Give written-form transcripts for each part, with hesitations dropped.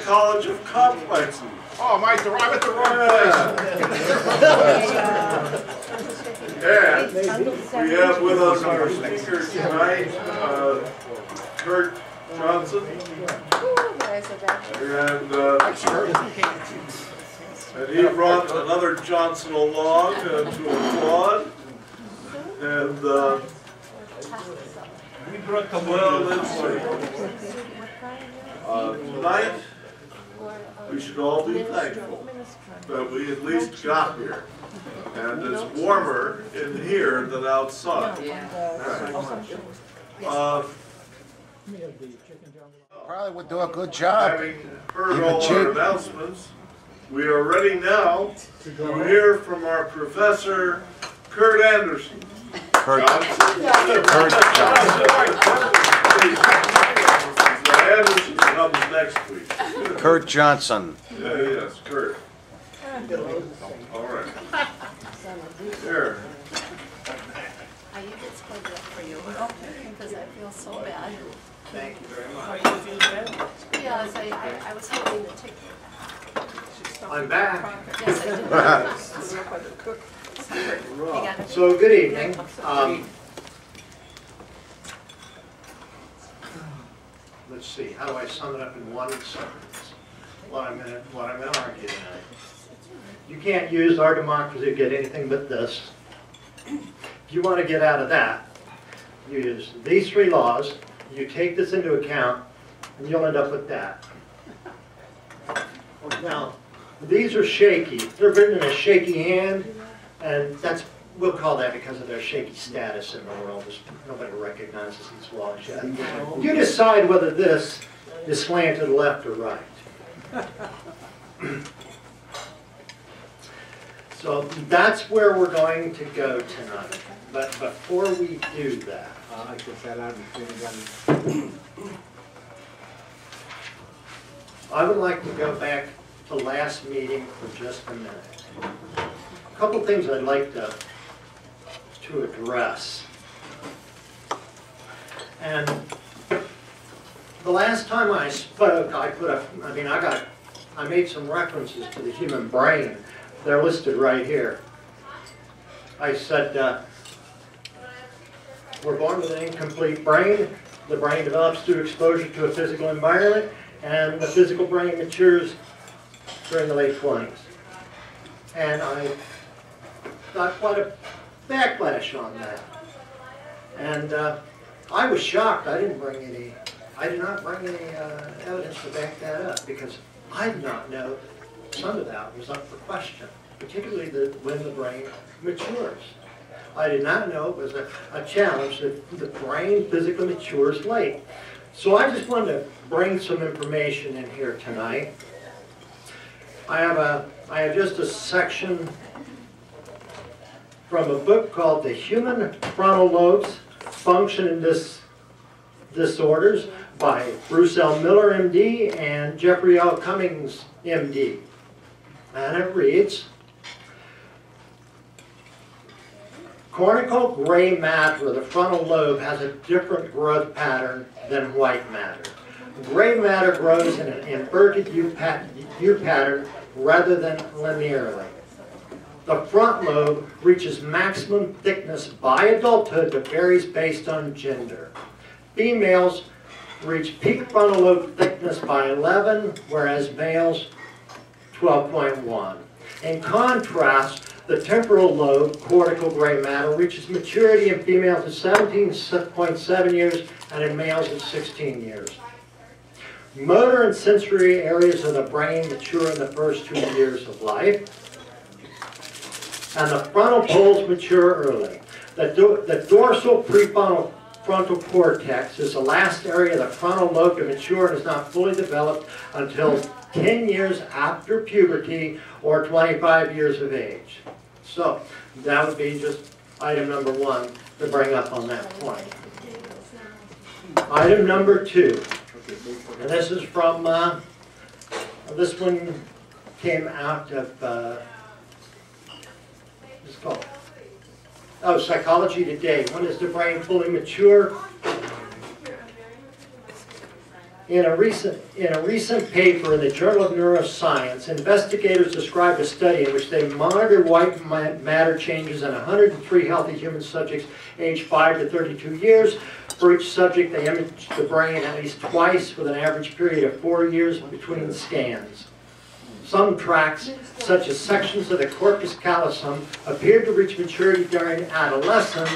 psychology of complexes. Oh, Mike, I'm at the wrong place. And we have with us our speaker tonight, Kurt Johnson. And he brought another Johnson along to applaud. And well, let's see. Tonight, we should all be thankful that we at least got here. And it's warmer in here than outside. Right. Probably would do a good job. Having heard all our announcements, we are ready now to hear from our professor, Kurt Anderson. Kurt Johnson. Kurt Johnson. Anderson comes next week. Kurt Johnson. Yeah, yes, Kurt. All right. Here. I need to split that for you because I feel so bad. Thank you very much. Are you feeling better? Yes, I was holding the ticket. I'm back. Yes, I did. So, good evening. Let's see, how do I sum it up in one sentence? What I'm going to argue tonight. You can't use our democracy to get anything but this. If you want to get out of that, you use these three laws, you take this into account, and you'll end up with that. Now, these are shaky. They're written in a shaky hand. And that's, we'll call that because of their shaky status in the world. Nobody recognizes these laws yet. You decide whether this is slanted left or right. So that's where we're going to go tonight. But before we do that, I guess I would like to go back to last meeting for just a minute. A couple things I'd like to address. And the last time I spoke, I made some references to the human brain. They're listed right here. I said we're born with an incomplete brain. The brain develops through exposure to a physical environment, and the physical brain matures during the late 20s. And I got quite a backlash on that, and I was shocked. I did not bring any evidence to back that up because I did not know some of that was up for question, particularly when the brain matures. I did not know it was a challenge that the brain physically matures late. So I just wanted to bring some information in here tonight. I have just a section from a book called The Human Frontal Lobes Function Dis Disorders by Bruce L. Miller, MD, and Jeffrey L. Cummings, MD. And it reads, cortical gray matter of the frontal lobe has a different growth pattern than white matter. Gray matter grows in an inverted U pattern rather than linearly. The front lobe reaches maximum thickness by adulthood but varies based on gender. Females reach peak frontal lobe thickness by 11, whereas males 12.1. In contrast, the temporal lobe, cortical gray matter, reaches maturity in females at 17.7 years and in males at 16 years. Motor and sensory areas of the brain mature in the first 2 years of life. And the frontal poles mature early. The dorsal prefrontal cortex is the last area of the frontal lobe to mature and is not fully developed until 10 years after puberty or 25 years of age. So that would be just item number one to bring up on that point. Item number two, and this is from, this one came out of Psychology Today. When is the brain fully mature? In a recent paper in the Journal of Neuroscience, investigators described a study in which they monitored white matter changes in 103 healthy human subjects aged 5 to 32 years. For each subject, they imaged the brain at least twice with an average period of 4 years between scans. Some tracts, such as sections of the corpus callosum, appeared to reach maturity during adolescence,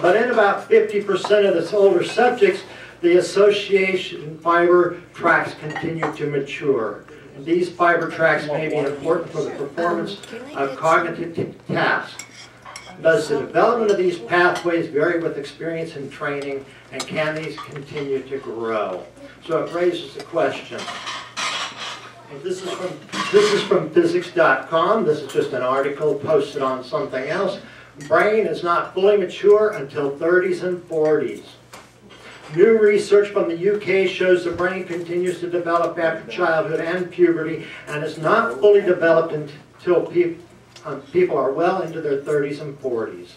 but in about 50% of the older subjects, the association fiber tracts continue to mature. These fiber tracts may be important for the performance of cognitive tasks. Does the development of these pathways vary with experience and training, and can these continue to grow? So it raises the question. And this is from physics.com. This is just an article posted on something else. Brain is not fully mature until 30s and 40s. New research from the UK shows the brain continues to develop after childhood and puberty and is not fully developed until people are well into their 30s and 40s.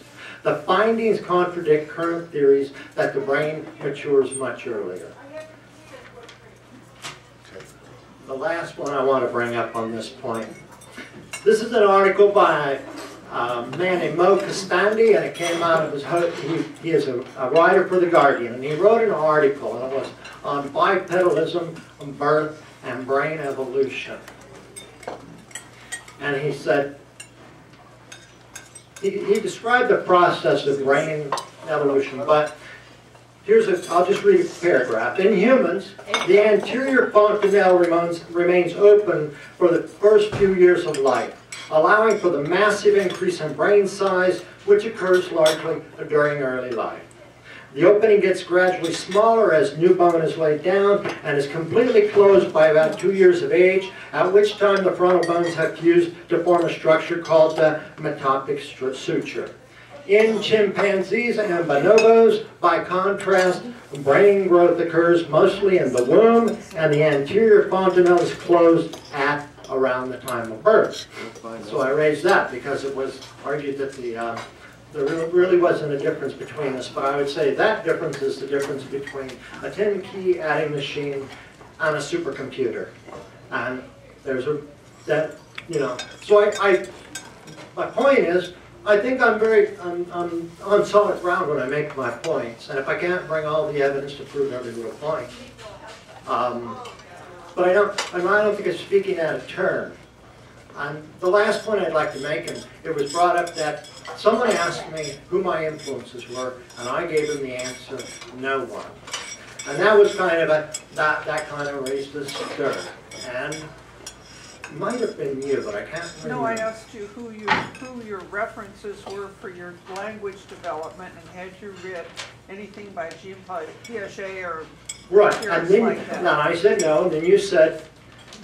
The findings contradict current theories that the brain matures much earlier. The last one I want to bring up on this point. This is an article by a man named Mo Castandi, and it came out of his he is a writer for The Guardian, and he wrote an article, and it was on bipedalism, birth, and brain evolution. And he said, he described the process of brain evolution, but here's a, I'll just read a paragraph. In humans, the anterior fontanelle remains open for the first few years of life, allowing for the massive increase in brain size, which occurs largely during early life. The opening gets gradually smaller as new bone is laid down and is completely closed by about 2 years of age, at which time the frontal bones have fused to form a structure called the metopic suture. In chimpanzees and bonobos, by contrast, brain growth occurs mostly in the womb, and the anterior fontanelle is closed at around the time of birth. So I raised that because it was argued that there really wasn't a difference between us, but I would say that difference is the difference between a 10-key adding machine and a supercomputer. And there's a, that, you know, so my point is, I think I'm on solid ground when I make my points, and if I can't bring all the evidence to prove every little point, but I don't think it's speaking out of turn. And the last point I'd like to make, and it was brought up that someone asked me who my influences were, and I gave him the answer, no one. And that was kind of a, that kind of raised a stir. And it might have been you, but I can't remember. No, I asked you who your references were for your language development, and had you read anything by Jim Piaget or... Right, and then like I said no, and then you said,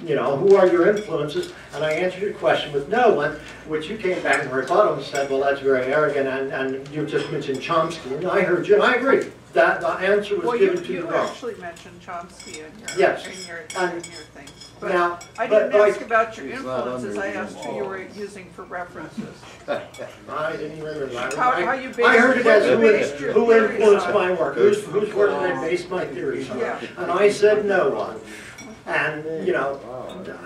you know, who are your influences? And I answered your question with no one, which you came back and rebutted and said, well, that's very arrogant, and you just mentioned Chomsky, and I heard you, and I agree. That the answer was given to you. Well, you actually mentioned Chomsky in your thing. But now, I didn't ask about your influences, I asked who you were using for references. I didn't remember. I heard it as who influenced my work, whose work did I base my theories on. Yeah. And I said no one. And, you know,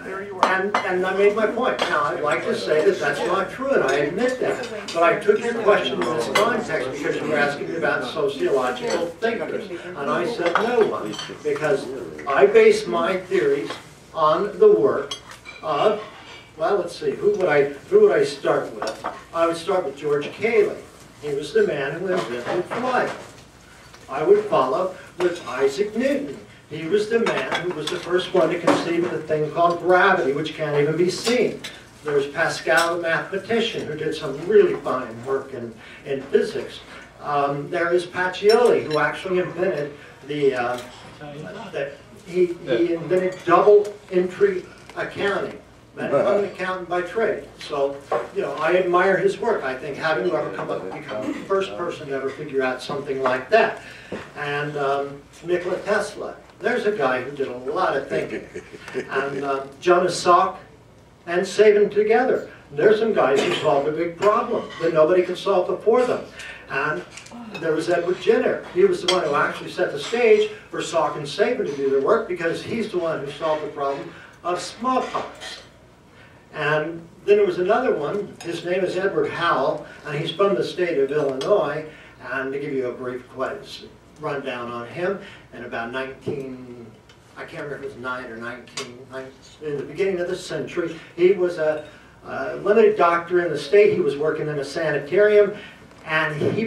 there you are. And I made my point. Now, I'd like to say that that's not true, and I admit that. But I took your question in this context because you were asking me about sociological thinkers. And I said no one, because I base my theories on the work of, well, let's see, who would I start with? I would start with George Cayley. He was the man who invented flight. I would follow with Isaac Newton. He was the man who was the first one to conceive of the thing called gravity, which can't even be seen. There's Pascal, the mathematician, who did some really fine work in physics. There is Pacioli, who actually invented he invented double entry accounting. And I'm an accountant by trade, so you know I admire his work. I think how did you ever come up and become the first person to ever figure out something like that? And Nikola Tesla, there's a guy who did a lot of thinking. And Jonas Salk and Sabin together, there's some guys who solved a big problem that nobody can solve before them. And there was Edward Jenner. He was the one who actually set the stage for Salk and Sabin to do their work, because he's the one who solved the problem of smallpox. And then there was another one. His name is Edward Howell, and he's from the state of Illinois. And to give you a brief rundown on him, in about 19, I can't remember if it was 9 or 19, in the beginning of the century, he was a limited doctor in the state. He was working in a sanitarium, and he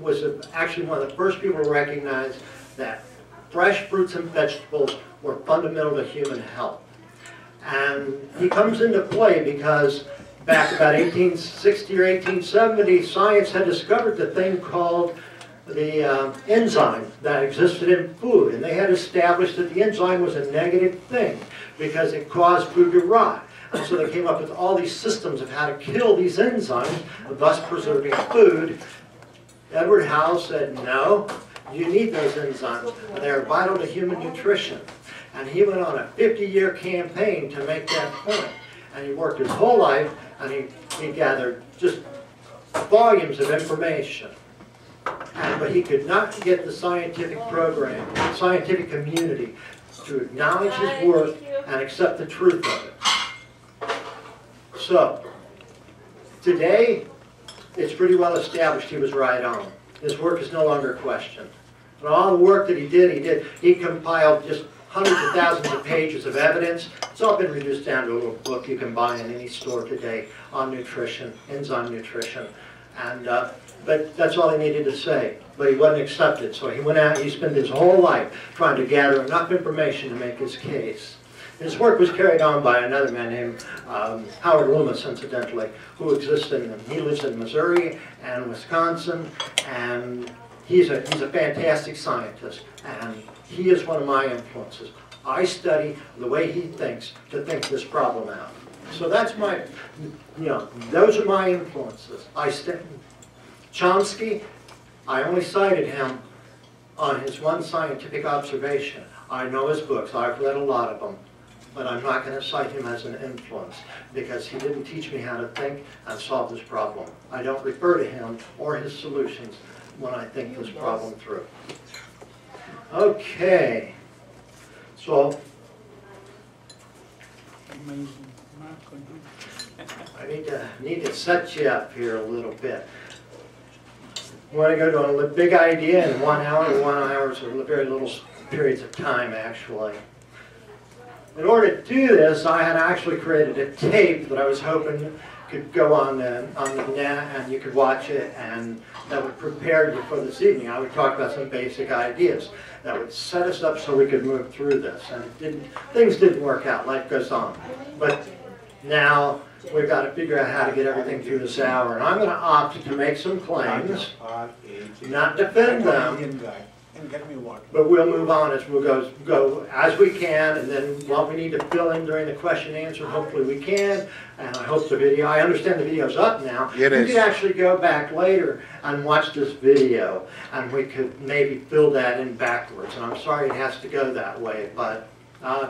was actually one of the first people to recognize that fresh fruits and vegetables were fundamental to human health. And he comes into play because back about 1860 or 1870, science had discovered the thing called the enzyme that existed in food. And they had established that the enzyme was a negative thing because it caused food to rot. And so they came up with all these systems of how to kill these enzymes, thus preserving food. Edward Howell said, no, you need those enzymes, and they are vital to human nutrition. And he went on a 50-year campaign to make that point. And he worked his whole life, and he gathered just volumes of information. But he could not get the scientific program, the scientific community, to acknowledge his work and accept the truth of it. So, today, it's pretty well established he was right on. His work is no longer questioned. And all the work that he did, he compiled just hundreds of thousands of pages of evidence. It's all been reduced down to a little book you can buy in any store today on nutrition, enzyme nutrition. And but that's all he needed to say. But he wasn't accepted, so he went out. He spent his whole life trying to gather enough information to make his case. His work was carried on by another man named Howard Loomis, incidentally, who exists in he lives in Missouri and Wisconsin, and he's a fantastic scientist. And he is one of my influences. I study the way he thinks to think this problem out. So that's my, those are my influences. Chomsky, I only cited him on his one scientific observation. I know his books. I've read a lot of them. But I'm not going to cite him as an influence because he didn't teach me how to think and solve this problem. I don't refer to him or his solutions when I think this problem through. Okay, so I need to set you up here a little bit. We want to go to a big idea in 1 hour, and 1 hour is very little periods of time, actually. In order to do this, I had actually created a tape that I was hoping could go on the net and you could watch it, and that would prepare you for this evening. I would talk about some basic ideas that would set us up so we could move through this. And it things didn't work out. Life goes on. But now we've got to figure out how to get everything through this hour. And I'm going to opt to make some claims, not defend them, but we'll move on as we'll go as we can, and then what we need to fill in during the question and answer, hopefully we can. And I hope the video, I understand the video's up now. It is. You could actually go back later and watch this video, and we could maybe fill that in backwards. And I'm sorry it has to go that way, but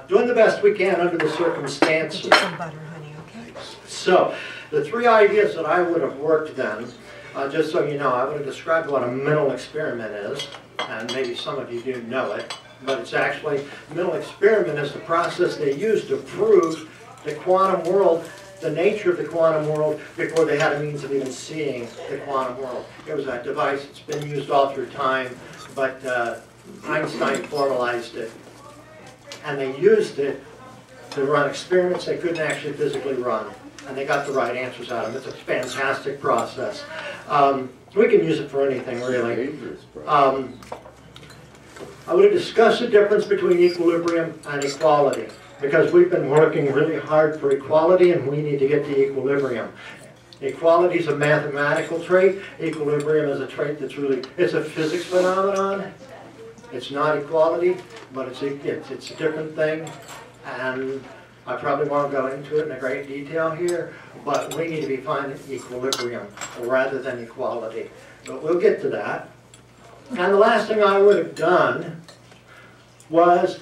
doing the best we can under the circumstances. Get some butter, honey, okay? So, the three ideas that I would have worked then, just so you know, I would have described what a mental experiment is. And maybe some of you do know it, but it's actually, mental experiment is the process they used to prove the quantum world, the nature of the quantum world, before they had a means of even seeing the quantum world. It was a device that's been used all through time, but Einstein formalized it. And they used it to run experiments they couldn't actually physically run. And they got the right answers out of it. It's a fantastic process. We can use it for anything, really. I would discuss the difference between equilibrium and equality, because we've been working really hard for equality, and we need to get to equilibrium. Equality is a mathematical trait. Equilibrium is a trait that's really, it's a physics phenomenon. It's not equality, but it's a different thing. And I probably won't go into it in great detail here, but we need to be finding equilibrium rather than equality. But we'll get to that. And the last thing I would have done was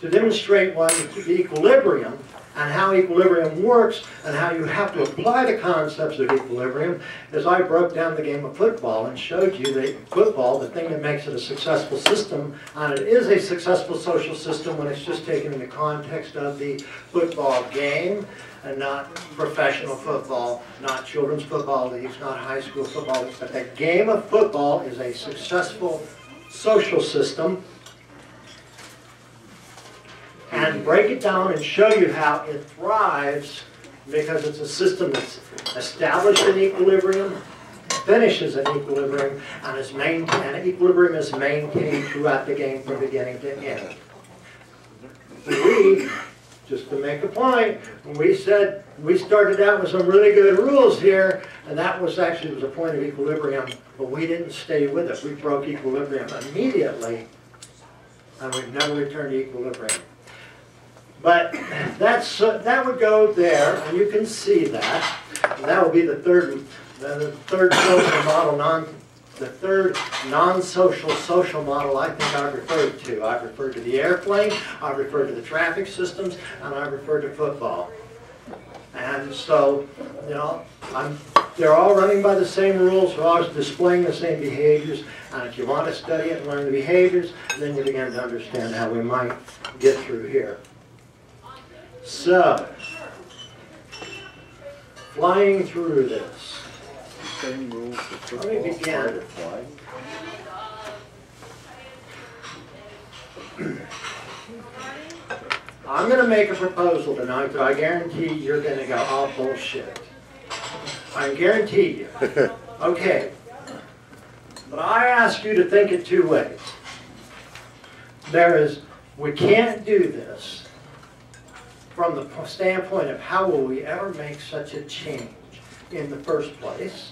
to demonstrate why the equilibrium and how equilibrium works and how you have to apply the concepts of equilibrium is I broke down the game of football and showed you that football, the thing that makes it a successful system, and it is a successful social system when it's just taken in the context of the football game and not professional football, not children's football leagues, not high school football leagues, but the game of football is a successful social system, and break it down and show you how it thrives because it's a system that's established in equilibrium, finishes in equilibrium, and is maintained, and equilibrium is maintained throughout the game from beginning to end. We, just to make a point, we said we started out with some really good rules here, and that was actually was a point of equilibrium, but we didn't stay with it. We broke equilibrium immediately, and we've never returned to equilibrium. But that's, that would go there, and you can see that. And that would be the third social model, the third non-social social model I think I've referred to. I've referred to the airplane, I've referred to the traffic systems, and I've referred to football. And so, you know, they're all running by the same rules, they're all displaying the same behaviors, and if you want to study it and learn the behaviors, then you begin to understand how we might get through here. So, flying through this. Same rules for football. Let me begin. I'm going to make a proposal tonight that I guarantee you're going to go, oh, bullshit. I guarantee you. Okay. But I ask you to think it two ways. There is, we can't do this from the standpoint of how will we ever make such a change in the first place,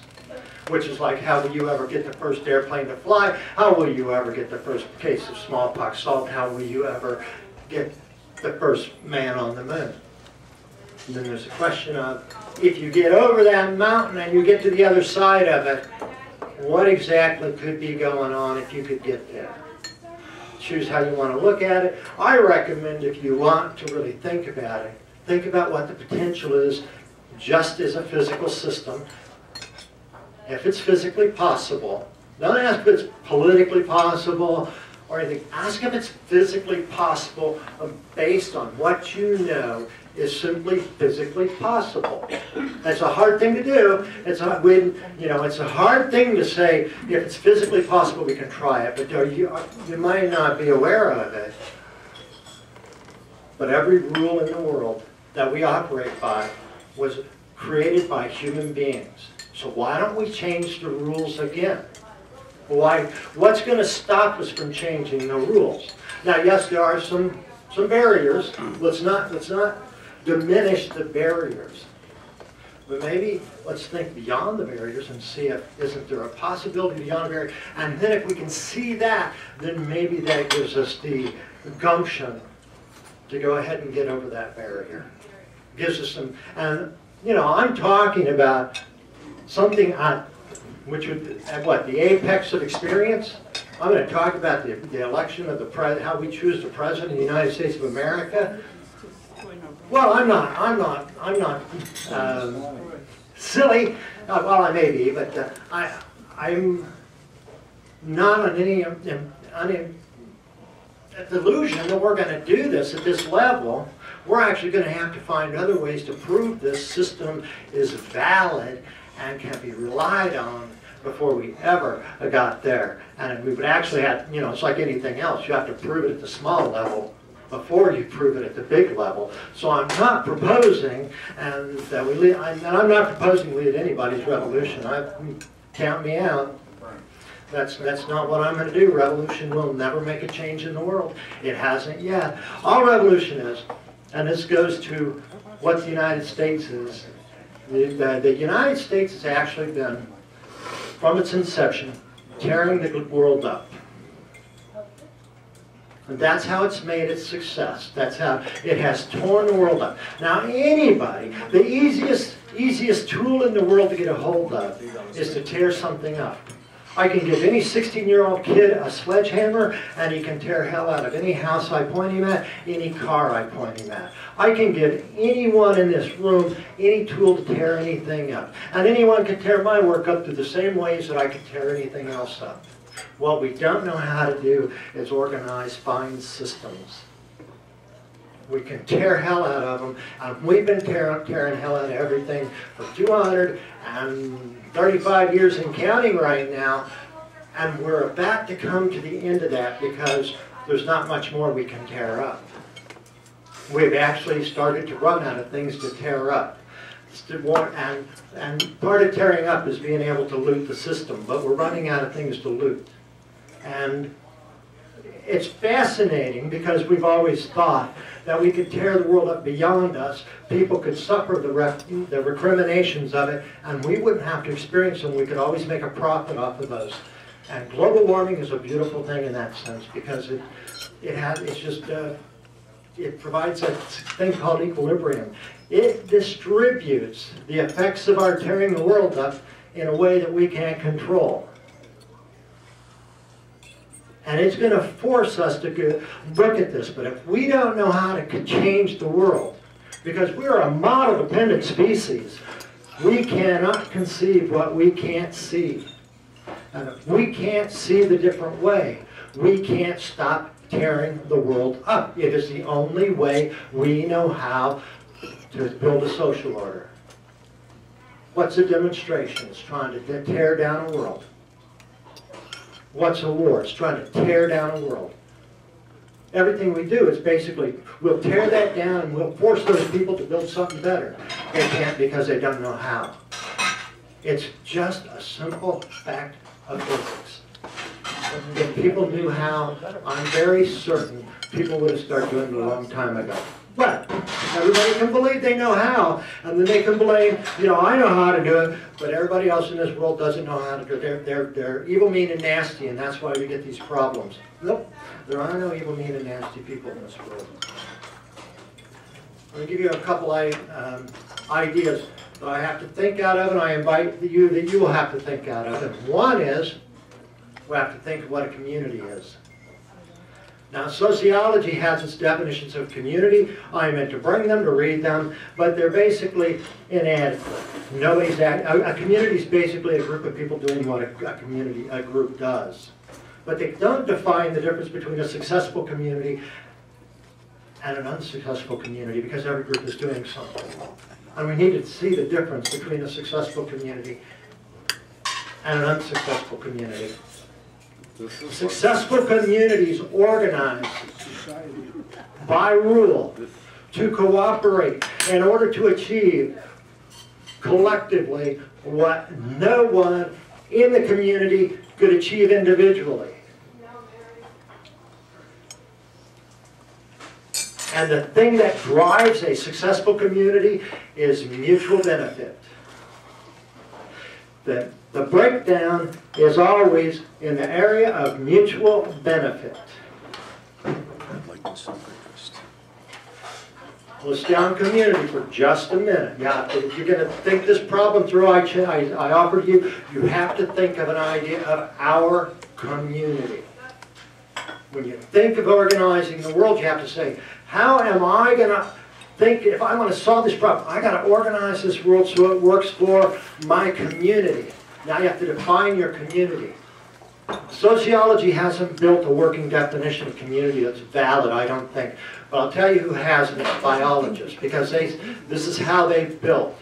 which is like how will you ever get the first airplane to fly, how will you ever get the first case of smallpox solved, how will you ever get the first man on the moon. And then there's a question of, if you get over that mountain and you get to the other side of it, what exactly could be going on if you could get there? Choose how you want to look at it. I recommend if you want to really think about it, think about what the potential is just as a physical system. If it's physically possible, don't ask if it's politically possible or anything. Ask if it's physically possible based on what you know is simply physically possible. That's a hard thing to do. It's a, you know, it's a hard thing to say, if it's physically possible, we can try it, but you might not be aware of it. But every rule in the world that we operate by was created by human beings. So why don't we change the rules again? Why? What's going to stop us from changing the rules? Now, yes, there are some barriers. Let's not diminish the barriers, but maybe let's think beyond the barriers and see if isn't there a possibility beyond a barrier, and then if we can see that, then maybe that gives us the gumption to go ahead and get over that barrier. Gives us some, and you know, I'm talking about something at the apex of experience. I'm going to talk about the election of the how we choose the president of the United States of America. Well, I'm not silly. Well, I may be, but I'm not on any delusion that we're going to do this at this level. We're actually going to have to find other ways to prove this system is valid and can be relied on before we ever got there. And we would actually have, you know, it's like anything else. You have to prove it at the small level before you prove it at the big level. So I'm not proposing, and that we lead, and I'm not proposing we lead anybody's revolution. Count me out. That's not what I'm going to do. Revolution will never make a change in the world. It hasn't yet. All revolution is, and this goes to what the United States is. The United States has actually been, from its inception, tearing the world up. And that's how it's made its success. That's how it has torn the world up. Now anybody, the easiest tool in the world to get a hold of is to tear something up. I can give any 16-year-old kid a sledgehammer and he can tear hell out of any house I point him at, any car I point him at. I can give anyone in this room any tool to tear anything up. And anyone can tear my work up through the same ways that I can tear anything else up. What we don't know how to do is organize fine systems. We can tear hell out of them, and we've been tearing hell out of everything for 235 years and counting right now, and we're about to come to the end of that because there's not much more we can tear up. We've actually started to run out of things to tear up. And part of tearing up is being able to loot the system, but we're running out of things to loot. And it's fascinating because we've always thought that we could tear the world up beyond us, people could suffer the recriminations of it, and we wouldn't have to experience them. We could always make a profit off of those. And global warming is a beautiful thing in that sense because it provides a thing called equilibrium. It distributes the effects of our tearing the world up in a way that we can't control. And it's going to force us to look at this. But if we don't know how to change the world, because we're a model-dependent species, we cannot conceive what we can't see. And if we can't see the different way, we can't stop tearing the world up. It is the only way we know how to build a social order. What's a demonstration? It's trying to tear down a world. What's a war? It's trying to tear down a world. Everything we do is basically, we'll tear that down and we'll force those people to build something better. They can't because they don't know how. It's just a simple fact of physics. If people knew how, I'm very certain people would have started doing it a long time ago. But everybody can believe they know how, and then they can blame, you know, I know how to do it, but everybody else in this world doesn't know how to do it. They're evil, mean, and nasty, and that's why we get these problems. Nope, there are no evil, mean, and nasty people in this world. I'm going to give you a couple ideas that I have to think out of, and I invite you that you will have to think out of. And one is, we have to think of what a community is. Now, sociology has its definitions of community. I meant to bring them, to read them, but they're basically inadequate. A community is basically a group of people doing what a group does. But they don't define the difference between a successful community and an unsuccessful community because every group is doing something. And we need to see the difference between a successful community and an unsuccessful community. Successful communities organize by rule to cooperate in order to achieve collectively what no one in the community could achieve individually. And the thing that drives a successful community is mutual benefit. The breakdown is always in the area of mutual benefit. I'd like this on breakfast. Let's stay on community for just a minute. Yeah, if you're going to think this problem through, I offered you, you have to think of an idea of our community. When you think of organizing the world, you have to say, how am I going to think, if I want to solve this problem, I got to organize this world so it works for my community. Now you have to define your community. Sociology hasn't built a working definition of community that's valid, I don't think. But I'll tell you who hasn't, it's biologists, because this is how they've built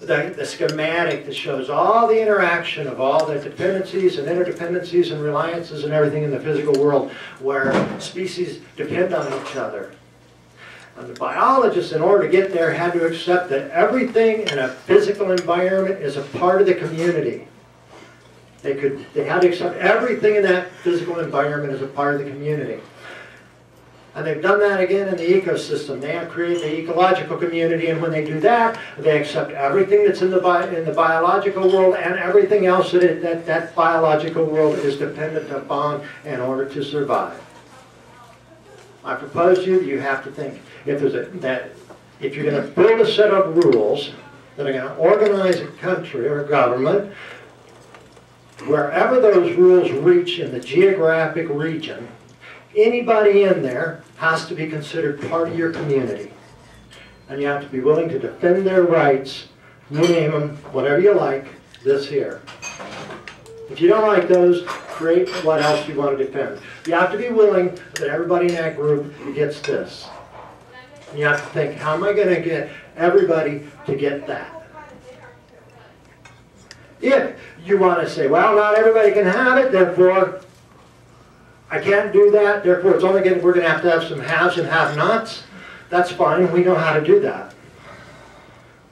the schematic that shows all the interaction of all the dependencies and interdependencies and reliances and everything in the physical world where species depend on each other. And the biologists, in order to get there, had to accept that everything in a physical environment is a part of the community. They had to accept everything in that physical environment as a part of the community. And they've done that again in the ecosystem. They have created the ecological community, and when they do that, they accept everything that's in the biological world and everything else that biological world is dependent upon in order to survive. I propose to you that you have to think, if you're going to build a set of rules that are going to organize a country or a government, Wherever those rules reach in the geographic region, anybody in there has to be considered part of your community. And you have to be willing to defend their rights. You name them, whatever you like, this here. If you don't like those, create what else you want to defend. You have to be willing that everybody in that group gets this. And you have to think, how am I going to get everybody to get that? If you want to say, well, not everybody can have it, therefore I can't do that, therefore it's only we're going to have some haves and have-nots, that's fine, we know how to do that.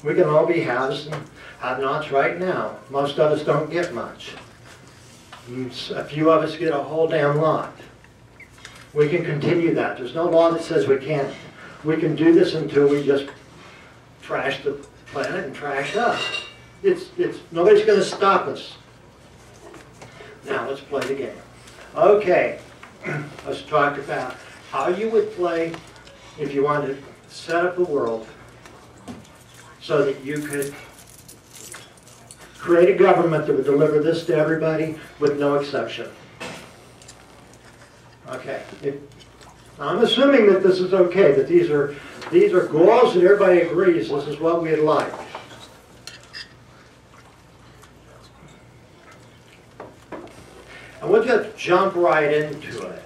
We can all be haves and have-nots right now. Most of us don't get much. A few of us get a whole damn lot. We can continue that. There's no law that says we can't. We can do this until we just trash the planet and trash us. Nobody's going to stop us. Now let's play the game. Okay, let's talk about how you would play if you wanted to set up a world so that you could create a government that would deliver this to everybody with no exception. Okay, I'm assuming that this is okay, that these are goals that everybody agrees this is what we'd like. And we'll just jump right into it.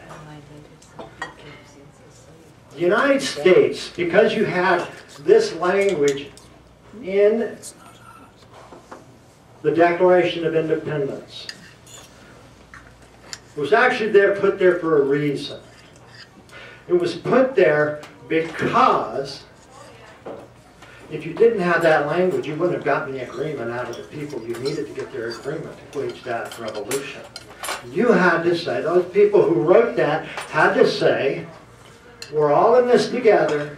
The United States, because you had this language in the Declaration of Independence, was actually put there for a reason. It was put there because if you didn't have that language, you wouldn't have gotten the agreement out of the people you needed to get their agreement to wage that revolution. You had to say, those people who wrote that had to say, we're all in this together,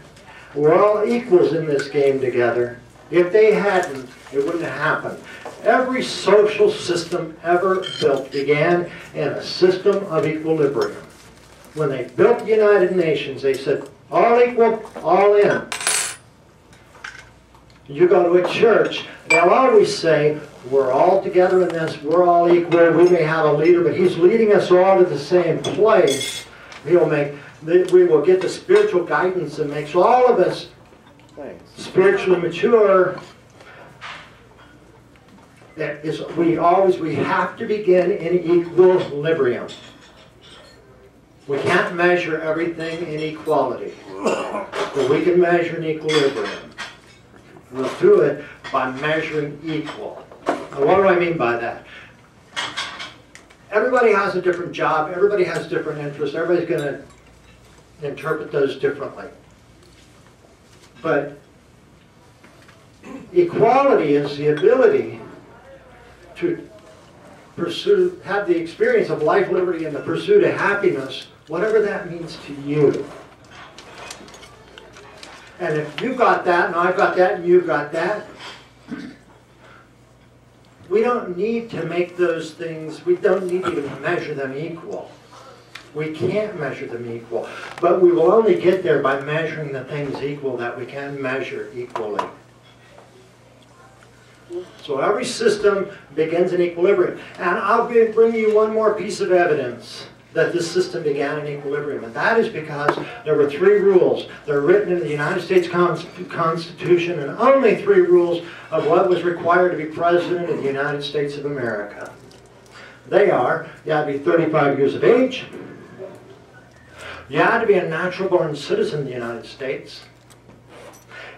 we're all equals in this game together. If they hadn't, it wouldn't have happened. Every social system ever built began in a system of equilibrium. When they built the United Nations, they said, all equal, all in. You go to a church, they'll always say, we're all together in this, we're all equal, we may have a leader, but he's leading us all to the same place. We will get the spiritual guidance that makes all of us spiritually mature. That is, we have to begin in equilibrium. We can't measure everything in equality, but we can measure in equilibrium. We'll do it by measuring equal. Now, what do I mean by that? Everybody has a different job. Everybody has different interests. Everybody's going to interpret those differently. But equality is the ability to pursue, have the experience of life, liberty, and the pursuit of happiness, whatever that means to you. And if you got that, and I've got that, and you've got that, we don't need to make those things, we don't need to measure them equal. We can't measure them equal. But we will only get there by measuring the things equal that we can measure equally. So every system begins in equilibrium. And I'll bring you one more piece of evidence that this system began in equilibrium. And that is because there were three rules. They're written in the United States Constitution, and only three rules of what was required to be president of the United States of America. They are, you had to be 35 years of age, you had to be a natural-born citizen of the United States,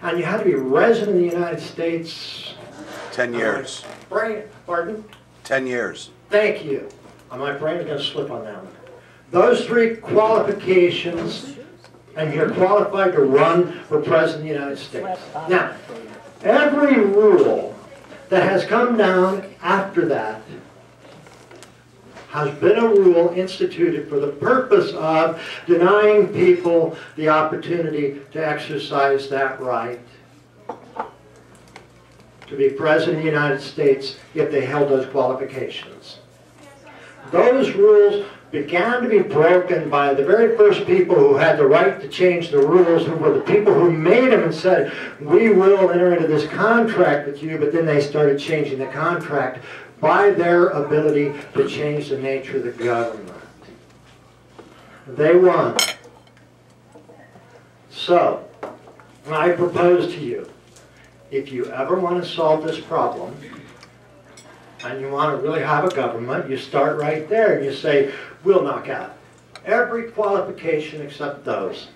and you had to be resident of the United States 10 years. Pardon? 10 years. Thank you. My brain's going to slip on that one. Those three qualifications, and you're qualified to run for president of the United States. Now, every rule that has come down after that has been a rule instituted for the purpose of denying people the opportunity to exercise that right to be president of the United States if they held those qualifications. Those rules began to be broken by the very first people who had the right to change the rules, who were the people who made them and said, we will enter into this contract with you, but then they started changing the contract by their ability to change the nature of the government. They won. So, I propose to you, if you ever want to solve this problem, and you want to really have a government, you start right there and you say, we'll knock out every qualification except those.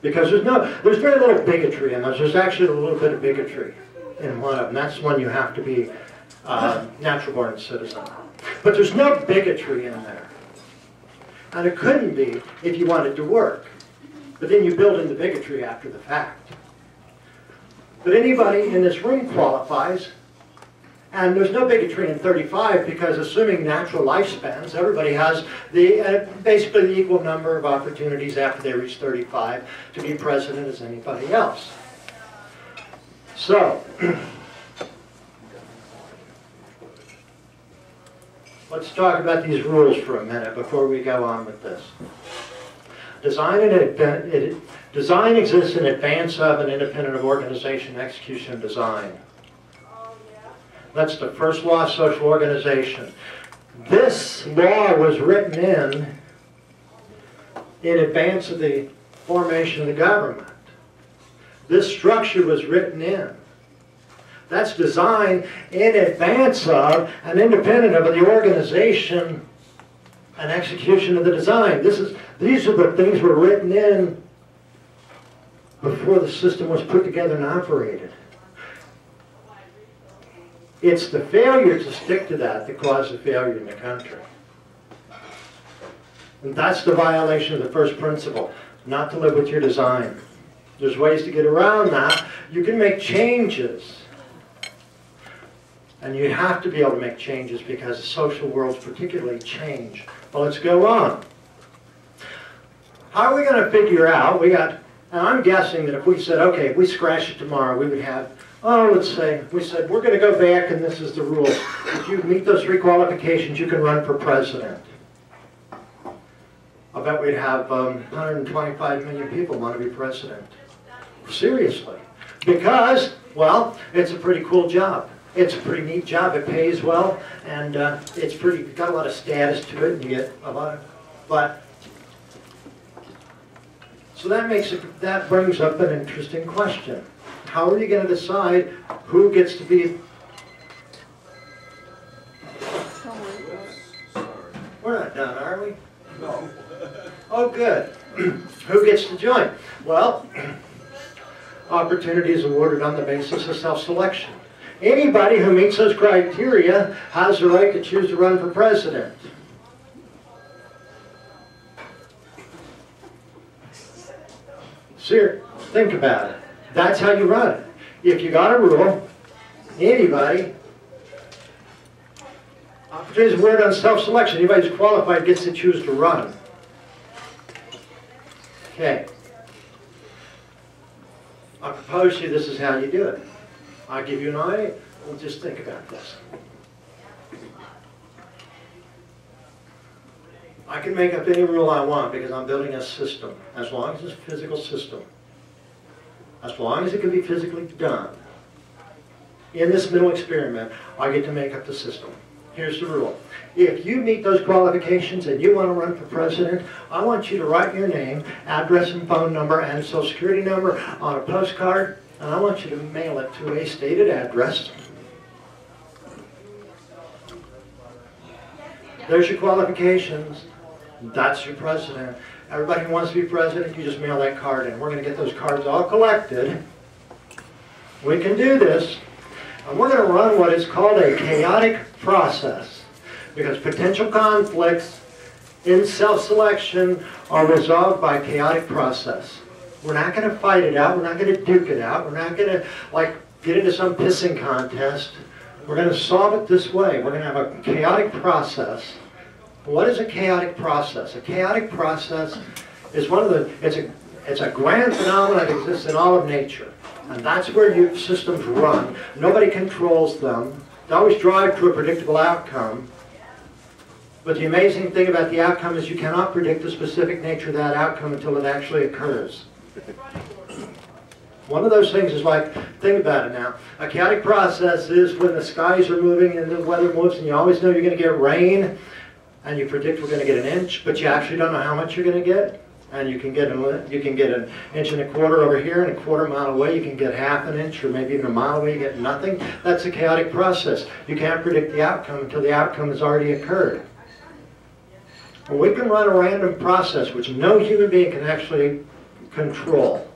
Because there's very little bigotry in those. There's actually a little bit of bigotry in one of them. That's when you have to be natural-born citizen. But there's no bigotry in there. And it couldn't be if you wanted to work. But then you build in the bigotry after the fact. But anybody in this room qualifies. And there's no bigotry in 35 because, assuming natural lifespans, everybody has the basically the equal number of opportunities after they reach 35 to be president as anybody else. So, let's talk about these rules for a minute before we go on with this. Design exists in advance of and independent of organization, execution, and design. That's the first law of social organization. This law was written in advance of the formation of the government. This structure was written in. That's designed in advance of and independent of the organization and execution of the design. These are the things were written in before the system was put together and operated. It's the failure to stick to that that caused the failure in the country. And that's the violation of the first principle, not to live with your design. There's ways to get around that. You can make changes. And you have to be able to make changes because the social worlds particularly change. Well, let's go on. How are we going to figure out, and I'm guessing that if we said, okay, if we scratch it tomorrow, we would have, we said, we're going to go back and this is the rule. If you meet those three qualifications, you can run for president. I bet we'd have 125 million people want to be president. Seriously. Because, well, it's a pretty cool job. It's a pretty neat job. It pays well, and it's pretty, got a lot of status to it, and you get a lot of, so that brings up an interesting question. How are you going to decide who gets to be? We're not done, are we? No. Oh, good. Who gets to join? Well, opportunity is awarded on the basis of self-selection. Anybody who meets those criteria has the right to choose to run for president. Seriously, think about it. That's how you run it. If you got a rule, anybody, there's a word on self-selection. Anybody who's qualified gets to choose to run. Okay. I propose to you this is how you do it. I'll give you an idea. We'll just think about this. I can make up any rule I want because I'm building a system, as long as it's a physical system. As long as it can be physically done, in this mental experiment, I get to make up the system. Here's the rule. If you meet those qualifications and you want to run for president, I want you to write your name, address and phone number, and social security number on a postcard, and I want you to mail it to a stated address. There's your qualifications. That's your president. Everybody who wants to be president, you just mail that card in. We're going to get those cards all collected. We can do this. And we're going to run what is called a chaotic process. Because potential conflicts in self-selection are resolved by chaotic process. We're not going to fight it out. We're not going to duke it out. We're not going to, like, get into some pissing contest. We're going to solve it this way. We're going to have a chaotic process. What is a chaotic process? A chaotic process is one of the, it's a grand phenomenon that exists in all of nature. And that's where your systems run. Nobody controls them. They always drive to a predictable outcome. But the amazing thing about the outcome is you cannot predict the specific nature of that outcome until it actually occurs. One of those things is like, think about it now. A chaotic process is when the skies are moving and the weather moves and you always know you're going to get rain and you predict we're going to get an inch, but you actually don't know how much you're going to get. And you can get an inch and a quarter over here, and a quarter mile away you can get half an inch, or maybe even a mile away you get nothing. That's a chaotic process. You can't predict the outcome until the outcome has already occurred. Well, we can run a random process which no human being can actually control.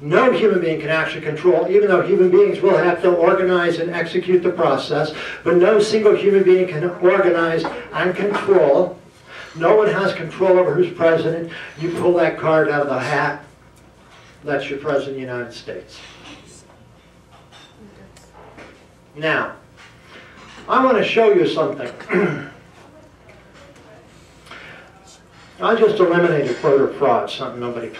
No human being can actually control, even though human beings will have to organize and execute the process, but no single human being can organize and control. No one has control over who's president. You pull that card out of the hat, that's your president of the United States. Now, I want to show you something. I just eliminated voter fraud, something nobody can.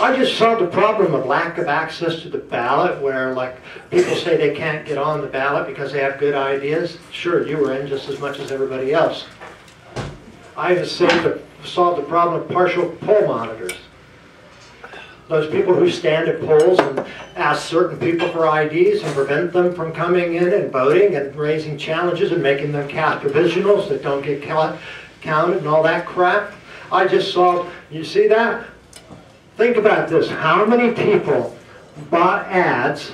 I just solved the problem of lack of access to the ballot, where like people say they can't get on the ballot because they have good ideas. Sure, you were in just as much as everybody else. I just solved the problem of partial poll monitors. Those people who stand at polls and ask certain people for IDs and prevent them from coming in and voting and raising challenges and making them cast provisionals that don't get counted and all that crap. I just solved, you see that? Think about this. How many people bought ads?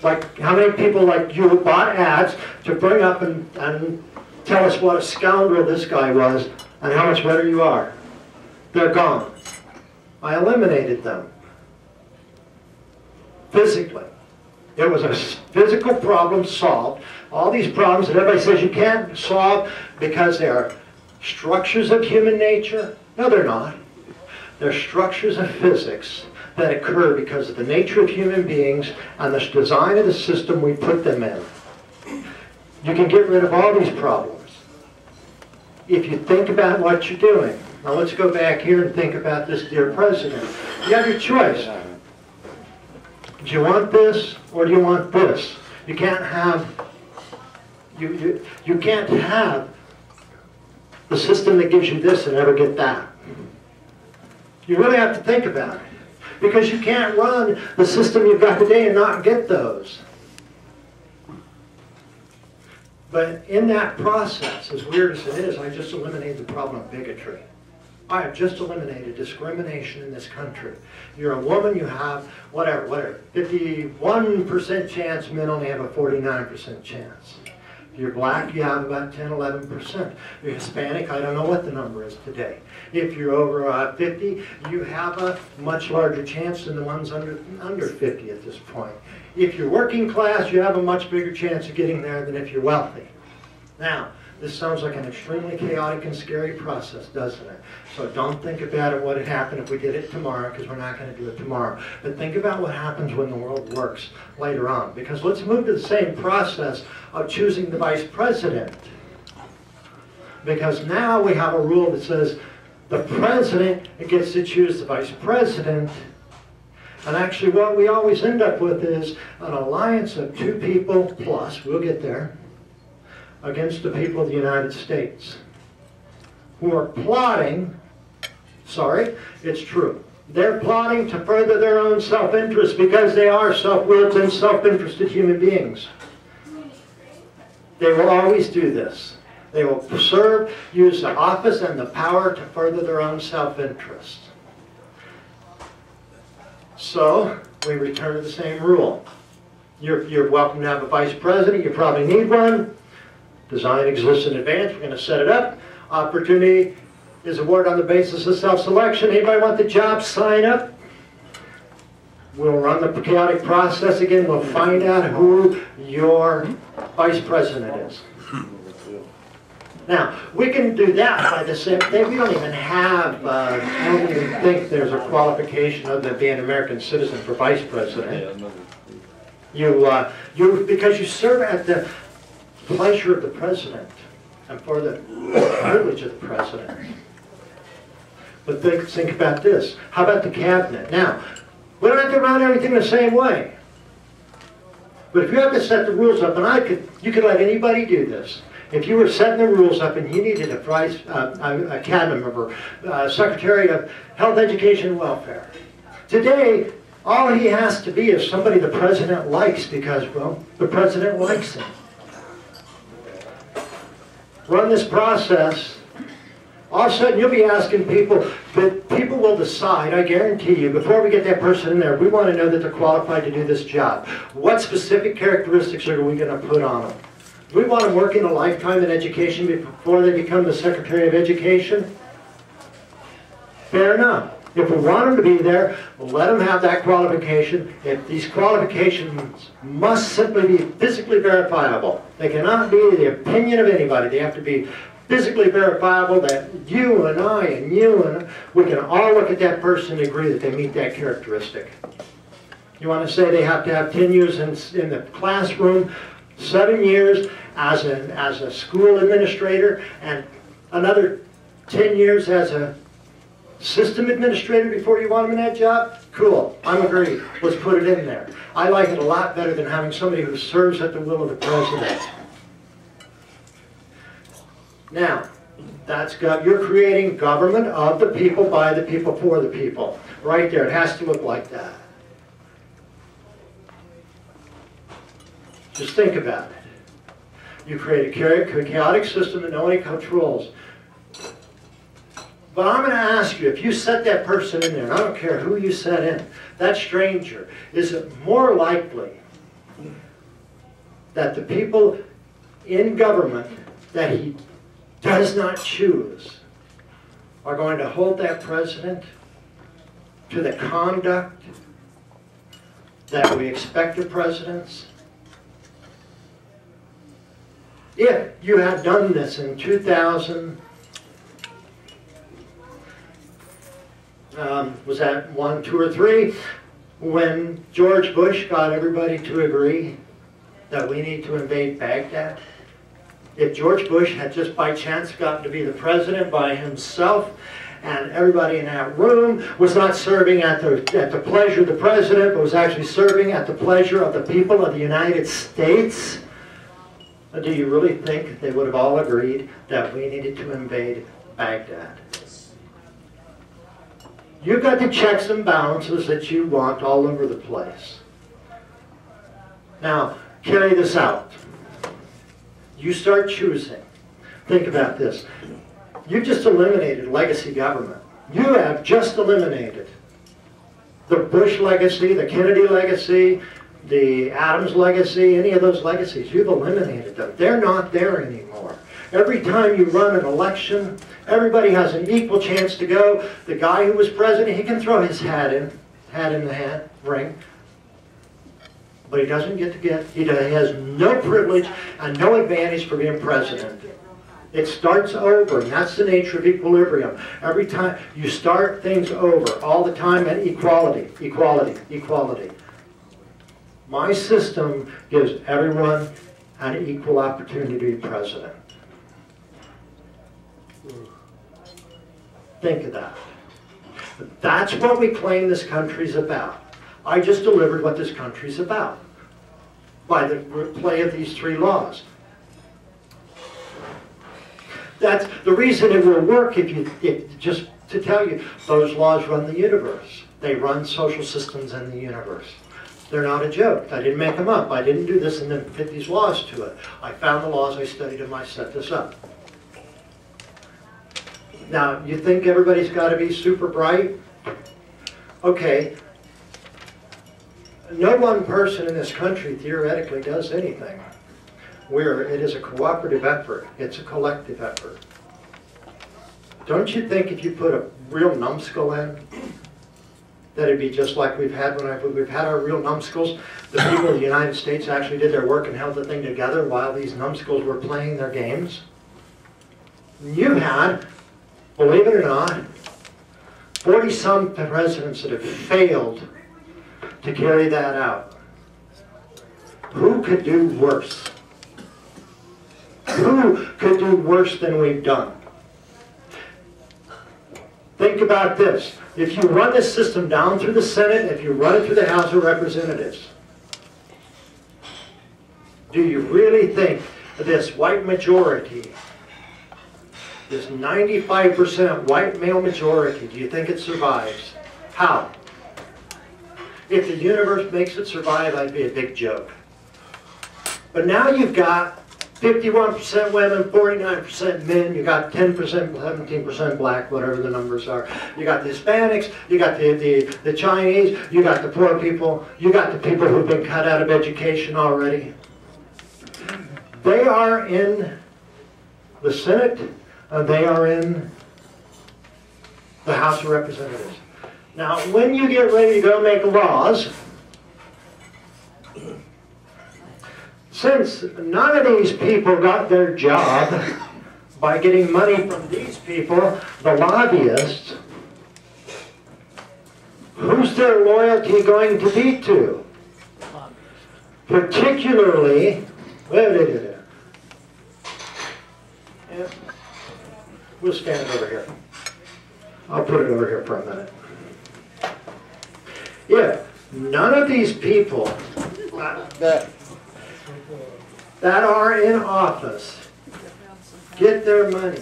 Like, how many people like you bought ads to bring up and tell us what a scoundrel this guy was and how much better you are? They're gone. I eliminated them. Physically. It was a physical problem solved. All these problems that everybody says you can't solve because they are structures of human nature. No, they're not. They're structures of physics that occur because of the nature of human beings and the design of the system we put them in. You can get rid of all these problems if you think about what you're doing. Now let's go back here and think about this dear president. You have your choice. Do you want this or do you want this? You can't have, you can't have the system that gives you this and never get that. You really have to think about it, because you can't run the system you've got today and not get those. But in that process, as weird as it is, I just eliminated the problem of bigotry. I have just eliminated discrimination in this country. You're a woman, you have whatever, 51% chance, men only have a 49% chance. You're black, you have about 10, 11%. You're Hispanic, I don't know what the number is today. If you're over 50, you have a much larger chance than the ones under 50 at this point. If you're working class, you have a much bigger chance of getting there than if you're wealthy. Now, this sounds like an extremely chaotic and scary process, doesn't it? So don't think about it, what would happen if we did it tomorrow, because we're not going to do it tomorrow. But think about what happens when the world works later on. Because let's move to the same process of choosing the vice president. Because now we have a rule that says the president gets to choose the vice president. And actually what we always end up with is an alliance of two people plus, we'll get there, against the people of the United States, who are plotting, sorry, it's true, they're plotting to further their own self-interest, because they are self-willed and self-interested human beings. They will always do this. They will serve, use the office and the power to further their own self-interest. So, we return to the same rule. You're welcome to have a vice president, you probably need one. Design exists in advance, we're going to set it up. Opportunity is awarded on the basis of self-selection. Anybody want the job, sign up. We'll run the chaotic process again. We'll find out who your vice president is. Now, we can do that by the same thing. We don't even have, I don't even think there's a qualification other than being an American citizen for vice president. Because you serve at the pleasure of the president and for the privilege of the president. But think about this. How about the cabinet? Now, we don't have to run everything the same way. But if you have to set the rules up, and you could let anybody do this. If you were setting the rules up and you needed a vice, a cabinet member, Secretary of Health, Education, and Welfare, today, all he has to be is somebody the president likes because, well, the president likes him. Run this process, all of a sudden you'll be asking people that people will decide, I guarantee you, before we get that person in there, we want to know that they're qualified to do this job. What specific characteristics are we going to put on them? Do we want them working a lifetime in education before they become the Secretary of Education? Fair enough. If we want them to be there, we'll let them have that qualification. If these qualifications must simply be physically verifiable. They cannot be the opinion of anybody. They have to be physically verifiable that you and I and you and we can all look at that person and agree that they meet that characteristic. You want to say they have to have 10 years in the classroom, 7 years as a school administrator, and another 10 years as a system administrator before you want them in that job? Cool. I'm agreed. Let's put it in there. I like it a lot better than having somebody who serves at the will of the president. Now, that's you're creating government of the people, by the people, for the people. Right there. It has to look like that. Just think about it. You create a chaotic system that no one controls. But I'm going to ask you, if you set that person in there, and I don't care who you set in, that stranger, is it more likely that the people in government that he does not choose are going to hold that president to the conduct that we expect of presidents? If you had done this in 2000, was that 1, 2, or 3, when George Bush got everybody to agree that we need to invade Baghdad? If George Bush had just by chance gotten to be the president by himself, and everybody in that room was not serving at the pleasure of the president, but was actually serving at the pleasure of the people of the United States, do you really think they would have all agreed that we needed to invade Baghdad? You've got the checks and balances that you want all over the place. Now, carry this out. You start choosing. Think about this. You've just eliminated legacy government. You have just eliminated the Bush legacy, the Kennedy legacy, the Adams legacy, any of those legacies. You've eliminated them. They're not there anymore. Every time you run an election, everybody has an equal chance to go. The guy who was president, he can throw his hat in the ring, but he doesn't get to he has no privilege and no advantage for being president. It starts over, and that's the nature of equilibrium. Every time you start things over, all the time at equality, equality, equality. My system gives everyone an equal opportunity to be president. Think of that. That's what we claim this country's about. I just delivered what this country's about by the play of these 3 laws. That's the reason it will work. Just to tell you, those laws run the universe. They run social systems in the universe. They're not a joke. I didn't make them up. I didn't do this and then fit these laws to it. I found the laws, I studied them, I set this up. Now, you think everybody's got to be super bright? Okay. No one person in this country theoretically does anything. It is a cooperative effort. It's a collective effort. Don't you think if you put a real numbskull in, that it'd be just like we've had when we've had our real numbskulls? The people of the United States actually did their work and held the thing together while these numbskulls were playing their games. You had, believe it or not, 40-some presidents that have failed to carry that out. Who could do worse? Who could do worse than we've done? Think about this. If you run this system down through the Senate, if you run it through the House of Representatives, do you really think this white majority, this 95% white male majority, do you think it survives? How? If the universe makes it survive, that'd be a big joke. But now you've got 51% women, 49% men, you got 10%, 17% black, whatever the numbers are. You got the Hispanics, you got the Chinese, you got the poor people, you got the people who've been cut out of education already. They are in the Senate, and they are in the House of Representatives. Now, when you get ready to go make laws, since none of these people got their job by getting money from these people, the lobbyists, who's their loyalty going to be to? Particularly, we'll stand over here. I'll put it over here for a minute. Yeah, none of these people that are in office get their money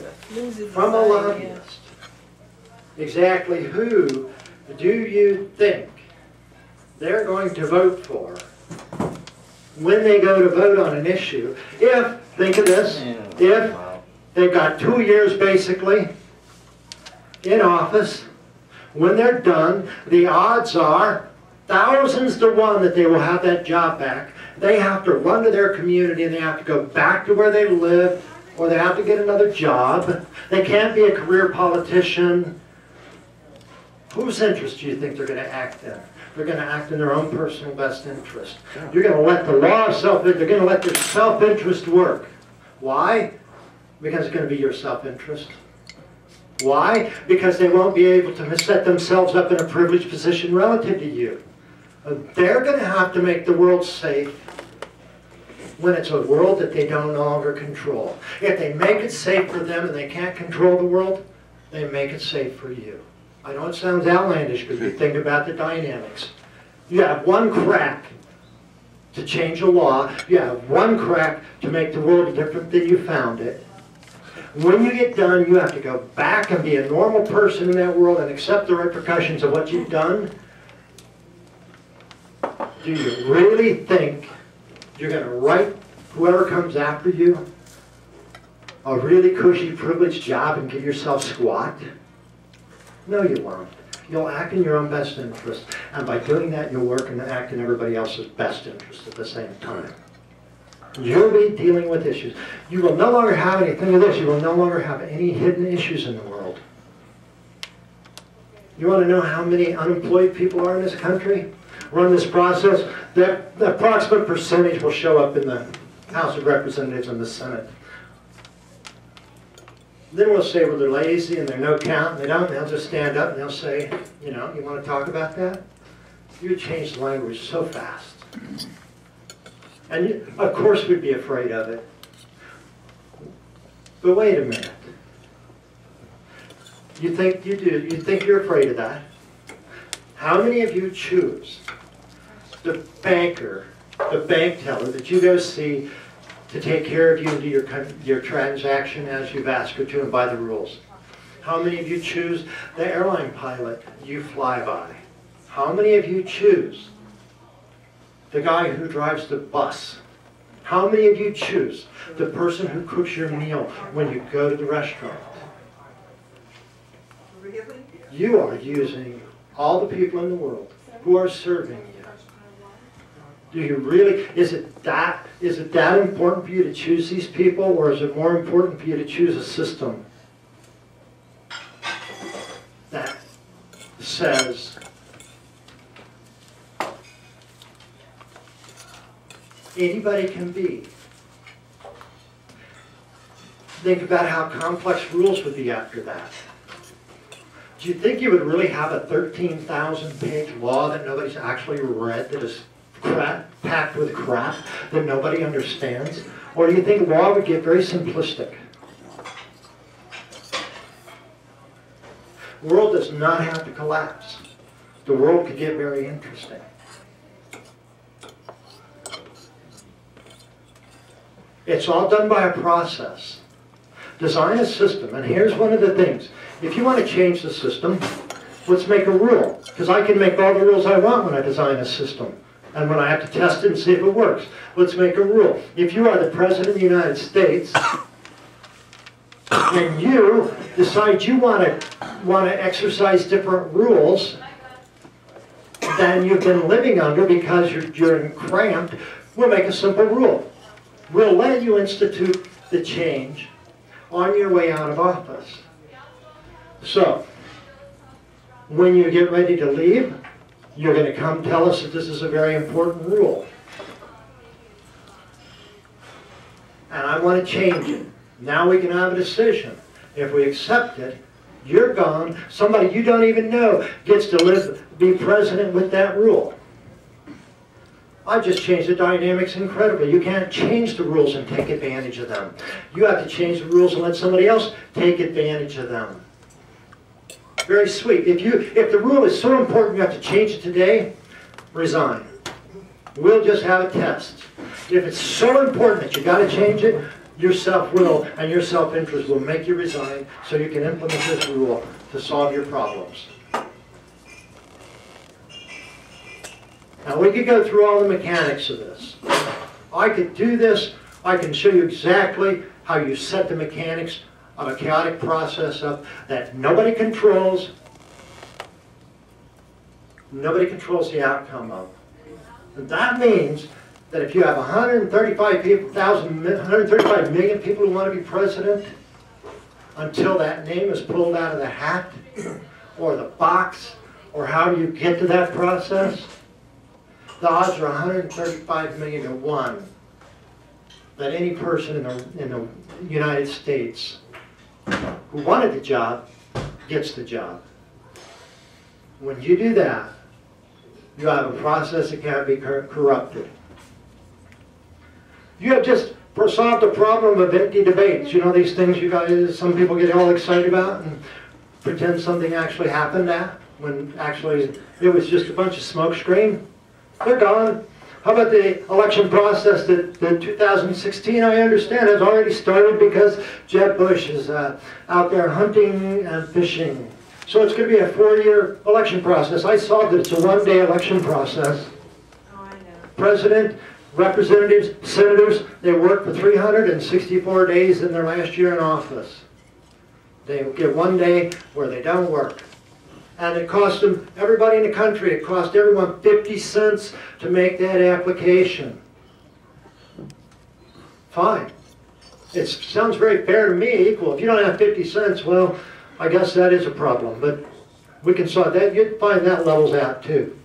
from a lobbyist. Exactly who do you think they're going to vote for when they go to vote on an issue? If, think of this, if they've got 2 years basically in office, when they're done, the odds are thousands to one that they will have that job back. They have to run to their community and they have to go back to where they live, or they have to get another job. They can't be a career politician. Whose interest do you think they're going to act in? They're going to act in their own personal best interest. You're going to let the law of self-interest, they're going to let their self-interest work. Why? Because it's going to be your self-interest. Why? Because they won't be able to set themselves up in a privileged position relative to you. They're going to have to make the world safe when it's a world that they don't no longer control. If they make it safe for them and they can't control the world, they make it safe for you. I know it sounds outlandish because we think about the dynamics. You have one crack to change a law. You have one crack to make the world different than you found it. When you get done, you have to go back and be a normal person in that world and accept the repercussions of what you've done. Do you really think you're going to write whoever comes after you a really cushy, privileged job and give yourself squat? No, you won't. You'll act in your own best interest, and by doing that, you'll work and act in everybody else's best interest at the same time. You'll be dealing with issues. You will no longer have anything of this. You will no longer have any hidden issues in the world. You want to know how many unemployed people are in this country? Run this process. The approximate percentage will show up in the House of Representatives and the Senate. Then we'll say, well, they're lazy and they're no count, and they don't. They'll just stand up and they'll say, you know, you want to talk about that? You change the language so fast. And of course we'd be afraid of it. But wait a minute. You think you do, you think you're afraid of that? How many of you choose the banker, the bank teller that you go see to take care of you and do your transaction as you've asked her to and by the rules? How many of you choose the airline pilot you fly by? How many of you choose the guy who drives the bus? How many of you choose the person who cooks your meal when you go to the restaurant? Really? You are using all the people in the world who are serving you. Do you really, is it that important for you to choose these people, or is it more important for you to choose a system that says anybody can be? Think about how complex rules would be after that. Do you think you would really have a 13,000-page law that nobody's actually read, that is crap, packed with crap, that nobody understands? Or do you think law would get very simplistic? The world does not have to collapse. The world could get very interesting. It's all done by a process. Design a system, and here's one of the things. If you want to change the system, let's make a rule, because I can make all the rules I want when I design a system, and when I have to test it and see if it works. Let's make a rule. If you are the President of the United States, and you decide you want to exercise different rules than you've been living under because you're cramped, we'll make a simple rule. We'll let you institute the change on your way out of office. So, when you get ready to leave, you're going to come tell us that this is a very important rule, and I want to change it. Now we can have a decision. If we accept it, you're gone. Somebody you don't even know gets to be president with that rule. I just changed the dynamics incredibly. You can't change the rules and take advantage of them. You have to change the rules and let somebody else take advantage of them. Very sweet. If the rule is so important you have to change it today, resign. We'll just have a test. If it's so important that you got to change it, your self-will and your self-interest will make you resign so you can implement this rule to solve your problems. Now we could go through all the mechanics of this. I could do this. I can show you exactly how you set the mechanics of a chaotic process up that nobody controls. Nobody controls the outcome of. And that means that if you have 135 million people who want to be president, until that name is pulled out of the hat or the box, or how do you get to that process, the odds are 135 million to 1 that any person in the United States who wanted the job gets the job. When you do that, you have a process that can't be corrupted. You have just solved the problem of empty debates. You know these things you guys, some people get all excited about and pretend something actually happened when actually it was just a bunch of smokescreen. They're gone. How about the election process that 2016? I understand has already started because Jeb Bush is out there hunting and fishing. So it's going to be a 4-year election process. I saw that it's a 1-day election process. Oh, I know. President, representatives, senators, they work for 364 days in their last year in office. They get 1 day where they don't work. And it cost them, everybody in the country, it cost everyone 50 cents to make that application. Fine. It sounds very fair to me, equal. If you don't have 50 cents, well, I guess that is a problem. But we can solve that. You'd find that levels out too.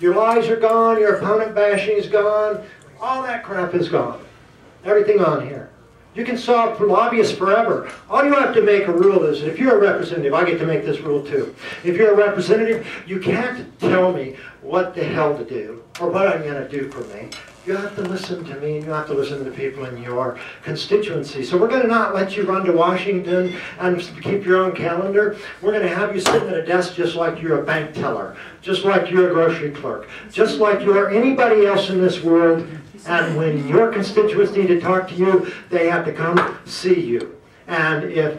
Your lies are gone, your opponent bashing is gone, all that crap is gone. Everything on here. You can solve for lobbyists forever. All you have to make a rule is that if you're a representative, I get to make this rule too. If you're a representative, you can't tell me what the hell to do or what I'm going to do for me. You have to listen to me and you have to listen to the people in your constituency. So we're going to not let you run to Washington and keep your own calendar. We're going to have you sitting at a desk just like you're a bank teller, just like you're a grocery clerk, just like you are anybody else in this world. And when your constituents need to talk to you, they have to come see you. And if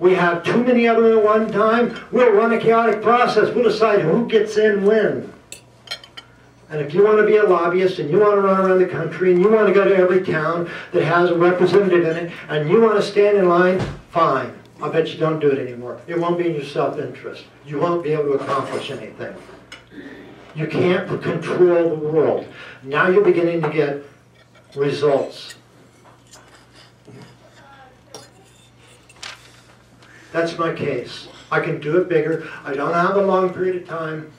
we have too many of them at one time, we'll run a chaotic process. We'll decide who gets in when. And if you want to be a lobbyist and you want to run around the country and you want to go to every town that has a representative in it and you want to stand in line, fine. I bet you don't do it anymore. It won't be in your self-interest. You won't be able to accomplish anything. You can't control the world. Now you're beginning to get results. That's my case. I can do it bigger. I don't have a long period of time.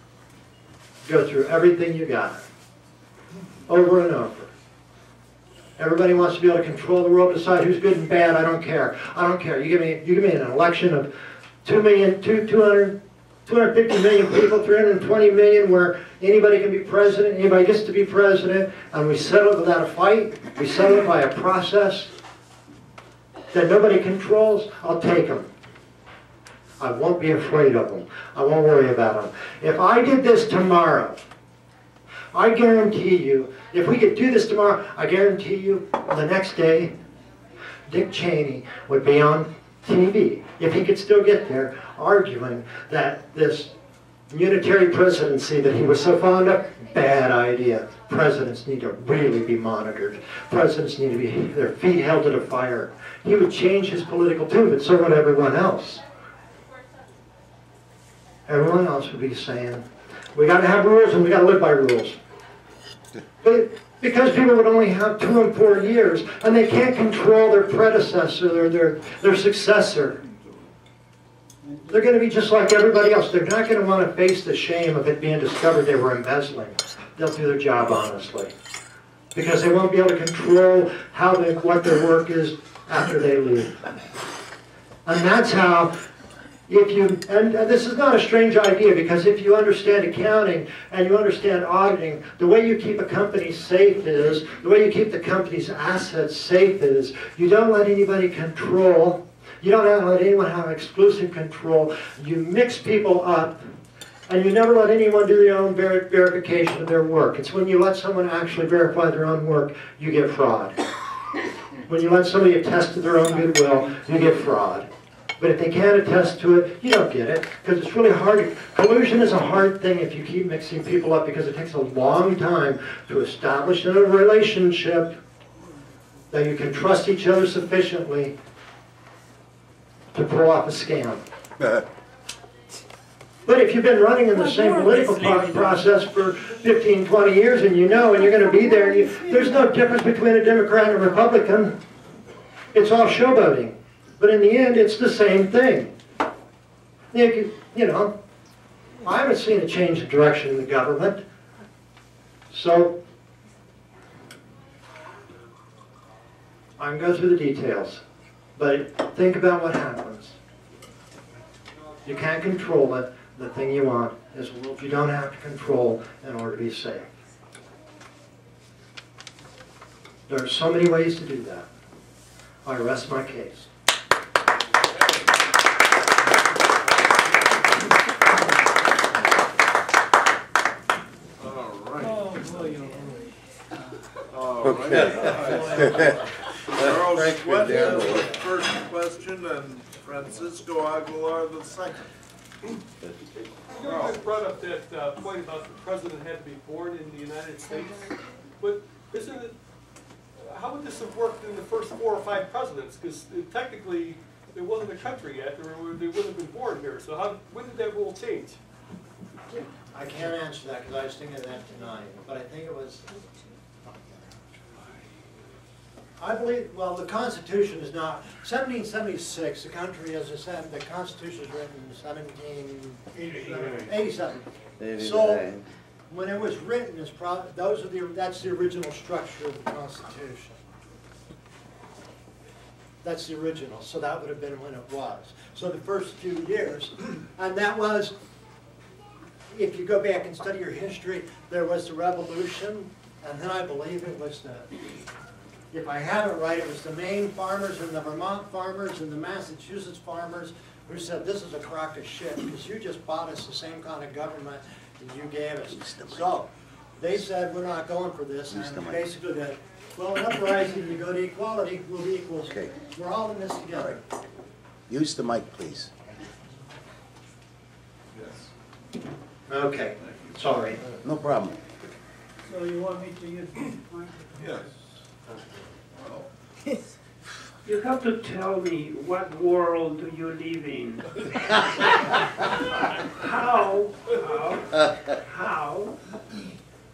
Go through everything you got. Over and over. Everybody wants to be able to control the world, decide who's good and bad. I don't care. I don't care. You give me an election of 250 million people, 320 million, where anybody can be president, anybody gets to be president, and we settle it without a fight, we settle it by a process that nobody controls, I'll take them. I won't be afraid of them. I won't worry about them. If I did this tomorrow, I guarantee you, if we could do this tomorrow, I guarantee you the next day, Dick Cheney would be on TV, if he could still get there, arguing that this unitary presidency that he was so fond of, bad idea. Presidents need to really be monitored. Presidents need to be their feet held to the fire. He would change his political tune, but so would everyone else. Everyone else would be saying, we got to have rules and we got to live by rules. But because people would only have 2 and 4 years, and they can't control their predecessor or their successor. They're going to be just like everybody else. They're not going to want to face the shame of it being discovered they were embezzling. They'll do their job honestly, because they won't be able to control how they, what their work is after they leave. And that's how, if you, and this is not a strange idea, because if you understand accounting and you understand auditing, the way you keep a company safe is, the way you keep the company's assets safe is, you don't let anybody control. You don't let anyone have exclusive control. You mix people up, and you never let anyone do their own verification of their work. It's when you let someone actually verify their own work, you get fraud. When you let somebody attest to their own goodwill, you get fraud. But if they can't attest to it, you don't get it, because it's really hard. Collusion is a hard thing if you keep mixing people up, because it takes a long time to establish a relationship that you can trust each other sufficiently to pull off a scam. But if you've been running in the same political process for 15, 20 years, and you know, and you're going to be there, there's no difference between a Democrat and a Republican. It's all showboating. But in the end, it's the same thing. You know, I haven't seen a change of direction in the government. So, I can go through the details. But think about what happens. You can't control it. The thing you want is what you don't have to control in order to be safe. There are so many ways to do that. I rest my case. All right. Okay. Charles Sweatman was the first question, and Francisco Aguilar the second. You brought up that point about the president had to be born in the United States, but isn't it? How would this have worked in the first 4 or 5 presidents? Because technically, there wasn't a country yet; they wouldn't have been born here. So, when did that rule change? I can't answer that because I was thinking of that tonight, but I think it was. I believe, well, the Constitution is not, 1776, the country, as I said, the Constitution is written in 1787. So, when it was written, it's that's the original structure of the Constitution. That's the original, so that would have been when it was. So the first few years, and that was, if you go back and study your history, there was the Revolution, and then I believe it was the, if I have it right, it was the Maine farmers and the Vermont farmers and the Massachusetts farmers who said, this is a crock of shit, because you just bought us the same kind of government that you gave us. So they said, we're not going for this. And basically, that, well, an uprising to go to equality will be equals. Okay. We're all in this together. All right. Use the mic, please. Yes. Okay. Sorry. No problem. So you want me to use the mic? Yes. You have to tell me what world do you live in? How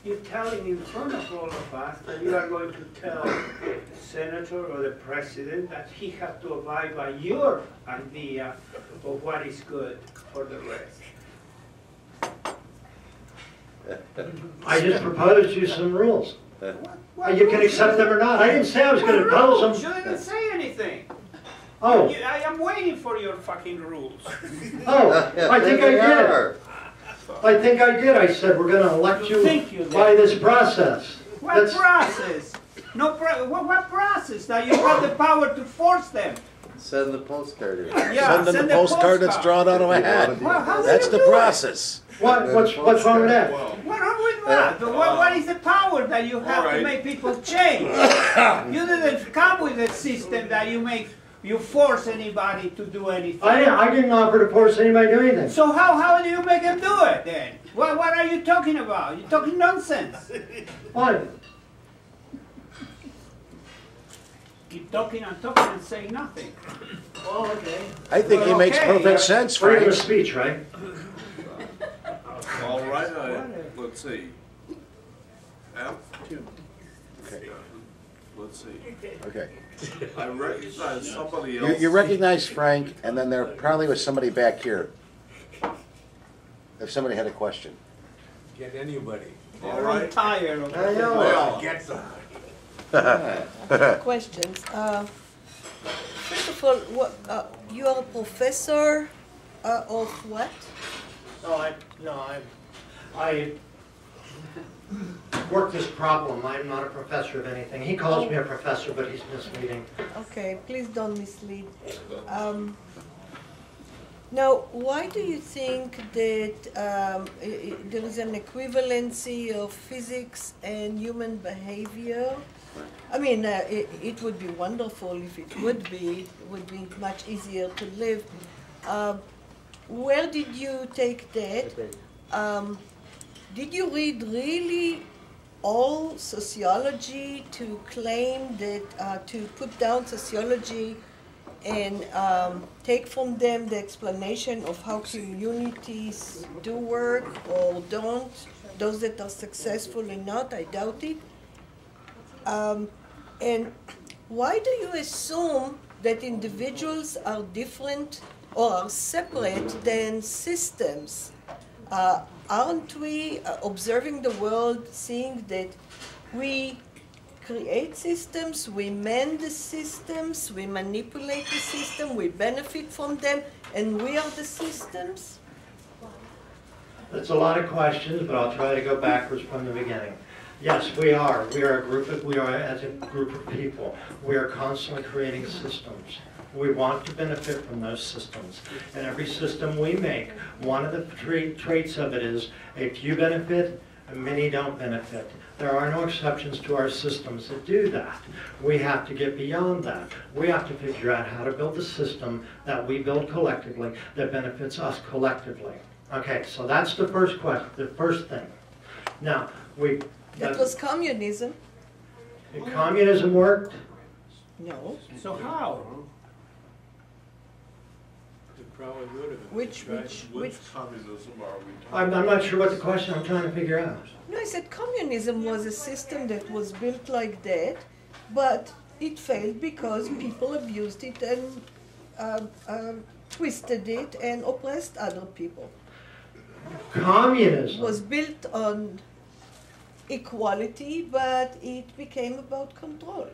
you're telling in front of all of us that you are going to tell the senator or the president that he has to abide by your idea of what is good for the rest? I just proposed you some rules. What you can accept them or not. I didn't say I was going to impose them. You didn't say anything. Oh. I am waiting for your fucking rules. Oh, I think I did. I think I did. I said we're going to elect you by this process. What process? No, what process? That you have the power to force them. Send the postcard. Yeah, send the postcard that's drawn out of a hat. Well, that's the process. What's wrong with that? What's wrong with that? What is the power that you have to make people change? You didn't come with a system that you make. You force anybody to do anything. I didn't offer to force anybody to do anything. So how do you make them do it then? What are you talking about? You're talking nonsense. What? Keep talking and talking and saying nothing. Oh, okay. I think he makes perfect sense for freedom of speech, right? All right. Let's see. Okay. Let's see. Okay. I recognize somebody else. You recognize Frank, and then there probably was somebody back here. If somebody had a question. Get anybody. All right. I'm tired of that. Well, get somebody. Questions. First of all, what, you are a professor of what? No, I work this problem. I'm not a professor of anything. He calls me a professor, but he's misleading. Okay, please don't mislead. Now, why do you think that there is an equivalency of physics and human behavior? I mean, it would be wonderful if it would be. It would be much easier to live. Where did you take that? Did you read really all sociology to claim that, to put down sociology and take from them the explanation of how communities do work or don't, those that are successful and not? I doubt it. And why do you assume that individuals are different or are separate than systems? Aren't we observing the world, seeing that we create systems, we mend the systems, we manipulate the system, we benefit from them, and we are the systems? That's a lot of questions, but I'll try to go backwards from the beginning. Yes, we are. We are a group of, as a group of people. We are constantly creating systems. We want to benefit from those systems. And every system we make, one of the traits of it is a few benefit, many don't benefit. There are no exceptions to our systems that do that. We have to get beyond that. We have to figure out how to build a system that we build collectively that benefits us collectively. Okay, so that's the first question, the first thing. Now, that was communism. Did communism work? No. So how? Which communism are we talking about? I'm not sure what the question I'm trying to figure out. No, I said communism was a system that was built like that, but it failed because people abused it and twisted it and oppressed other people. Communism was built on equality, but it became about control.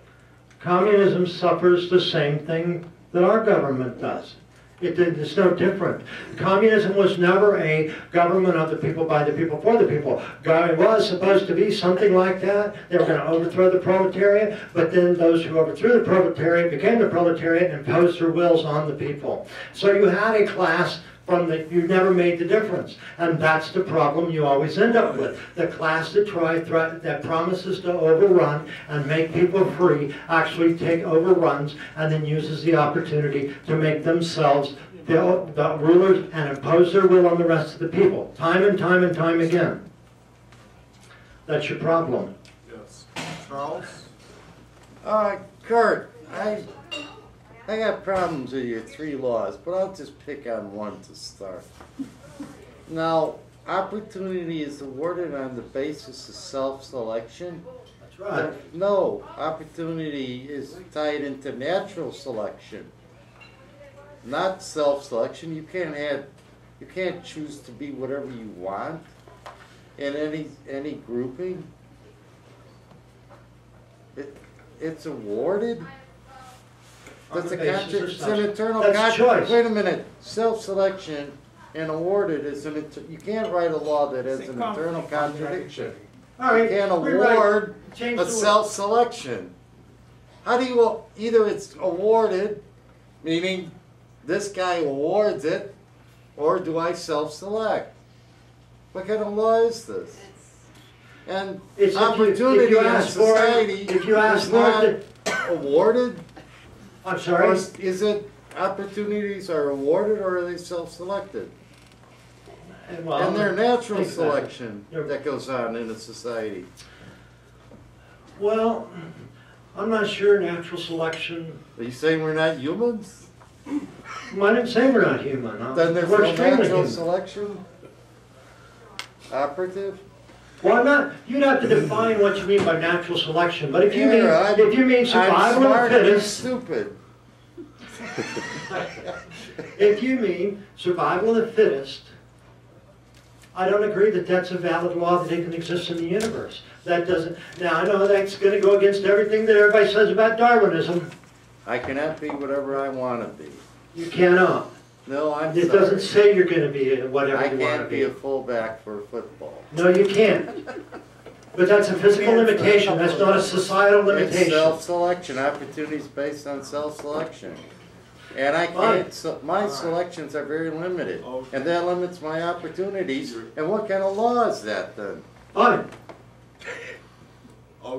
Communism suffers the same thing that our government does. It's no different. Communism was never a government of the people, by the people, for the people. It was supposed to be something like that. They were going to overthrow the proletariat, but then those who overthrew the proletariat became the proletariat and imposed their wills on the people. So you had a class from the, you never made the difference. And that's the problem you always end up with. The class that that promises to overrun and make people free actually overruns and then uses the opportunity to make themselves the rulers and impose their will on the rest of the people, time and time and time again. That's your problem. Yes. Charles? Kurt, I got problems with your three laws, but I'll just pick on one to start. Now, opportunity is awarded on the basis of self-selection. That's right. No, opportunity is tied into natural selection, not self-selection. You can't choose to be whatever you want in any grouping. It's awarded. That's a contradiction. It's an internal contradiction. Wait a minute. Self-selection and awarded is an you can't write a law that has an internal contradiction. All right. You can't award a self-selection. How do you either it's awarded meaning this guy awards it, or do I self-select? What kind of law is this? And it's opportunity in society is not awarded? I'm sorry? Or is it opportunities are awarded, or are they self-selected? Well, and their natural selection that goes on in a society. Well, I'm not sure natural selection. Are you saying we're not humans? Well, I didn't say we're not human. Huh? Then there's no natural selection operative? Well, I'm not, you'd have to define what you mean by natural selection, but if you mean survival of the fittest, if you mean survival of the fittest, I don't agree that that's a valid law that even exists in the universe. That doesn't. Now, I know that's going to go against everything that everybody says about Darwinism. I cannot be whatever I want to be. You cannot. No, I'm It doesn't say you're going to be whatever you want to be. I can't be a fullback for football. No, you can't. But that's a physical limitation. That's not a societal limitation. It's self-selection. Opportunities based on self-selection. And I can't, so my selections are very limited, and that limits my opportunities. And what kind of law is that then? Okay. Law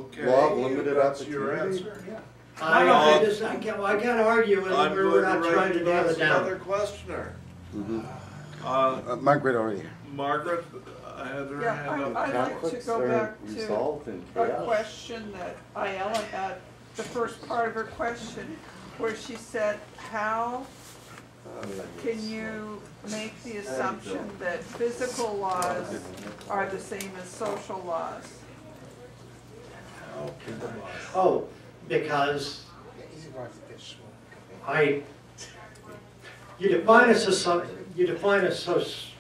of limited opportunity. Your answer. Yeah. I can't argue with it. We're not trying to nail it down. Another questioner. Mm-hmm. Margaret already. Margaret, Heather, yeah, I'd like to go back to a question that Ayala had, the first part of her question, where she said, how can you make the assumption that physical laws are the same as social laws? Oh, because you define a society, you define a social,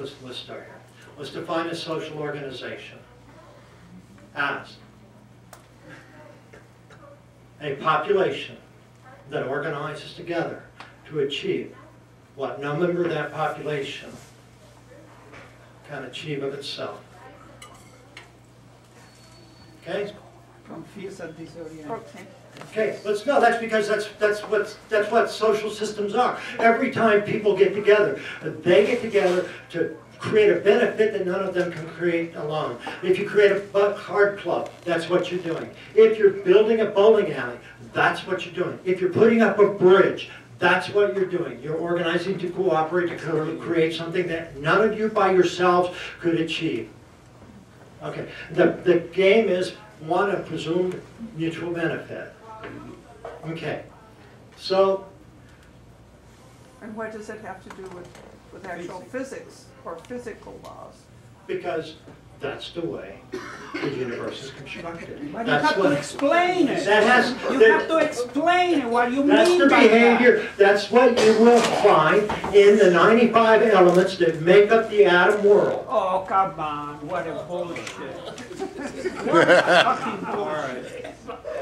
let's start here. Let's define a social organization as a population that organizes together to achieve what no member of that population can achieve of itself. Okay? Okay, let's know. That's because that's what social systems are. Every time people get together, they get together to create a benefit that none of them can create alone. If you create a card club, that's what you're doing. If you're building a bowling alley, that's what you're doing. If you're putting up a bridge, that's what you're doing. You're organizing to cooperate, to create something that none of you by yourselves could achieve. Okay, the game is one of presumed mutual benefit. Okay, so. And what does it have to do with actual physics or physical laws? Because that's the way the universe is constructed. But that's you have to explain it. You have to explain what you mean by behavior, that. That's what you will find in the 95 elements that make up the atom world. Oh, come on. What a bullshit. What a fucking bullshit.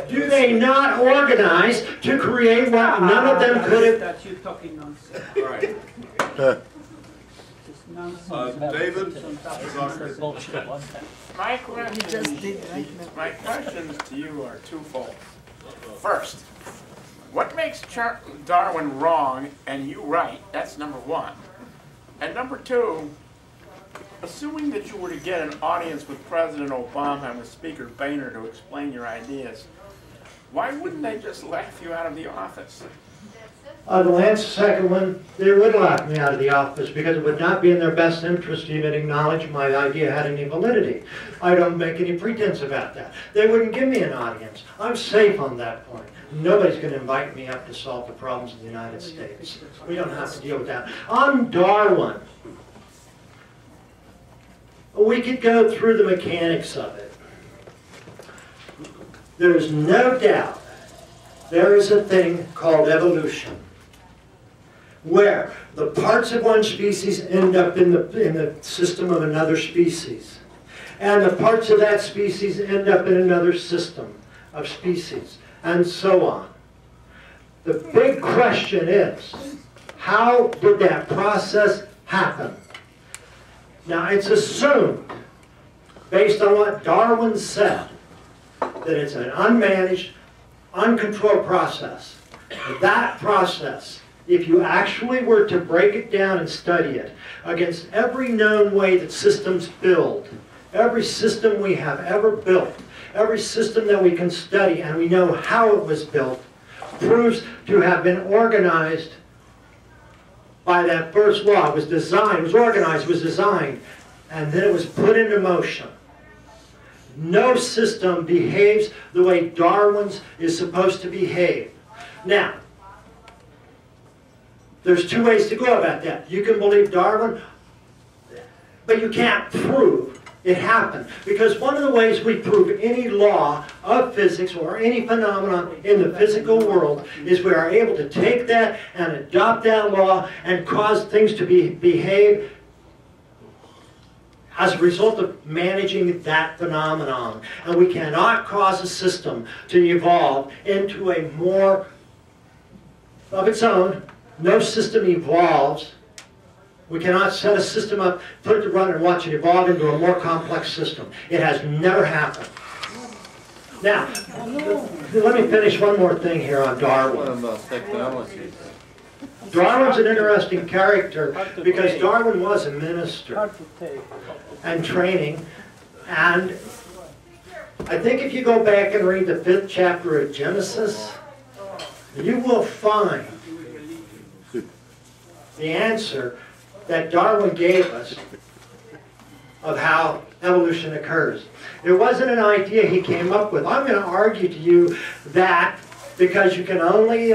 Do they not organize to create what none of them could have... That you're talking nonsense. All right. David, my questions to you are twofold. First, what makes Darwin wrong and you right? That's number one. And number two, assuming that you were to get an audience with President Obama and with Speaker Boehner to explain your ideas, why wouldn't they just laugh you out of the office? The last second one, they would lock me out of the office because it would not be in their best interest to even acknowledge my idea had any validity. I don't make any pretense about that. They wouldn't give me an audience. I'm safe on that point. Nobody's going to invite me up to solve the problems of the United States. We don't have to deal with that. On Darwin, we could go through the mechanics of it. There is no doubt there is a thing called evolution, where the parts of one species end up in the system of another species. And the parts of that species end up in another system of species, and so on. The big question is, how did that process happen? Now, it's assumed, based on what Darwin said, that it's an unmanaged, uncontrolled process. That process, if you actually were to break it down and study it against every known way that systems build, every system we have ever built, every system that we can study and we know how it was built, proves to have been organized by that first law. It was designed, it was organized, it was designed, and then it was put into motion. No system behaves the way Darwin's is supposed to behave. Now, there's two ways to go about that. You can believe Darwin, but you can't prove it happened. Because one of the ways we prove any law of physics or any phenomenon in the physical world is we are able to take that and adopt that law and cause things to behave as a result of managing that phenomenon. And we cannot cause a system to evolve into a more of its own. No system evolves. We cannot set a system up, put it to run and watch it evolve into a more complex system. It has never happened. Now, let me finish one more thing here on Darwin. Darwin's an interesting character because Darwin was a minister and training. And I think if you go back and read the 5th chapter of Genesis, you will find the answer that Darwin gave us of how evolution occurs. It wasn't an idea he came up with. I'm going to argue to you that because you can only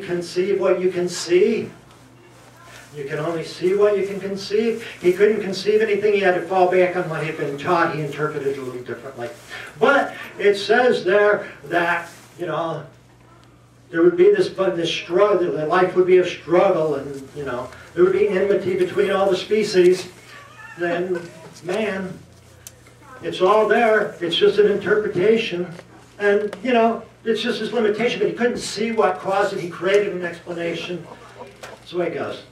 conceive what you can see, you can only see what you can conceive. He couldn't conceive anything. He had to fall back on what he had been taught. He interpreted it a little differently. But it says there that, you know, there would be this struggle, that life would be a struggle, and, you know, there would be enmity between all the species. Then, man, it's all there. It's just an interpretation. And, you know, it's just his limitation, but he couldn't see what caused it. He created an explanation. That's the way it goes.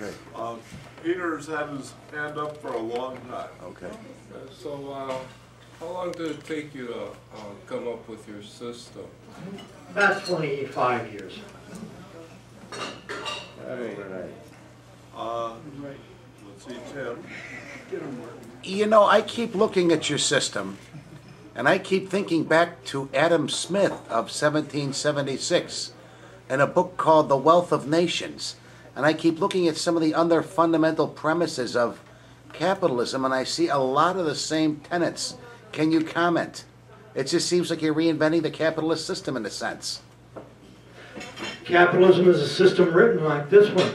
Okay. Peter's had his hand up for a long time. Okay. How long did it take you to come up with your system? About 25 years. All right. Let's see, Tim. You know, I keep looking at your system, and I keep thinking back to Adam Smith of 1776 and a book called The Wealth of Nations. And I keep looking at some of the other fundamental premises of capitalism, and I see a lot of the same tenets. Can you comment? It just seems like you're reinventing the capitalist system in a sense. Capitalism is a system written like this one.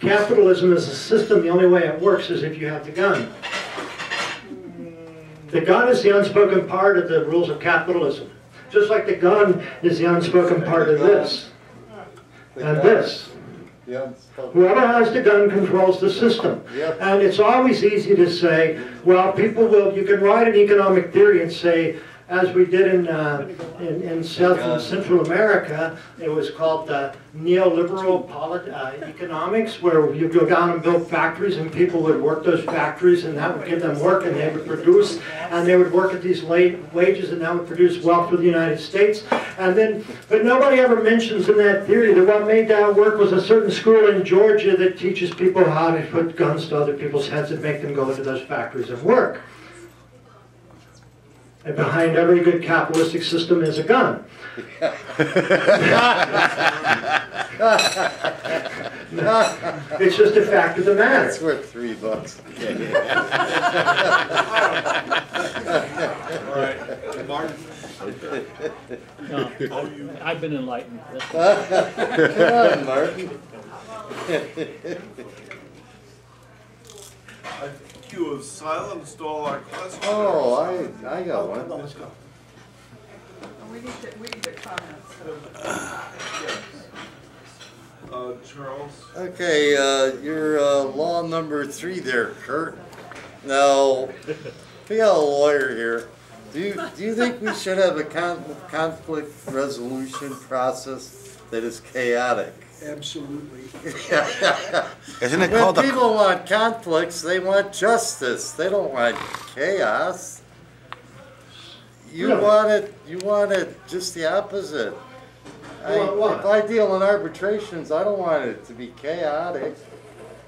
Capitalism is a system. The only way it works is if you have the gun. The gun is the unspoken part of the rules of capitalism. Just like the gun is the unspoken part of this and this. Whoever has the gun controls the system. Yep. And it's always easy to say, well, people will, you can write an economic theory and say, as we did in South and Central America, it was called neoliberal economics, where you go down and build factories and people would work those factories and that would give them work and they would produce, and they would work at these late wages and that would produce wealth for the United States. And then, but nobody ever mentions in that theory that what made that work was a certain school in Georgia that teaches people how to put guns to other people's heads and make them go into those factories and work. And behind every good capitalistic system is a gun. No, it's just a fact of the matter. It's worth $3. All right, Martin. No, I've been enlightened. Come on, Martin. You have silenced all our questions. Oh, I got one. Let's go. We need the comments. Charles? Okay, you're law number 3 there, Kurt. Now, we got a lawyer here. Do you think we should have a conflict resolution process that is chaotic? Absolutely. Isn't it called? When people want conflicts, they want justice. They don't want chaos. You want it. You want it just the opposite. If I deal in arbitrations, I don't want it to be chaotic.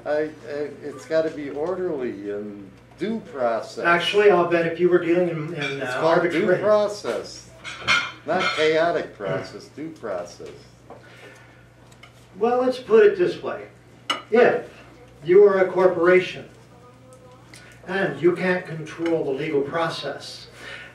It's got to be orderly and due process. Actually, I'll bet if you were dealing in it's called due process, not chaotic process, due process. Well, let's put it this way. If you are a corporation and you can't control the legal process,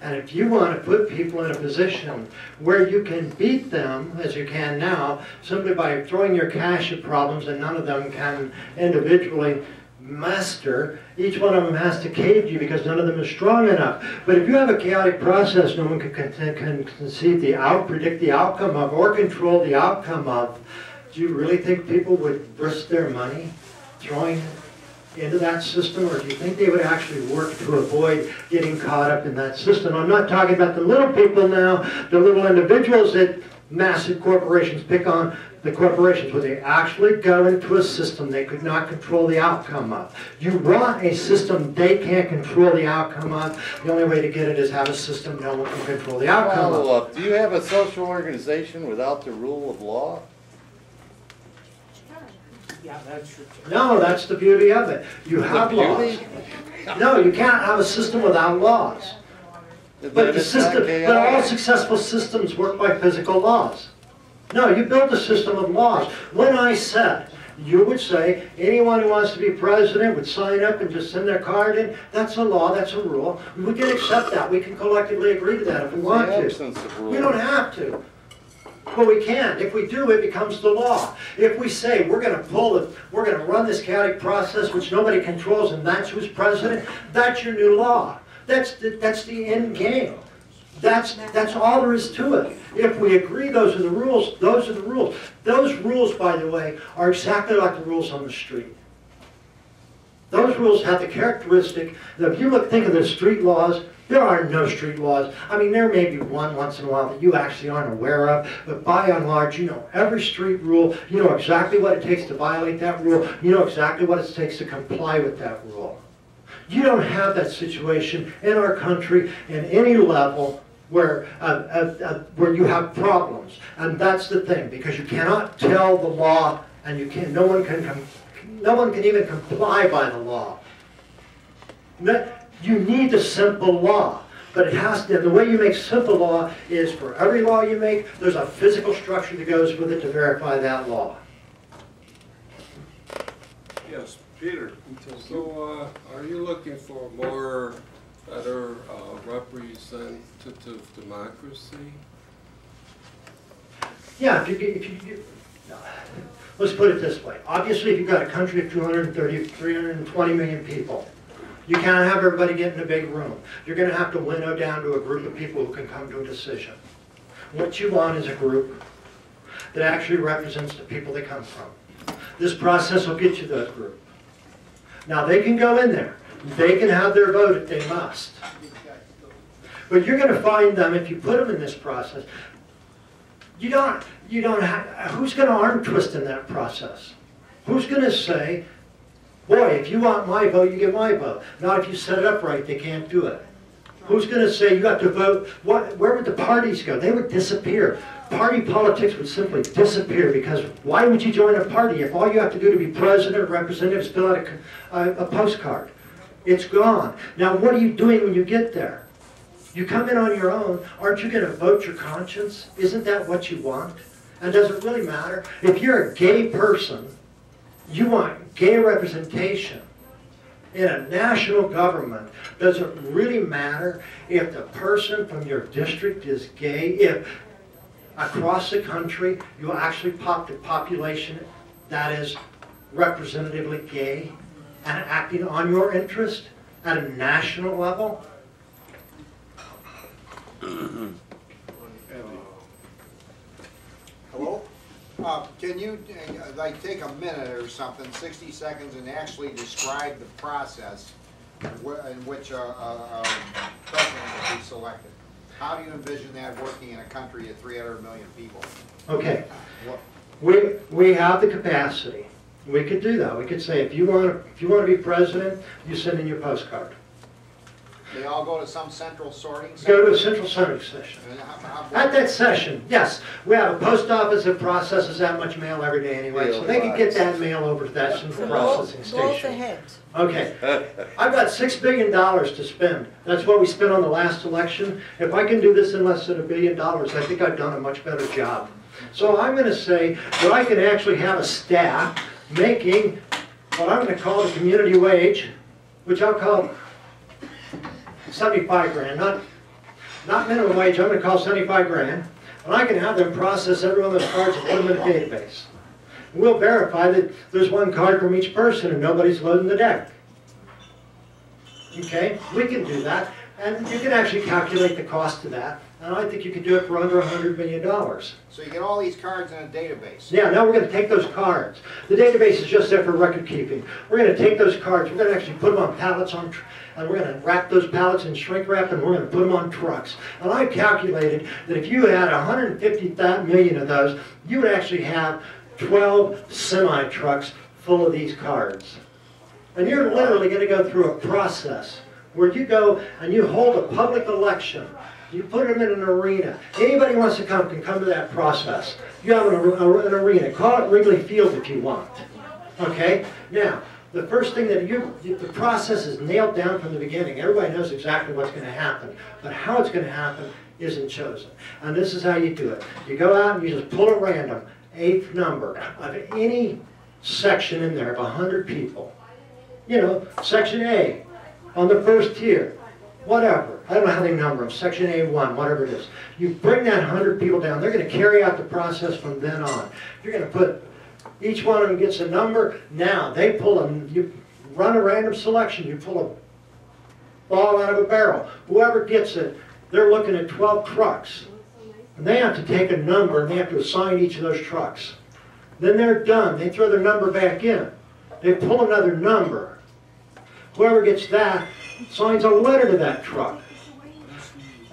and if you want to put people in a position where you can beat them, as you can now, simply by throwing your cash at problems and none of them can individually master, each one of them has to cave to you because none of them is strong enough. But if you have a chaotic process no one can conceive the predict the outcome of, or control the outcome of, do you really think people would risk their money throwing into that system, or do you think they would actually work to avoid getting caught up in that system? I'm not talking about the little people now, the little individuals that massive corporations pick on, the corporations where they actually go into a system they could not control the outcome of. You want a system they can't control the outcome of. The only way to get it is have a system no one can control the outcome of. Do you have a social organization without the rule of law? Yeah, that's true. No, that's the beauty of it. You have laws. No, you can't have a system without laws. But the system, but all successful systems work by physical laws. No, you build a system of laws. When I said, you would say, anyone who wants to be president would sign up and just send their card in, that's a law, that's a rule. We can accept that. We can collectively agree to that if we want to. We don't have to. But we can't. If we do, it becomes the law. If we say we're going to pull it, we're going to run this chaotic process which nobody controls, and that's who's president, that's your new law. That's the end game. That's all there is to it. If we agree those are the rules, those are the rules. Those rules, by the way, are exactly like the rules on the street. Those rules have the characteristic that if you think of the street laws, there are no street laws. I mean, there may be one once in a while that you actually aren't aware of, but by and large, you know every street rule. You know exactly what it takes to violate that rule. You know exactly what it takes to comply with that rule. You don't have that situation in our country in any level where you have problems. And that's the thing, because you cannot tell the law, and you can no one can even comply by the law. You need a simple law, but it has to, the way you make simple law is for every law you make, there's a physical structure that goes with it to verify that law. Yes, Peter, so are you looking for more, better representative democracy? Yeah, let's put it this way. Obviously, if you've got a country of 230, 320 million people, you can't have everybody get in a big room. You're going to have to winnow down to a group of people who can come to a decision. What you want is a group that actually represents the people they come from. This process will get you that group. Now they can go in there. They can have their vote if they must. But you're going to find them, if you put them in this process, you don't have, who's going to arm twist in that process? Who's going to say, boy, if you want my vote, you get my vote. Not if you set it up right, they can't do it. Who's going to say you have to vote? What, where would the parties go? They would disappear. Party politics would simply disappear, because why would you join a party if all you have to do to be president or representative is fill out a postcard? It's gone. Now, what are you doing when you get there? You come in on your own. Aren't you going to vote your conscience? Isn't that what you want? And does it really matter? If you're a gay person, you want gay representation in a national government. Does it really matter if the person from your district is gay? If across the country you actually pop the population that is representatively gay and acting on your interest at a national level? Hello? Can you, like, take a minute or something, 60 seconds, and actually describe the process in which a president will be selected? How do you envision that working in a country of 300 million people? Okay. We have the capacity. We could do that. We could say, if you want to be president, you send in your postcard. They all go to some central sorting session? Go to a central sorting session. At that session, yes. We have a post office that processes that much mail every day anyway, so they can get that mail over to that central processing station. Okay. I've got $6 billion to spend. That's what we spent on the last election. If I can do this in less than $1 billion, I think I've done a much better job. So I'm going to say that I can actually have a staff making what I'm going to call the community wage, which I'll call 75 grand, not minimum wage, I'm going to call 75 grand, and I can have them process everyone that's cards at 1 minute database. We'll verify that there's one card from each person and nobody's loading the deck. Okay, we can do that, and you can actually calculate the cost of that, and I think you can do it for under $100 million. So you get all these cards in a database. Yeah, now we're going to take those cards. The database is just there for record keeping. We're going to take those cards, we're going to actually put them on pallets, and we're going to wrap those pallets in shrink wrap, and we're going to put them on trucks. And I calculated that if you had 150 million of those, you would actually have 12 semi-trucks full of these cards. And you're literally going to go through a process where you go and you hold a public election. You put them in an arena. Anybody who wants to come can come to that process. You have an arena. Call it Wrigley Field if you want. Okay? Now, the first thing that the process is nailed down from the beginning. Everybody knows exactly what's going to happen. But how it's going to happen isn't chosen. And this is how you do it. You go out and you just pull a random eighth number of any section in there of 100 people. You know, section A on the first tier. Whatever. I don't know how they number them, section A1, whatever it is. You bring that 100 people down. They're going to carry out the process from then on. You're going to put, each one of them gets a number. Now, they pull them, you run a random selection. You pull a ball out of a barrel. Whoever gets it, they're looking at 12 trucks. And they have to take a number, and they have to assign each of those trucks. Then they're done. They throw their number back in. They pull another number. Whoever gets that signs a letter to that truck.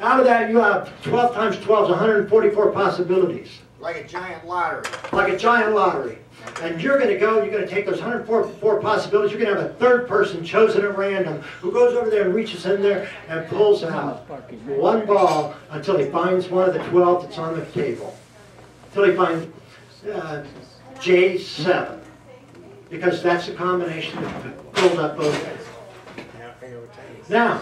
Out of that, you have 12 times 12 is 144 possibilities. Like a giant lottery. Like a giant lottery. And you're going to go, you're going to take those 144 possibilities, you're going to have a third person chosen at random who goes over there and reaches in there and pulls out one ball until he finds one of the 12 that's on the table. Until he finds J7. Because that's the combination that pulled up both ways. Now,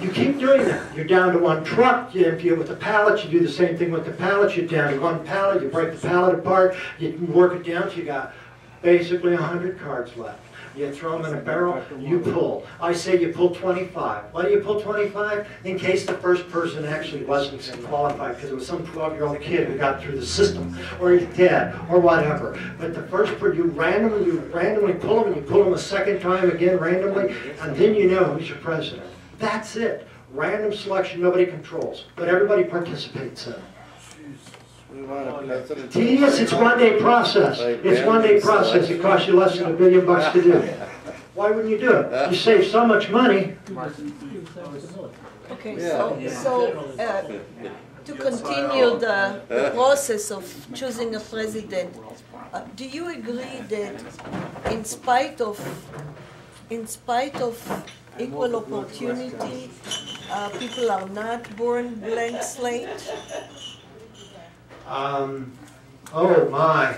you keep doing that. You're down to one truck. You empty it with the pallets. You do the same thing with the pallets. You're down to one pallet. You break the pallet apart. You work it down so you got basically 100 cards left. You throw them in a barrel. You pull. I say you pull 25. Why do you pull 25? In case the first person actually wasn't qualified because it was some 12-year-old kid who got through the system, or he's dead, or whatever. But the first person, you randomly pull them, and you pull them a second time again randomly, and then you know who's your president. That's it. Random selection, nobody controls, but everybody participates in it. Tedious, it's one-day process. It's one-day process. It costs you less than $1 billion to do it. Why wouldn't you do it? You save so much money. Okay, so to continue the process of choosing a president, do you agree that in spite of equal opportunity, people are not born blank slate? Oh my,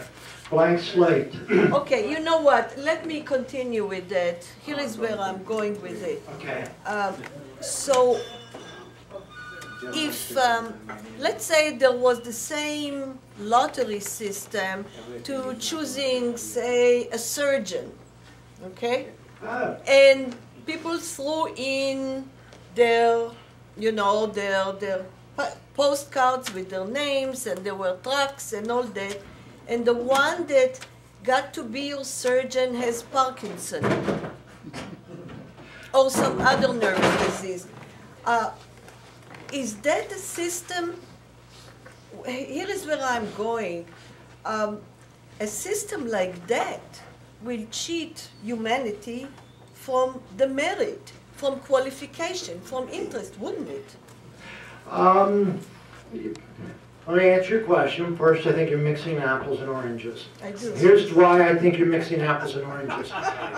blank slate. Okay, you know what? Let me continue with that. Here is where I'm going with it. Okay. So, if let's say there was the same lottery system to choosing, say, a surgeon, okay, and people threw in their, you know, their postcards with their names, and there were trucks and all that. And the one that got to be your surgeon has Parkinson's or some other nervous disease. Is that the system? Here is where I'm going. A system like that will cheat humanity from the merit, from qualification, from interest, wouldn't it? Let me answer your question. First, I think you're mixing apples and oranges. I do. Here's why I think you're mixing apples and oranges.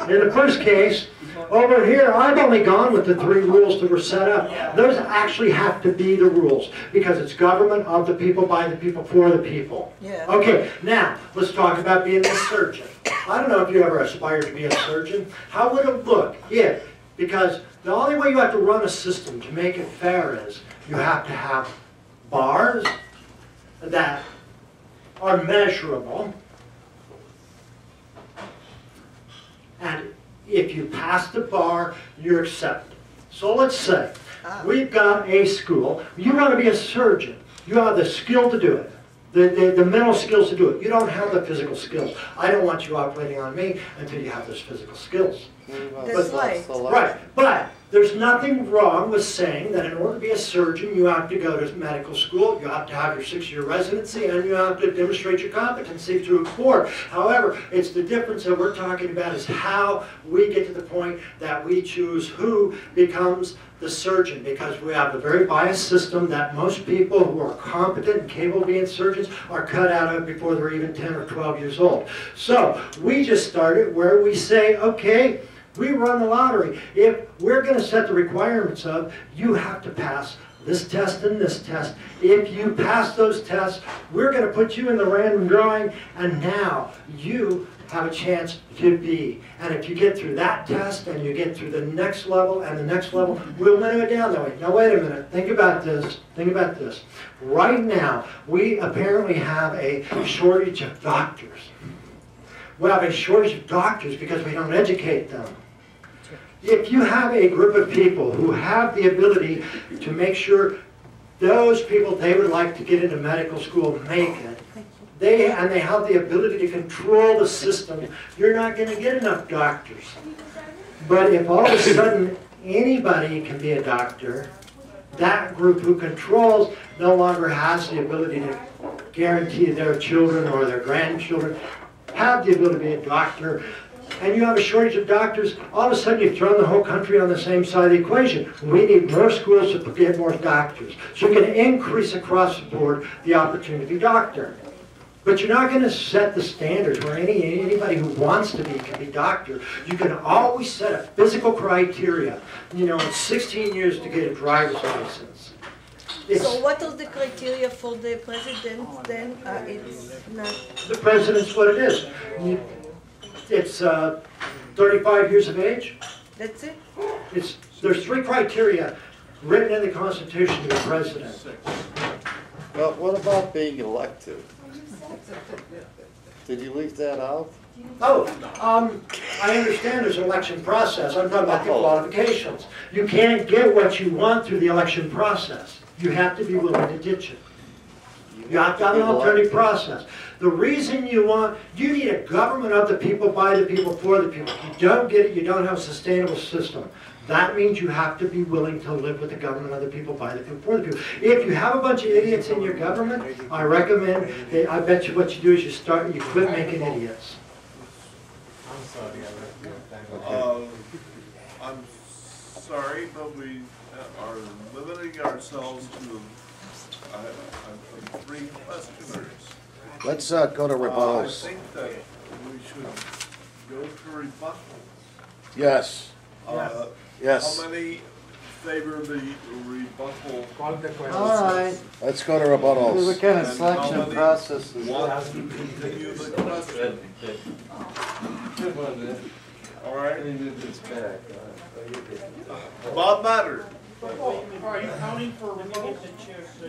In the first case, over here, I've only gone with the three rules that were set up. Those actually have to be the rules, because it's government of the people, by the people, for the people. Yeah. Okay, now, let's talk about being a surgeon. I don't know if you ever aspired to be a surgeon. How would it look if, because the only way you have to run a system to make it fair is, you have to have bars that are measurable, and if you pass the bar, you're accepted. So let's say we've got a school, you want to be a surgeon, you have the skill to do it, the mental skills to do it, you don't have the physical skills. I don't want you operating on me until you have those physical skills. But there's nothing wrong with saying that in order to be a surgeon, you have to go to medical school, you have to have your 6-year residency, and you have to demonstrate your competency through a board. However, it's the difference that we're talking about is how we get to the point that we choose who becomes the surgeon, because we have a very biased system that most people who are competent and capable of being surgeons are cut out of before they're even 10 or 12 years old. So we just started where we say, okay, we run the lottery. If we're going to set the requirements of, you have to pass this test and this test. If you pass those tests, we're going to put you in the random drawing, and now you have a chance to be. And if you get through that test, and you get through the next level, and the next level, we'll narrow it down that way. Now wait a minute, think about this, think about this. Right now, we apparently have a shortage of doctors. We have a shortage of doctors because we don't educate them. If you have a group of people who have the ability to make sure those people they would like to get into medical school make it, and they have the ability to control the system, you're not going to get enough doctors. But if all of a sudden anybody can be a doctor, that group who controls no longer has the ability to guarantee their children or their grandchildren have the ability to be a doctor. And you have a shortage of doctors, all of a sudden you've thrown the whole country on the same side of the equation. We need more schools to get more doctors. So you can increase across the board the opportunity to be a doctor. But you're not going to set the standards where anybody who wants to be can be a doctor. You can always set a physical criteria. You know, it's 16 years to get a driver's license. So what are the criteria for the president then? It's not... The president's what it is. It's 35 years of age. That's it? It's, there's 3 criteria written in the Constitution to be president. Well, what about being elected? Did you leave that out? Oh, I understand there's an election process. I'm talking about the qualifications. You can't get what you want through the election process. You have to be willing to ditch it. You have to have an alternative process. The reason you need a government of the people, by the people, for the people. If you don't get it, you don't have a sustainable system. That means you have to be willing to live with the government of the people, by the people, for the people. If you have a bunch of idiots in your government, I recommend, I bet you what you do is you start, you quit making idiots. I'm sorry, I'm sorry, but we are limiting ourselves to three questioners. Let's go to rebuttals. I think that we should go to rebuttals. Yes. Yes. How many favor the rebuttal? All right. Let's go to rebuttals. There's a kind of selection process. All right. Bob Matter. Are you counting for rebuttals?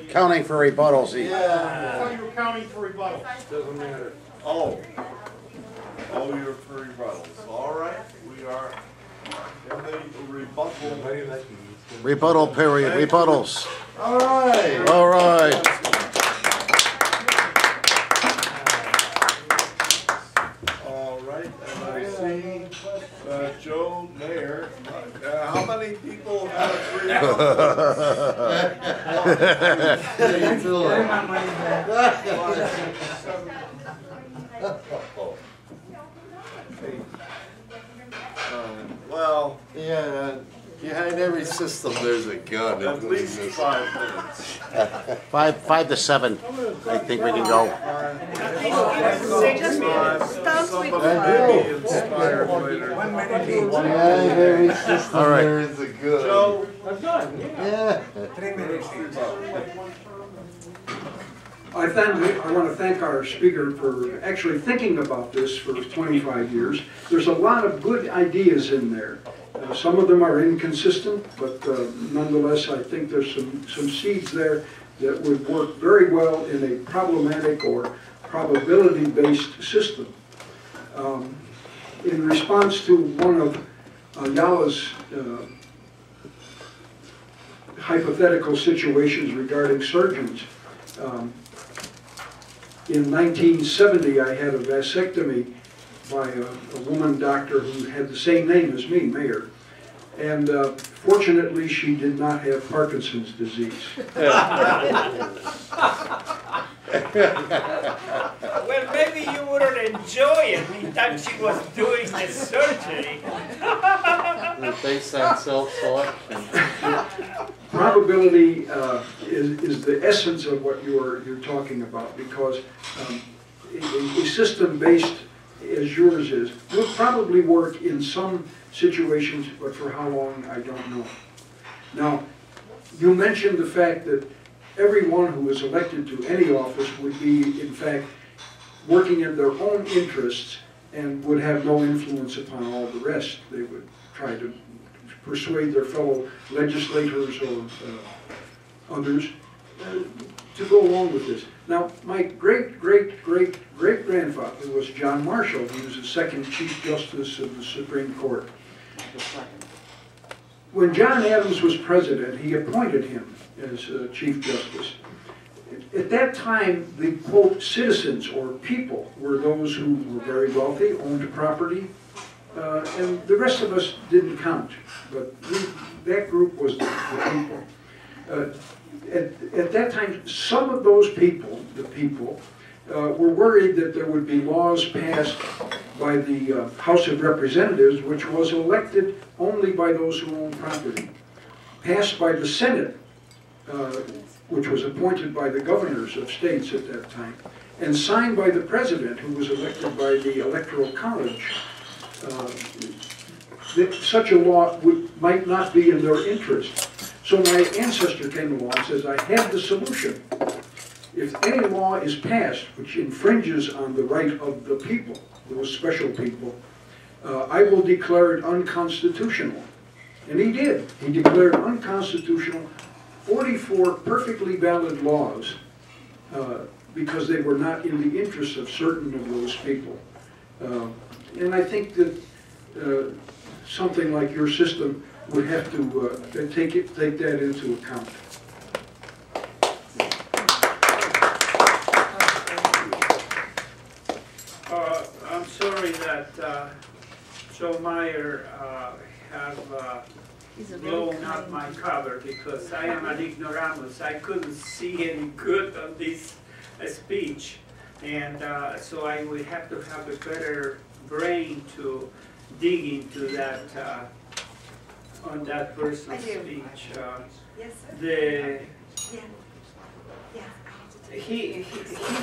Counting for rebuttals, yeah. I thought you were counting for rebuttals. Doesn't matter. Oh. Oh, you're for rebuttals. All right. We are in the rebuttal. Rebuttal period. Rebuttals. All right. All right. All right. And I see Joe Mayer. How many people have three? Well, yeah, behind every system, there's a gun. At least 5 minutes. 5 to 7, I think we can go. All right. There is a gun. Joe, a gun, yeah. 3 minutes. I want to thank our speaker for actually thinking about this for 25 years. There's a lot of good ideas in there. Some of them are inconsistent, but nonetheless, I think there's some seeds there that would work very well in a problematic or probability-based system. In response to one of Yala's hypothetical situations regarding surgeons, in 1970, I had a vasectomy by a woman doctor who had the same name as me, Mayer. And fortunately, she did not have Parkinson's disease. Well, maybe you wouldn't enjoy it the time she was doing the surgery. Based on self-selection. Probability is the essence of what you're talking about, because a system based as yours is will probably work in some situations, but for how long I don't know. Now, you mentioned the fact that everyone who is elected to any office would be, in fact, working in their own interests and would have no influence upon all the rest. They would try to persuade their fellow legislators or others to go along with this. Now, my great-great-great-great-grandfather was John Marshall. He was the second Chief Justice of the Supreme Court. When John Adams was president, he appointed him as Chief Justice. At that time, the, quote, citizens or people were those who were very wealthy, owned property, and the rest of us didn't count, but that group was the people. At that time, some of those people, were worried that there would be laws passed by the House of Representatives, which was elected only by those who owned property, passed by the Senate, which was appointed by the governors of states at that time, and signed by the president, who was elected by the Electoral College. That such a law might not be in their interest. So my ancestor came along and says, I have the solution. If any law is passed which infringes on the right of the people, those special people, I will declare it unconstitutional. And he did. He declared unconstitutional 44 perfectly valid laws because they were not in the interest of certain of those people. And I think that something like your system would have to take that into account. I'm sorry that Joe Meyer have blown up my cover, because I am an ignoramus. I couldn't see any good of this speech, and so I would have to have a better brain to dig into that on that person's speech. Yes, sir. He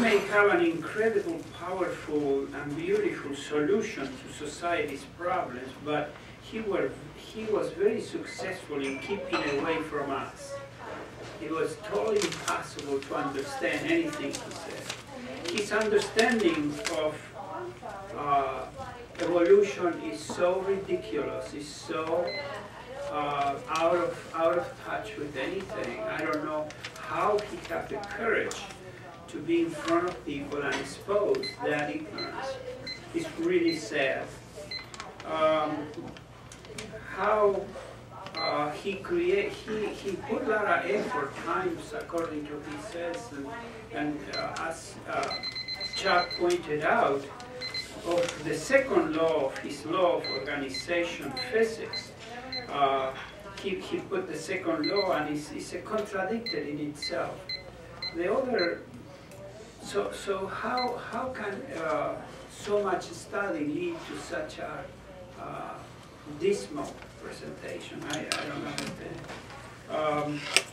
may have an incredible, powerful, and beautiful solution to society's problems, but he was very successful in keeping away from us. It was totally impossible to understand anything he said. His understanding of evolution is so ridiculous, is so out of touch with anything. I don't know how he had the courage to be in front of people and expose that ignorance. It's really sad. How he put a lot of effort, times according to what he says, and as Chuck pointed out, of the second law of his law of organization physics. He put the second law, and it's contradicted in itself. The other, so how can so much study lead to such a dismal presentation. I don't know if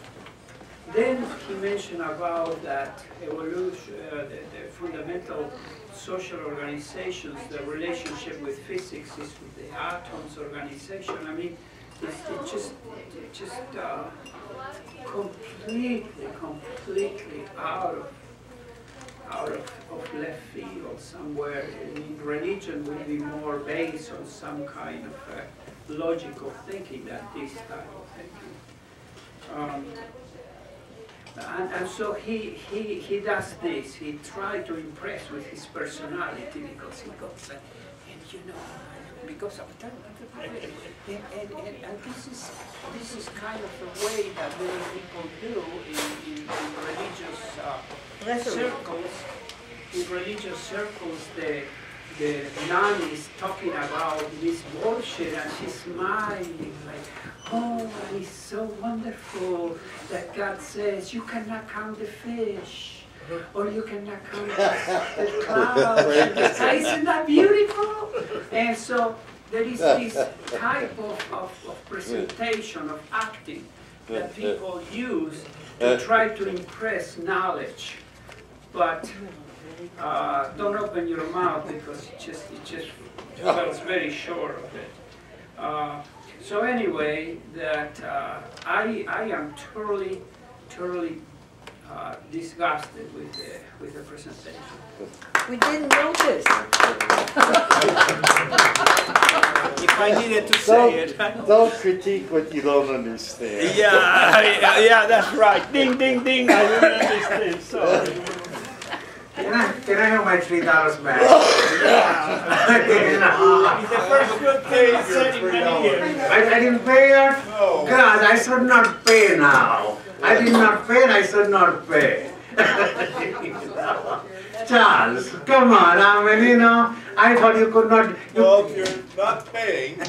then he mentioned about that evolution, the fundamental social organizations, the relationship with physics is with the atoms organization. I mean, it's just completely out of left field somewhere. I mean, religion would be more based on some kind of logical thinking than this type of thinking. And so he does this. He tried to impress with his personality because he got that, and you know, because of that, and this is kind of the way that many people do in religious circles. In religious circles, the nun is talking about this bullshit, and she's smiling like, oh, it's so wonderful that God says you cannot count the fish, or you cannot count the clouds. Isn't that beautiful? And so there is this type of presentation, of acting, that people use to try to impress knowledge. But don't open your mouth because it just falls very short of it. So anyway, that I am totally disgusted with the presentation. We didn't notice. If I needed to say it. Don't critique what you don't understand. Yeah, yeah, that's right. Ding, ding, ding. I don't understand. Sorry. Can I have my $3 back? It's the first good thing I've said in many years. I didn't pay it? No. God, I should not pay now. I did not pay, I should not pay. Charles, come on, I mean, you know, I thought you could not... Well, if you're not paying... Yeah.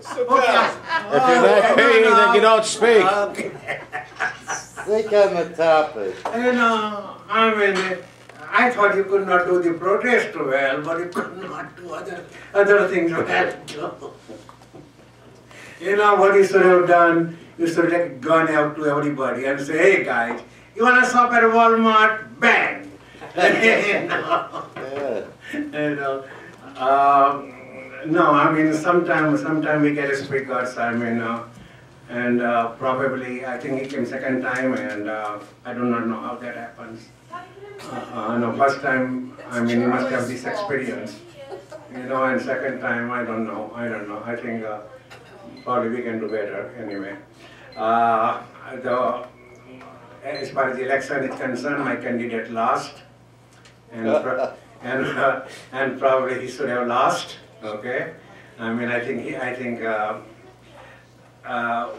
So fast. If you're not paying, then you don't speak. Okay. Think on the topic. You know, I mean, I thought you could not do the protest well, but you could not do other things well, too. You know what you should have done? You should have gone out to everybody and say, hey guys, you want to shop at Walmart? Bang! You know? Yeah. You know? No, I mean, sometime we get speakers, I mean, and probably, I think he came second time, and I do not know how that happens. No, first time, I mean, you must have this experience, you know, and second time, I don't know. I think probably we can do better, anyway. As far as the election is concerned, my candidate lost, and probably he should have lost, okay? I mean, I think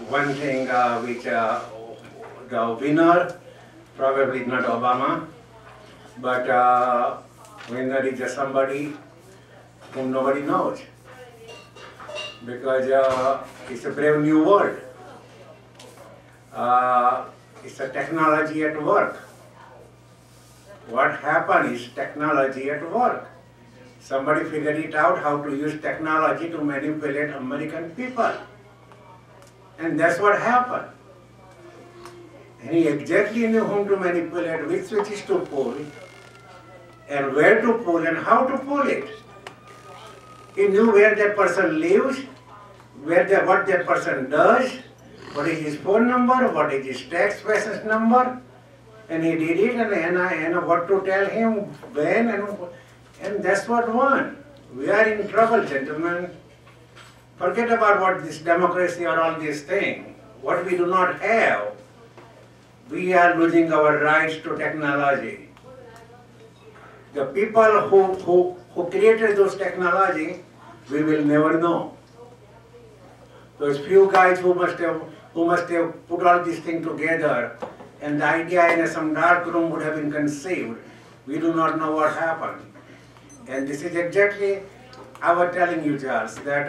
one thing which the winner probably not Obama, but winner is just somebody whom nobody knows, because it's a brave new world. It's a technology at work. What happened is technology at work. Somebody figured it out how to use technology to manipulate American people. And that's what happened. And he exactly knew whom to manipulate, which switches to pull, and where to pull, and how to pull it. He knew where that person lives, what that person does, what is his phone number, what is his text message number, and he did it, and I know what to tell him, when, and that's what won. We are in trouble, gentlemen. Forget about what this democracy or all these things. What we do not have, we are losing our rights to technology. The people who created those technology, we will never know. Those few guys who must have put all these things together, and the idea in some dark room would have been conceived. We do not know what happened. And this is exactly, I was telling you, Charles, that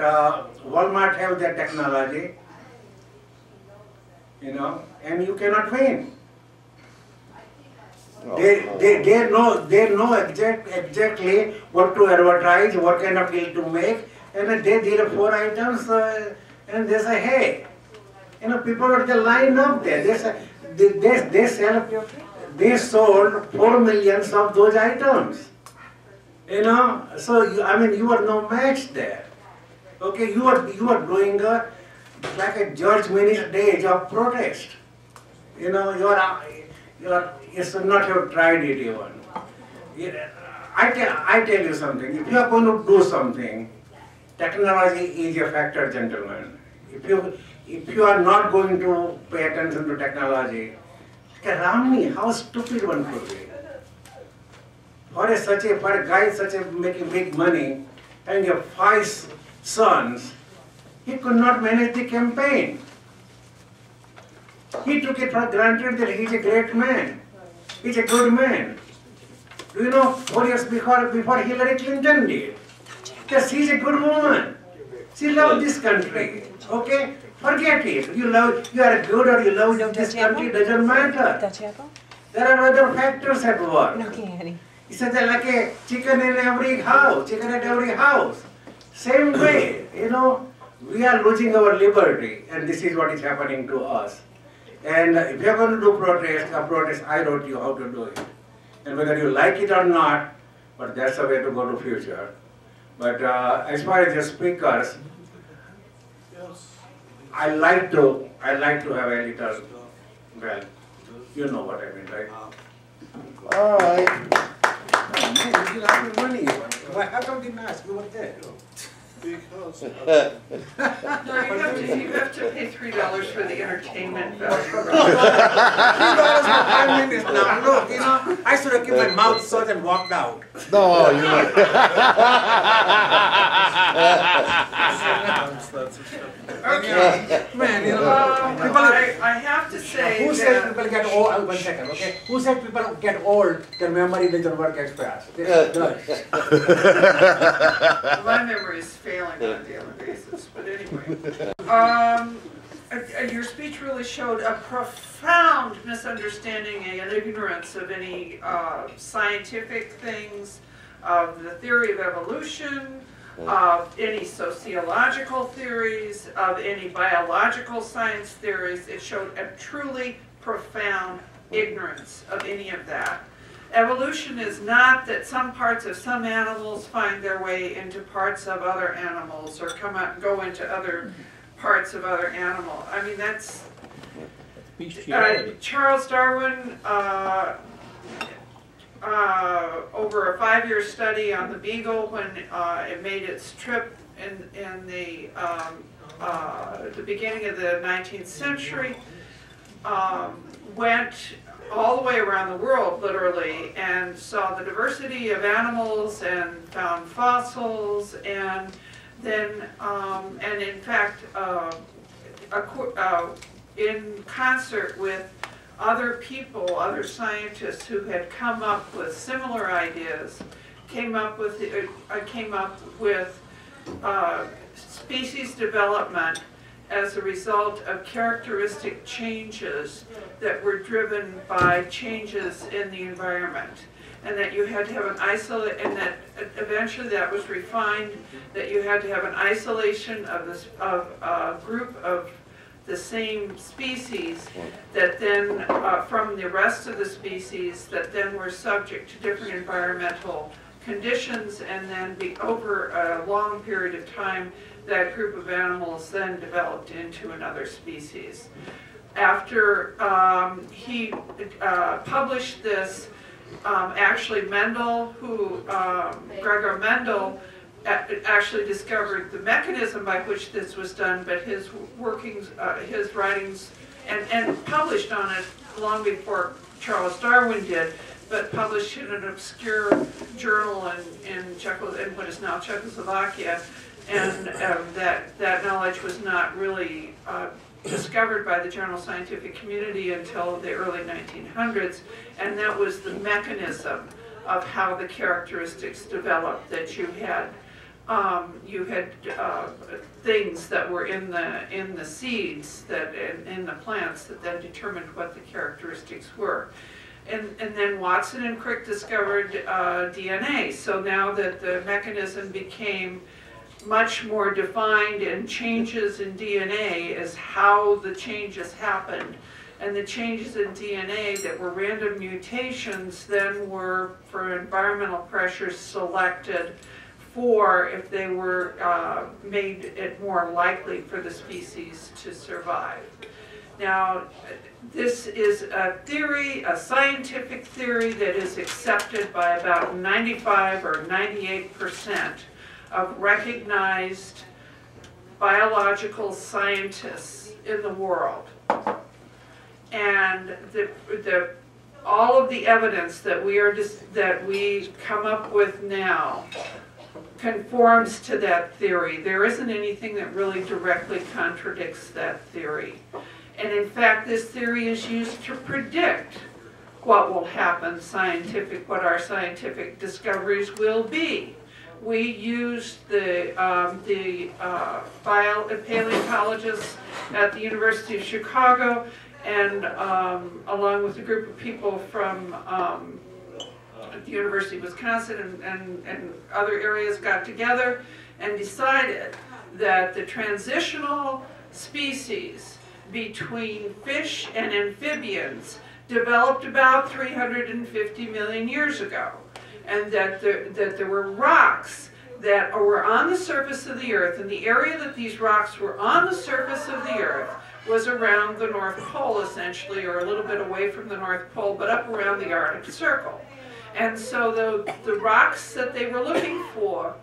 Walmart have their technology, you know, and you cannot win. They know exactly what to advertise, what kind of deal to make, and there are four items, and they say, hey, people at the line up there, they sold 4 million of those items. So you are no match there. Okay, you are doing like a George Minnis day of protest. You should not have tried it even. I tell you something. If you are going to do something, technology is a factor, gentlemen. If you are not going to pay attention to technology, Romney, how stupid one could be. For a guy making big money, and your 5 sons, he could not manage the campaign. He took it for granted that he's a great man. He's a good man. You know, 4 years before Hillary Clinton did. Because she's a good woman. She loves this country. Okay? Forget it. You are good or you love this country, doesn't matter. There are other factors at work. It's like a chicken in every house, chicken at every house. Same way, we are losing our liberty, and this is what is happening to us. And if you are going to do protest, I wrote you how to do it. And whether you like it or not, but that's the way to go to future. But as far as the speakers, I like to have a little, well, you know what I mean, right? All right. You have your money. Why? How come didn't ask? You were there. Because you have to pay $3 for the entertainment value. $3 for 5 minutes now. Look, I should have kept my mouth shut and walked out. No, you know. Okay, man, I have to say. Who says people get old? One second, okay. Who says people get old? Their memory doesn't work as fast. My memory is failing on a daily basis, but anyway. Your speech really showed a profound misunderstanding and ignorance of any scientific things, of the theory of evolution, of any sociological theories, of any biological science theories. It showed a truly profound ignorance of any of that. Evolution is not that some parts of some animals find their way into parts of other animals or go into other parts of other animals. I mean, that's Charles Darwin, over a 5-year study on the beagle, when it made its trip in the beginning of the 19th century, went all the way around the world, literally, and saw the diversity of animals and found fossils, and then, and in fact, in concert with other people, other scientists who had come up with similar ideas, came up with species development as a result of characteristic changes that were driven by changes in the environment, and that you had to have an isolate, and that eventually that was refined, that you had to have an isolation of this of a group of the same species that then from the rest of the species that then were subject to different environmental conditions, and then over a long period of time that group of animals then developed into another species. After he published this, actually Mendel, who Gregor Mendel actually discovered the mechanism by which this was done, but his workings, his writings, and published on it long before Charles Darwin did, but published in an obscure journal in what is now Czechoslovakia, and that knowledge was not really discovered by the general scientific community until the early 1900s, and that was the mechanism of how the characteristics developed, that you had things that were in the seeds that in the plants that then determined what the characteristics were. And then Watson and Crick discovered DNA. So now that the mechanism became much more defined, and changes in DNA is how the changes happened. And the changes in DNA that were random mutations then were, for environmental pressures, selected for if they were made it more likely for the species to survive. Now, this is a theory, a scientific theory, that is accepted by about 95 or 98% of recognized biological scientists in the world. And all of the evidence that we come up with now conforms to that theory. There isn't anything that really directly contradicts that theory. And in fact, this theory is used to predict what will happen, what our scientific discoveries will be. We used the paleontologists at the University of Chicago, and along with a group of people from the University of Wisconsin and other areas, got together and decided that the transitional species between fish and amphibians developed about 350 million years ago, and that there were rocks that were on the surface of the Earth, and the area that these rocks were on the surface of the Earth was around the North Pole, essentially, or a little bit away from the North Pole, but up around the Arctic Circle. And so the rocks that they were looking for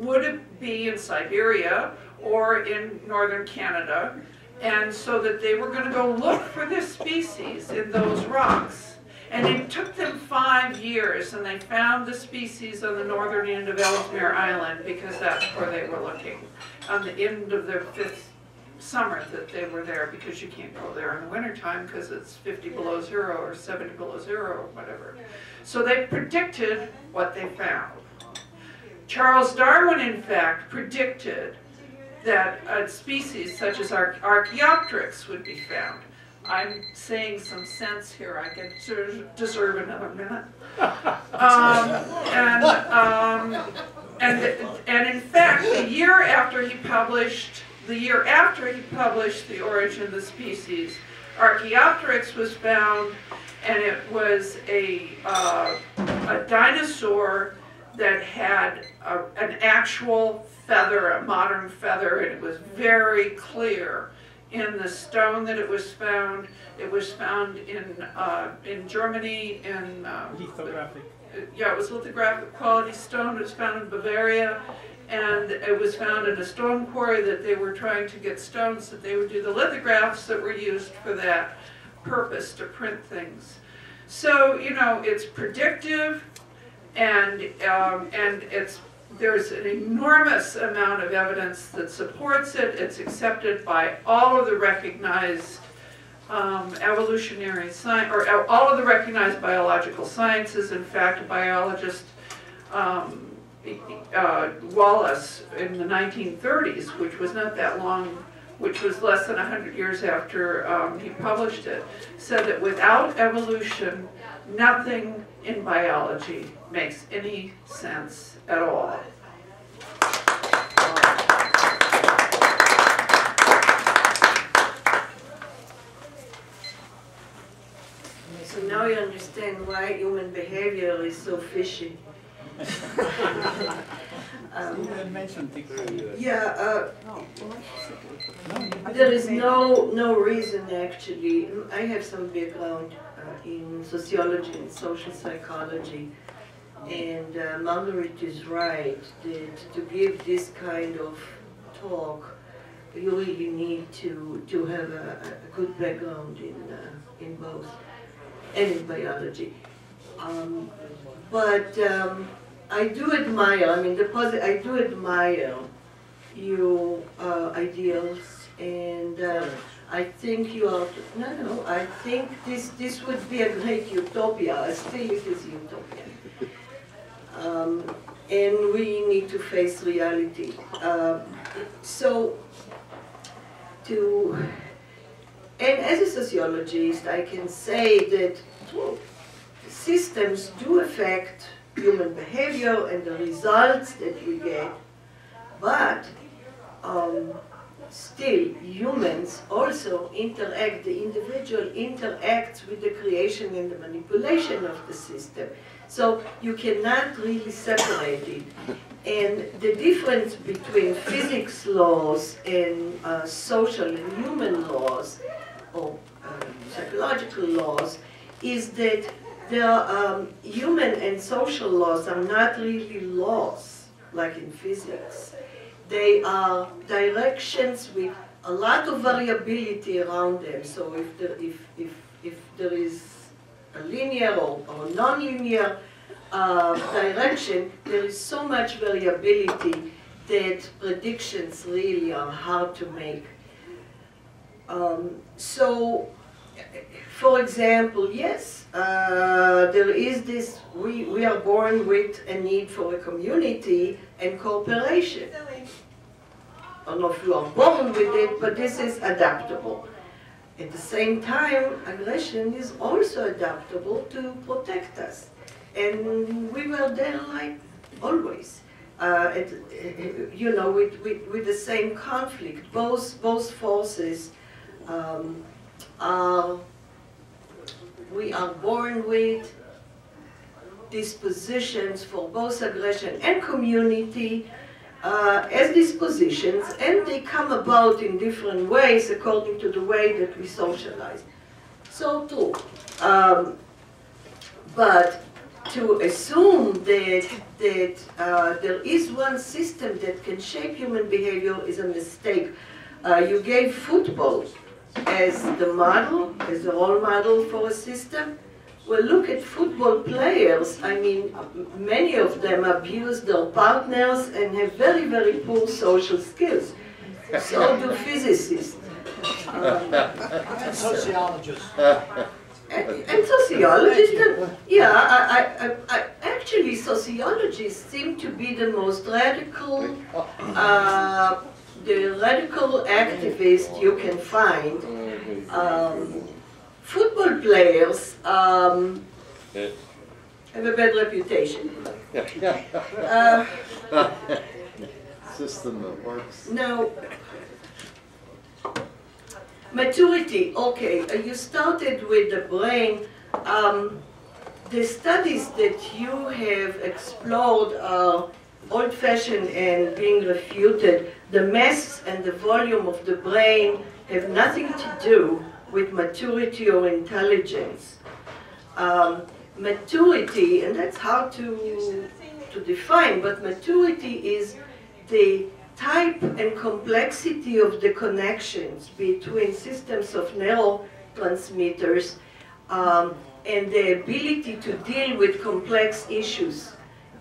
would be in Siberia or in northern Canada, and so that they were going to go look for this species in those rocks. And it took them 5 years, and they found the species on the northern end of Ellesmere Island, because that's where they were looking, on the end of their fifth summer that they were there, because you can't go there in the wintertime because it's 50 below zero or 70 below zero or whatever. So they predicted what they found. Charles Darwin, in fact, predicted that a species such as Archaeopteryx would be found. I'm saying some sense here. I could deserve another minute. And in fact, the year after he published The Origin of the Species, Archaeopteryx was found, and it was a dinosaur that had an actual feather, a modern feather, and it was very clear in the stone that it was found. It was found in Germany, in lithographic. Yeah, it was lithographic quality stone. It was found in Bavaria. And it was found in a stone quarry that they were trying to get stones that they would do the lithographs that were used for that purpose, to print things. So, you know, it's predictive, and there's an enormous amount of evidence that supports it. It's accepted by all of the recognized evolutionary science, or all of the recognized biological sciences. In fact, a biologist, Wallace, in the 1930s, which was not that long, which was less than 100 years after he published it, said that without evolution, nothing in biology makes any sense at all. So now you understand why human behavior is so fishy. There is no reason, actually. I have some background in sociology and social psychology, and Marguerite is right that to give this kind of talk, you really need to have a good background in both, and in biology. I do admire, I do admire your ideals, and I think you are, I think this would be a great utopia. I still use this utopia. And we need to face reality. And as a sociologist, I can say that systems do affect human behavior, and the results that we get But still, humans also interact, the individual interacts with the creation and the manipulation of the system. So you cannot really separate it. And the difference between physics laws and social and human laws, or psychological laws, is that the human and social laws are not really laws, like in physics. They are directions with a lot of variability around them. So if there is a linear or nonlinear direction, there is so much variability that predictions really are hard to make. So, for example, yes, there is this, we are born with a need for a community and cooperation. I don't know if you are born with it, but this is adaptable. At the same time, aggression is also adaptable to protect us. And we were there like always, you know, with the same conflict. Both forces we are born with dispositions for both aggression and community as dispositions, and they come about in different ways according to the way that we socialize. So true. But to assume that there is one system that can shape human behavior is a mistake. You gave football as the model, as a role model for a system. Well, look at football players. I mean, many of them abuse their partners and have very, very poor social skills. So do physicists. And sociologists. And sociologists, yeah, I actually sociologists seem to be the most radical, activist you can find. Football players have a bad reputation. System that works. Now, maturity, okay, you started with the brain. The studies that you have explored are old-fashioned and being refuted. The mass and the volume of the brain have nothing to do with maturity or intelligence. Maturity, and that's hard to define, but maturity is the type and complexity of the connections between systems of neurotransmitters and the ability to deal with complex issues.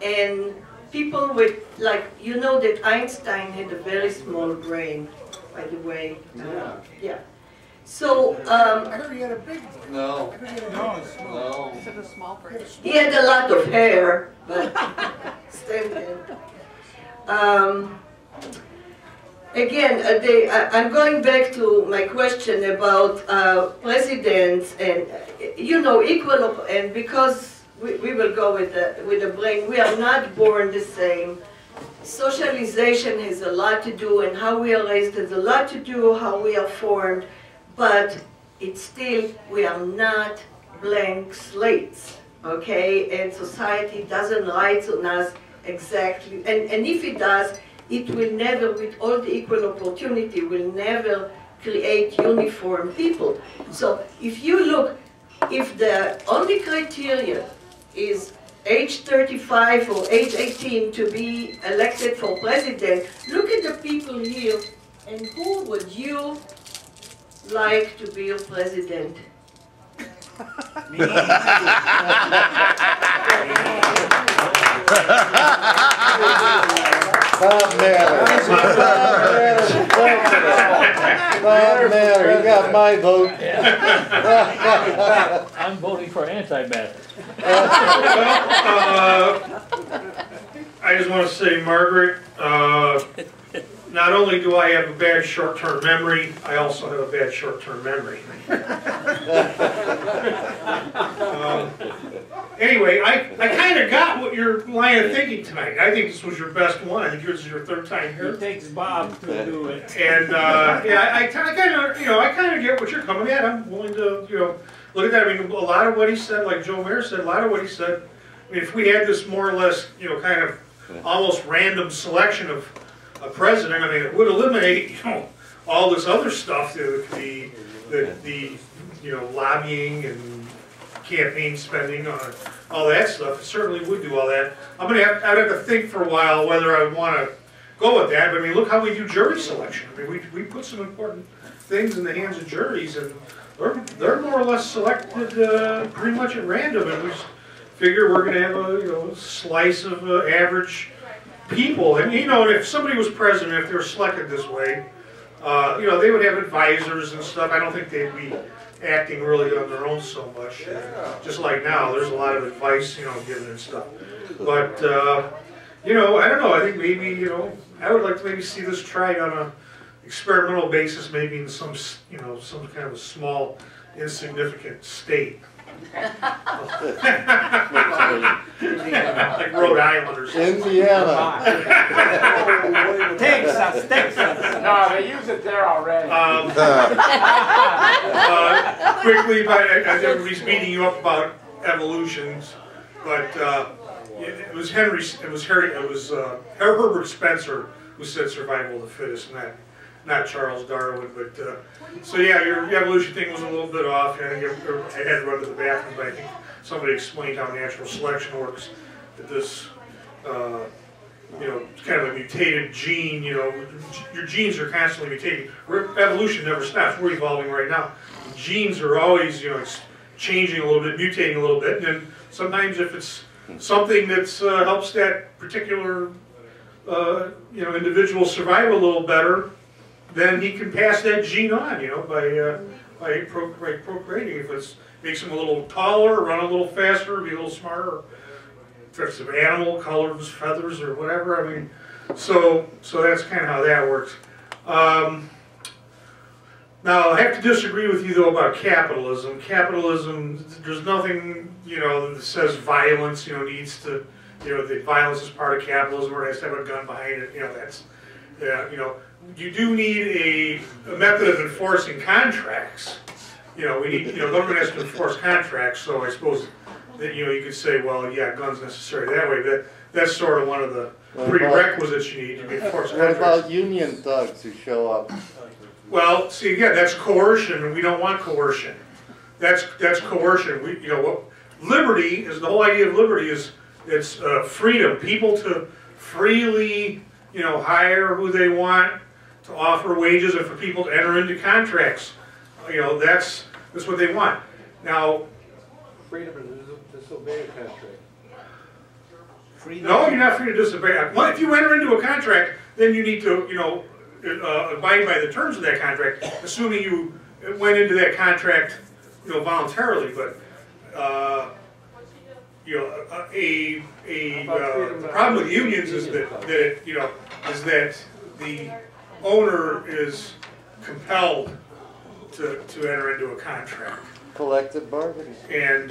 And people with, like, you know that Einstein had a very small brain, by the way. Yeah. So, I heard he had a big brain. No. No. He had a small brain. He had a lot of hair, but stand there. Again, I'm going back to my question about presidents and, you know, equal, and because we will go with the brain, we are not born the same. Socialization has a lot to do, and how we are raised has a lot to do, how we are formed, but it's still, we are not blank slates, okay? And society doesn't write on us exactly, and if it does, it will never, with all the equal opportunity, will never create uniform people. So if you look, if the only criteria is age 35 or age 18 to be elected for president, look at the people here, and who would you like to be your president? Me. Bob Naylor. Bob Naylor, you got my vote. Yeah. I'm voting for anti-matter. Well, I just want to say, Margaret, Not only do I have a bad short-term memory, I also have a bad short-term memory. Anyway, I kind of got what your line of thinking tonight. I think this was your best one. I think yours is your third time here. It takes Bob to do it. And yeah, I kind of, you know, I kind of get what you're coming at. I'm willing to, you know, look at that. I mean, a lot of what he said, like Joe Mayer said, a lot of what he said. I mean, if we had this more or less, you know, kind of almost random selection of a president, I mean, it would eliminate, you know, all this other stuff that the you know, lobbying and campaign spending on all that stuff. It certainly would do all that. I'm gonna have, I'd have to think for a while whether I want to go with that. But I mean, look how we do jury selection. I mean, we put some important things in the hands of juries, and they're more or less selected pretty much at random. And we just figure we're gonna have a, you know, slice of average people. And you know, if somebody was president, if they were selected this way, you know, they would have advisors and stuff. I don't think they'd be acting really on their own so much. Just like now, there's a lot of advice, you know, given and stuff. But, you know, I don't know. I think maybe, you know, I would like to maybe see this tried on an experimental basis, maybe in some, you know, some kind of a small, insignificant state. Like Rhode Island or something. Indiana. Texas. No, they use it there already. Quickly, but everybody's beating you up about evolutions. But it was Herbert Spencer who said survival of the fittest, not Charles Darwin, but, so yeah, your evolution thing was a little bit off, and I had to run to the bathroom, but I think somebody explained how natural selection works, that this, you know, kind of a mutated gene, you know, your genes are constantly mutating. Evolution never stops. We're evolving right now. Genes are always, you know, changing a little bit, mutating a little bit, and then sometimes if it's something that's helps that particular, you know, individual survive a little better, then he can pass that gene on, you know, by procreating. If it makes him a little taller, run a little faster, be a little smarter, if it's an animal, color of his feathers or whatever. I mean, so that's kind of how that works. Now, I have to disagree with you, though, about capitalism. Capitalism, there's nothing, you know, that says violence, you know, needs to, you know, that violence is part of capitalism or it has to have a gun behind it. You know, that's, yeah, you know. You do need a method of enforcing contracts. You know, we need, you know, government has to enforce contracts, so I suppose that, you know, you could say, well, yeah, guns necessary that way, but that's sort of one of the prerequisites you need to enforce contracts. What about union thugs who show up? Well, see, again, that's coercion, and we don't want coercion. That's coercion. We, you know, what liberty is, the whole idea of liberty is it's freedom, people to freely, you know, hire who they want, to offer wages, and for people to enter into contracts. You know, that's what they want. Now, freedom to disobey a contract. Freedom. No, you're not free to disobey. Well, if you enter into a contract, then you need to, you know, abide by the terms of that contract, assuming you went into that contract, you know, voluntarily. But you know, the problem with unions is that the owner is compelled to enter into a contract. Collective bargaining. And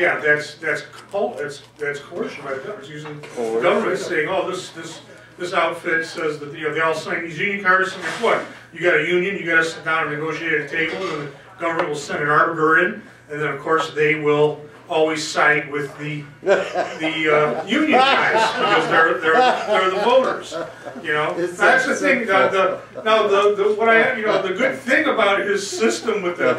yeah, that's coercion by the government. Using the government saying, oh, this outfit says that, you know, they all sign these union cards, and guess what? You got a union, you got to sit down and negotiate at a table, and the government will send an arbiter in, and then of course they will always side with the union guys because they're the voters, you know. That's the thing. The good thing about his system with the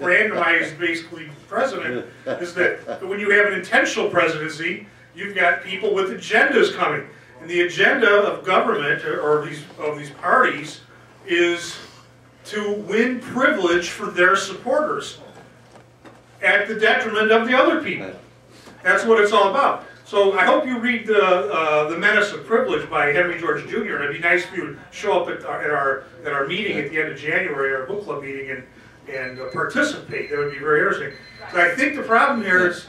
randomized basically president is that when you have an intentional presidency, you've got people with agendas coming, and the agenda of government or of these parties is to win privilege for their supporters, at the detriment of the other people. That's what it's all about. So I hope you read The Menace of Privilege by Henry George Jr. It'd be nice if you would show up at our meeting at the end of January, our book club meeting, and participate. That would be very interesting. So I think the problem here is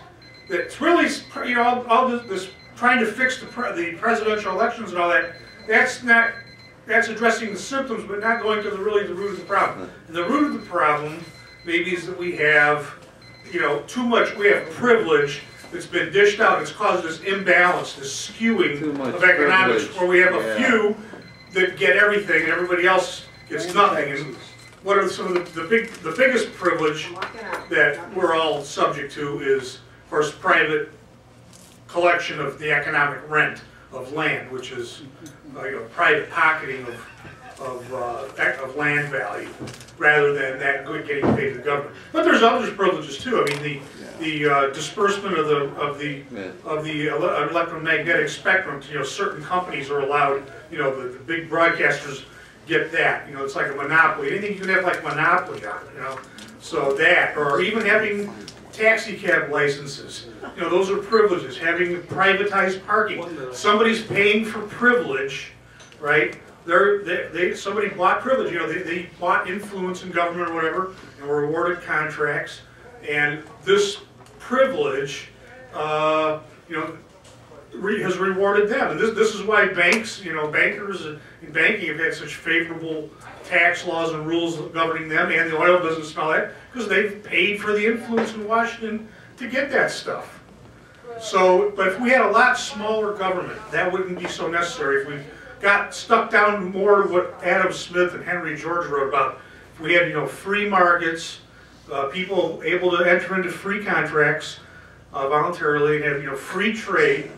that it's really, you know, all this trying to fix the presidential elections and all that. That's not that's addressing the symptoms, but not going to the, really the root of the problem. And the root of the problem maybe is that we have, you know, too much, we have privilege that's been dished out. It's caused this imbalance, this skewing of economics, privilege, where we have a few that get everything and everybody else gets nothing. And what are some of the biggest privilege that we're all subject to is, of course, private collection of the economic rent of land, which is you know, private pocketing of land value, rather than that good getting paid to the government. But there's other privileges too. I mean, the disbursement of the electromagnetic spectrum to, you know, certain companies are allowed. You know, the big broadcasters get that. You know, it's like a monopoly. Anything you can have like monopoly on. You know, so that, or even having taxi cab licenses. You know, those are privileges. Having privatized parking. Somebody's paying for privilege, right? Somebody bought privilege, you know, they bought influence in government or whatever, and were awarded contracts, and this privilege, you know, has rewarded them. And this is why banks, you know, bankers in banking have had such favorable tax laws and rules governing them, and the oil business and all that, because they've paid for the influence in Washington to get that stuff. So, but if we had a lot smaller government, that wouldn't be so necessary. If we got stuck down more to what Adam Smith and Henry George wrote about. If we had, you know, free markets, people able to enter into free contracts voluntarily, and have, you know, free trade,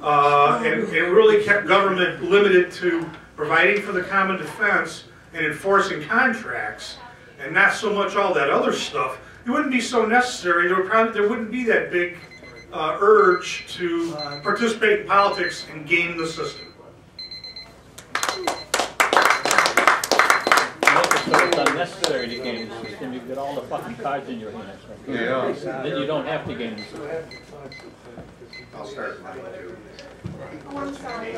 and it really kept government limited to providing for the common defense and enforcing contracts, and not so much all that other stuff, it wouldn't be so necessary. There wouldn't be that big urge to participate in politics and game the system. It's unnecessary to game the system. You've got all the fucking cards in your hands. Right? Yeah. Then you don't have to game the system. I'll start mine too. Oh, I'm sorry.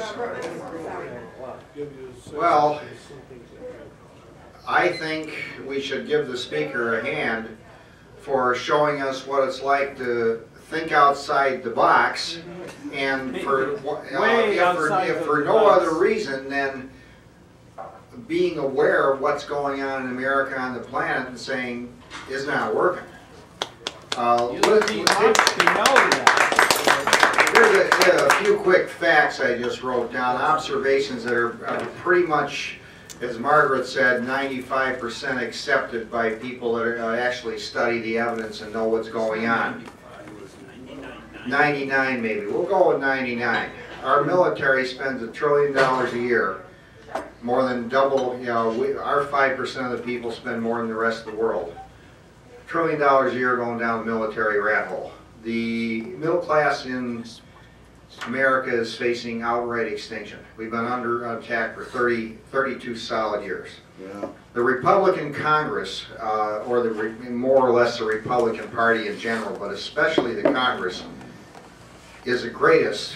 Well, I think we should give the speaker a hand for showing us what it's like to think outside the box, and for no other reason than being aware of what's going on in America, on the planet, and saying, it's not working. Here's a few quick facts I just wrote down, observations that are pretty much, as Margaret said, 95% accepted by people that actually study the evidence and know what's going on. 99 maybe, we'll go with 99. Our military spends $1 trillion a year. More than double, you know, our 5% of the people spend more than the rest of the world. $1 trillion a year going down the military rat hole. The middle class in America is facing outright extinction. We've been under attack for 32 solid years. Yeah. The Republican Congress, or more or less the Republican Party in general, but especially the Congress, is the greatest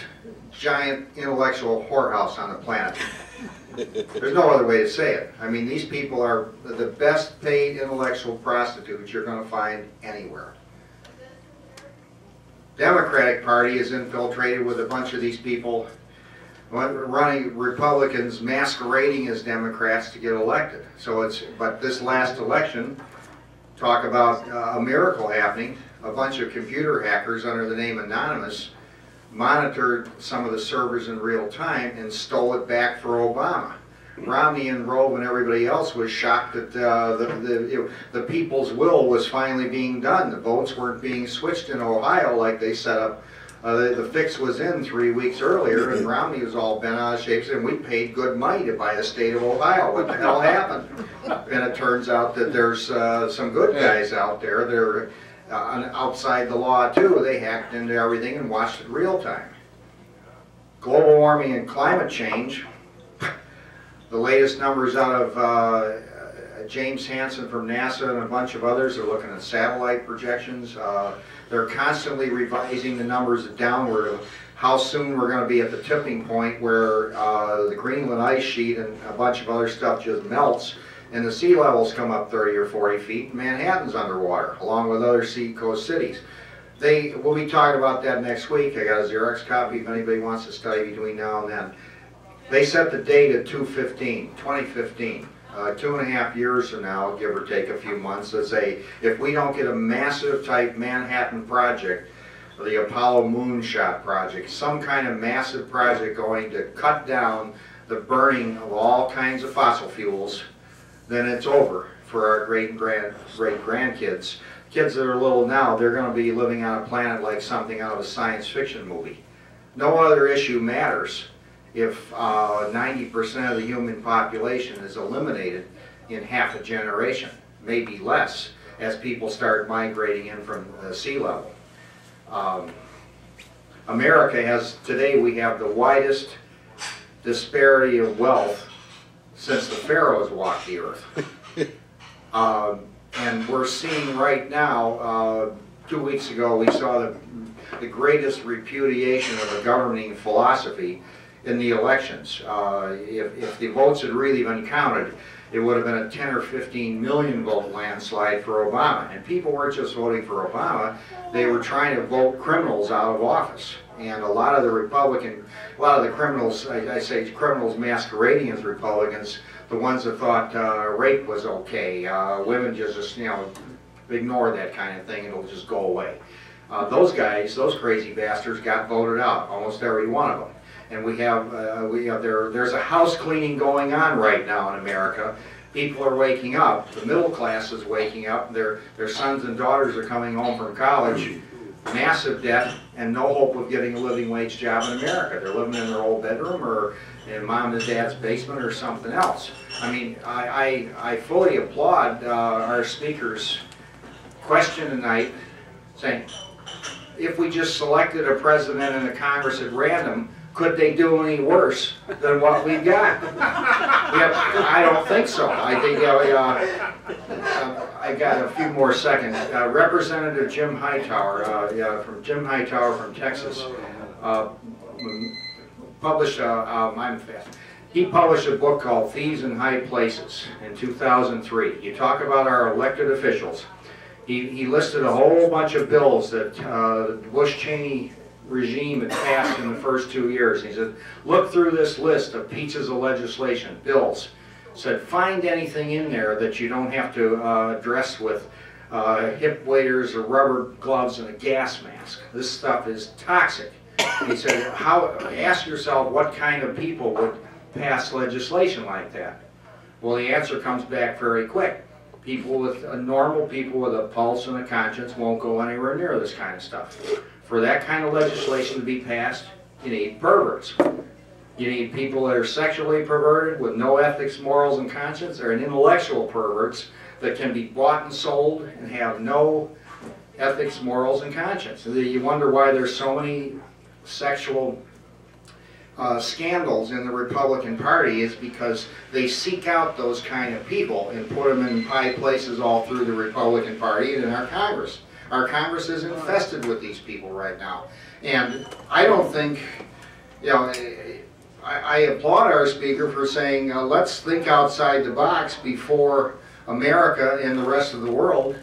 giant intellectual whorehouse on the planet. There's no other way to say it. I mean, these people are the best paid intellectual prostitutes you're going to find anywhere. Democratic Party is infiltrated with a bunch of these people running Republicans masquerading as Democrats to get elected. So it's, but this last election, talk about a miracle happening. A bunch of computer hackers under the name Anonymous monitored some of the servers in real time and stole it back for Obama. Romney and Rove and everybody else was shocked that the people's will was finally being done. The votes weren't being switched in Ohio like they set up. The fix was in 3 weeks earlier, and Romney was all bent out of shape, and we paid good money to buy the state of Ohio. What the hell happened? And it turns out that there's some good guys out there that are outside the law too. They hacked into everything and watched it real time. Global warming and climate change. The latest numbers out of James Hansen from NASA and a bunch of others are looking at satellite projections. They're constantly revising the numbers downward of how soon we're going to be at the tipping point where the Greenland ice sheet and a bunch of other stuff just melts, and the sea levels come up 30 or 40 feet, and Manhattan's underwater, along with other seacoast cities. We'll be talking about that next week. I got a Xerox copy if anybody wants to study between now and then. They set the date at 2015, 2.5 years from now, give or take a few months, to say if we don't get a massive type Manhattan Project, or the Apollo Moonshot Project, some kind of massive project going to cut down the burning of all kinds of fossil fuels, then it's over for our great-grandkids. Kids that are little now, they're going to be living on a planet like something out of a science fiction movie. No other issue matters if 90% of the human population is eliminated in half a generation, maybe less, as people start migrating in from the sea level. America has, today we have the widest disparity of wealth since the pharaohs walked the earth. And we're seeing right now, 2 weeks ago we saw the greatest repudiation of a governing philosophy in the elections. If the votes had really been counted, it would have been a 10 or 15 million vote landslide for Obama. And people weren't just voting for Obama, they were trying to vote criminals out of office. And a lot of the Republican, a lot of the criminals, I say criminals masquerading as Republicans, the ones that thought rape was okay, women just, you know, ignore that kind of thing, it'll just go away. Those guys, those crazy bastards got voted out, almost every one of them. And there's a house cleaning going on right now in America. People are waking up. The middle class is waking up. Their sons and daughters are coming home from college, massive debt, and no hope of getting a living wage job in America. They're living in their old bedroom or in mom and dad's basement or something else. I mean, I fully applaud our speaker's question tonight, saying, if we just selected a president and a Congress at random, could they do any worse than what we've got? Yep, I don't think so. I think I got a few more seconds. Representative Jim Hightower, from Texas, published. I'm fast. He published a book called "Thieves in High Places" in 2003. You talk about our elected officials. He listed a whole bunch of bills that Bush-Cheney regime had passed in the first 2 years. He said, look through this list of pieces of legislation, bills. Said, find anything in there that you don't have to dress with hip waders or rubber gloves and a gas mask. This stuff is toxic. He said, ask yourself what kind of people would pass legislation like that. Well, the answer comes back very quick. People with, normal people with a pulse and a conscience won't go anywhere near this kind of stuff. For that kind of legislation to be passed, you need perverts. You need people that are sexually perverted with no ethics, morals, and conscience, or intellectual perverts that can be bought and sold and have no ethics, morals, and conscience. You wonder why there's so many sexual scandals in the Republican Party is because they seek out those kind of people and put them in high places all through the Republican Party and in our Congress. Our Congress is infested with these people right now. And I don't think, you know, I applaud our speaker for saying, let's think outside the box before America and the rest of the world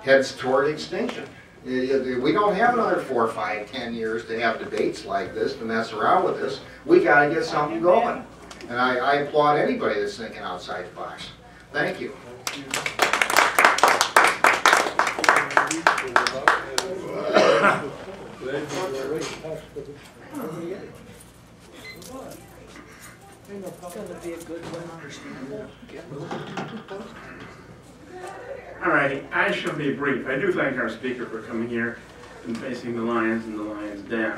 heads toward extinction. We don't have another 4, 5, 10 years to have debates like this, to mess around with this. We got to get something going. And I applaud anybody that's thinking outside the box. Thank you. All right, I shall be brief. I do thank our speaker for coming here and facing the lions and the lion's den.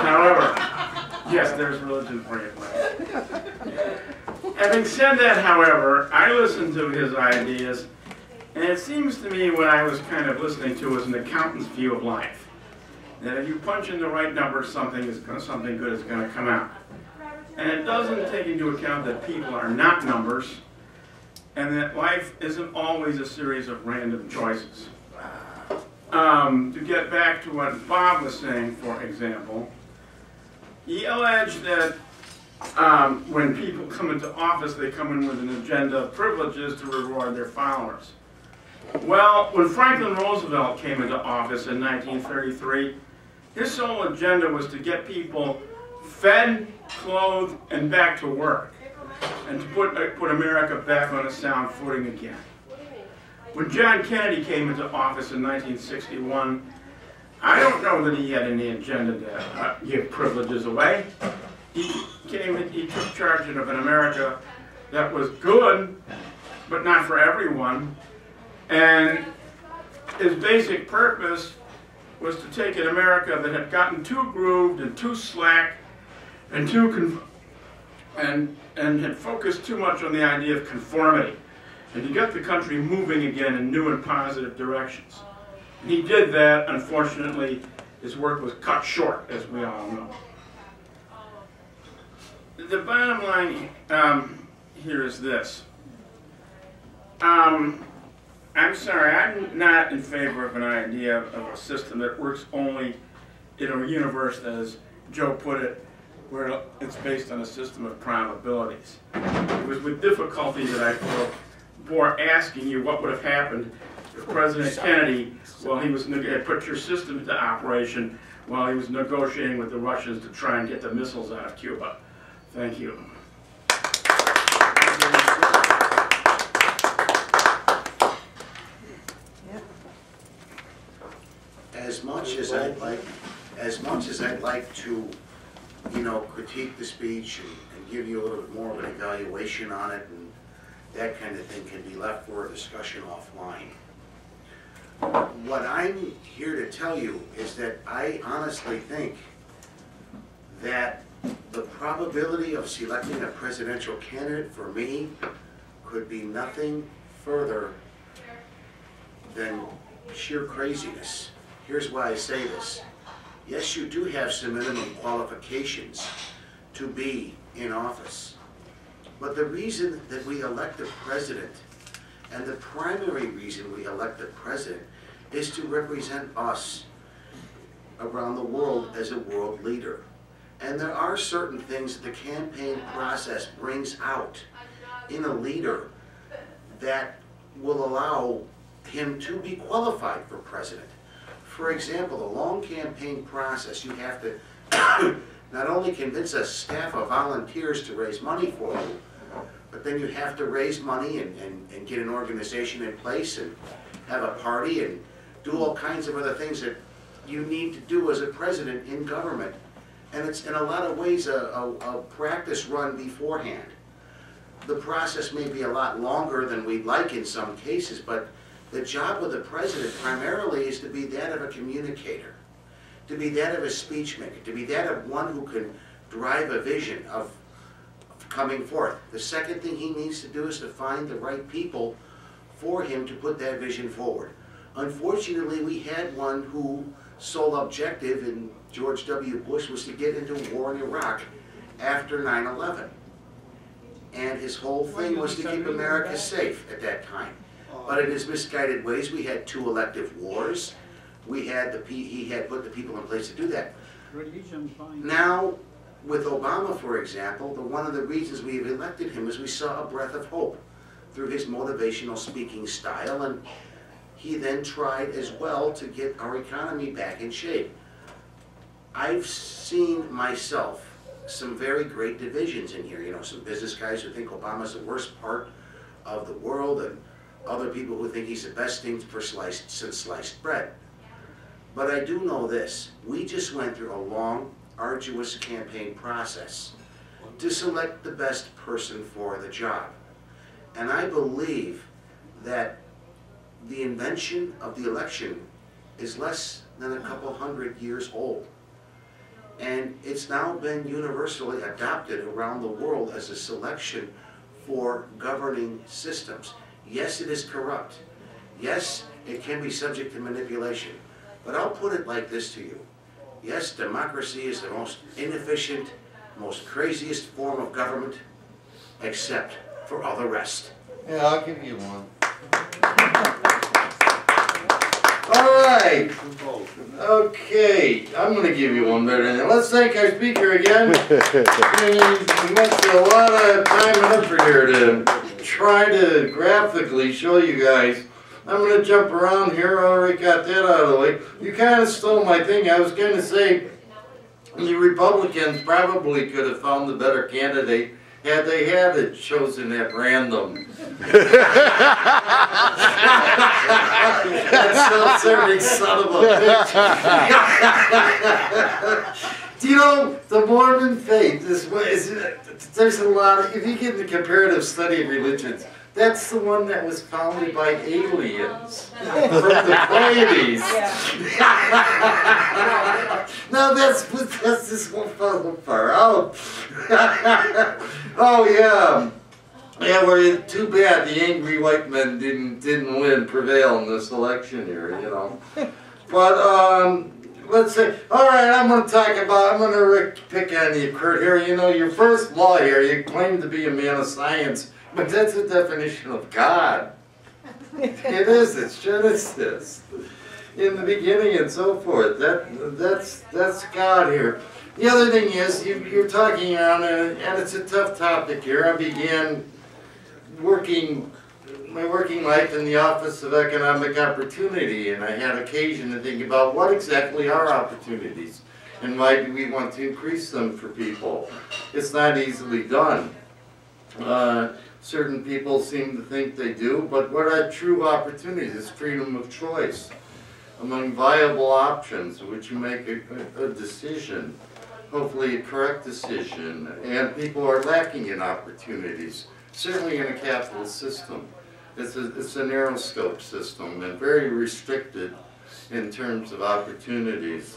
However, yes, there's religion for you. Having said that, however, I listened to his ideas, and it seems to me what I was kind of listening to was an accountant's view of life. That if you punch in the right number, something good is going to come out. And it doesn't take into account that people are not numbers, and that life isn't always a series of random choices. To get back to what Bob was saying, for example, he alleged that when people come into office, they come in with an agenda of privileges to reward their followers. Well, when Franklin Roosevelt came into office in 1933, his sole agenda was to get people fed, clothed, and back to work, and to put America back on a sound footing again. When John Kennedy came into office in 1961, I don't know that he had any agenda to give privileges away. He took charge of an America that was good, but not for everyone. And his basic purpose was to take an America that had gotten too grooved and too slack and had focused too much on the idea of conformity, and he got the country moving again in new and positive directions. And he did that. Unfortunately, his work was cut short, as we all know. The bottom line here is this. I'm sorry, I'm not in favor of an idea of a system that works only in a universe, as Joe put it, where it's based on a system of probabilities. It was with difficulty that I bore asking you what would have happened if President Kennedy, while he was put your system into operation while he was negotiating with the Russians to try and get the missiles out of Cuba. Thank you. As much as I'd like to, you know, critique the speech and give you a little bit more of an evaluation on it, and that kind of thing can be left for a discussion offline. What I'm here to tell you is that I honestly think that the probability of selecting a presidential candidate for me could be nothing further than sheer craziness. Here's why I say this. Yes, you do have some minimum qualifications to be in office. But the reason that we elect a president, and the primary reason we elect a president, is to represent us around the world as a world leader. And there are certain things that the campaign process brings out in a leader that will allow him to be qualified for president. For example, the long campaign process, you have to not only convince a staff of volunteers to raise money for you, but then you have to raise money and get an organization in place and have a party and do all kinds of other things that you need to do as a president in government. And it's in a lot of ways a practice run beforehand. The process may be a lot longer than we'd like in some cases, but the job of the president primarily is to be that of a communicator, to be that of a speech maker, to be that of one who can drive a vision of coming forth. The second thing he needs to do is to find the right people for him to put that vision forward. Unfortunately, we had one whose sole objective in George W. Bush was to get into war in Iraq after 9/11. And his whole thing was to keep America safe at that time. But in his misguided ways, we had two elective wars. We had he had put the people in place to do that. Now, with Obama, for example, one of the reasons we have elected him is we saw a breath of hope through his motivational speaking style, and he then tried as well to get our economy back in shape. I've seen myself some very great divisions in here. You know, some business guys who think Obama's the worst part of the world, and other people who think he's the best thing since sliced bread. But I do know this. We just went through a long, arduous campaign process to select the best person for the job. And I believe that the invention of the election is less than a couple hundred years old. And it's now been universally adopted around the world as a selection for governing systems. Yes, it is corrupt. Yes, it can be subject to manipulation. But I'll put it like this to you. Yes, democracy is the most inefficient, most craziest form of government, except for all the rest. Yeah, I'll give you one. All right. Okay, I'm going to give you one better than that. Let's thank our speaker again. We must have a lot of time and effort here to try to graphically show you guys. I'm going to jump around here. I already got that out of the way. You kind of stole my thing. I was going to say The Republicans probably could have found the better candidate had they had it chosen at random. That self-serving son of a bitch. Do you know, the Mormon faith is there's a lot of, if you get the comparative study of religions, that's the one that was founded by aliens from the Pleiades. Now that's this one fellow far out. Oh yeah. Yeah, well, too bad the angry white men didn't win, prevail in this election year, you know. But let's see. All right, I'm going to pick on you, Kurt. Here, you know, your first law here, you claim to be a man of science, but that's the definition of God. It is. It's Genesis, in the beginning, and so forth. That's God here. The other thing is, you're talking on, and it's a tough topic here. I began my working life in the Office of Economic Opportunity, and I had occasion to think about what exactly are opportunities, and why do we want to increase them for people? It's not easily done. Certain people seem to think they do, but what are true opportunities? It's freedom of choice among viable options, which you make a decision. Hopefully a correct decision, and people are lacking in opportunities, certainly in a capitalist system. It's a narrow scope system and very restricted in terms of opportunities.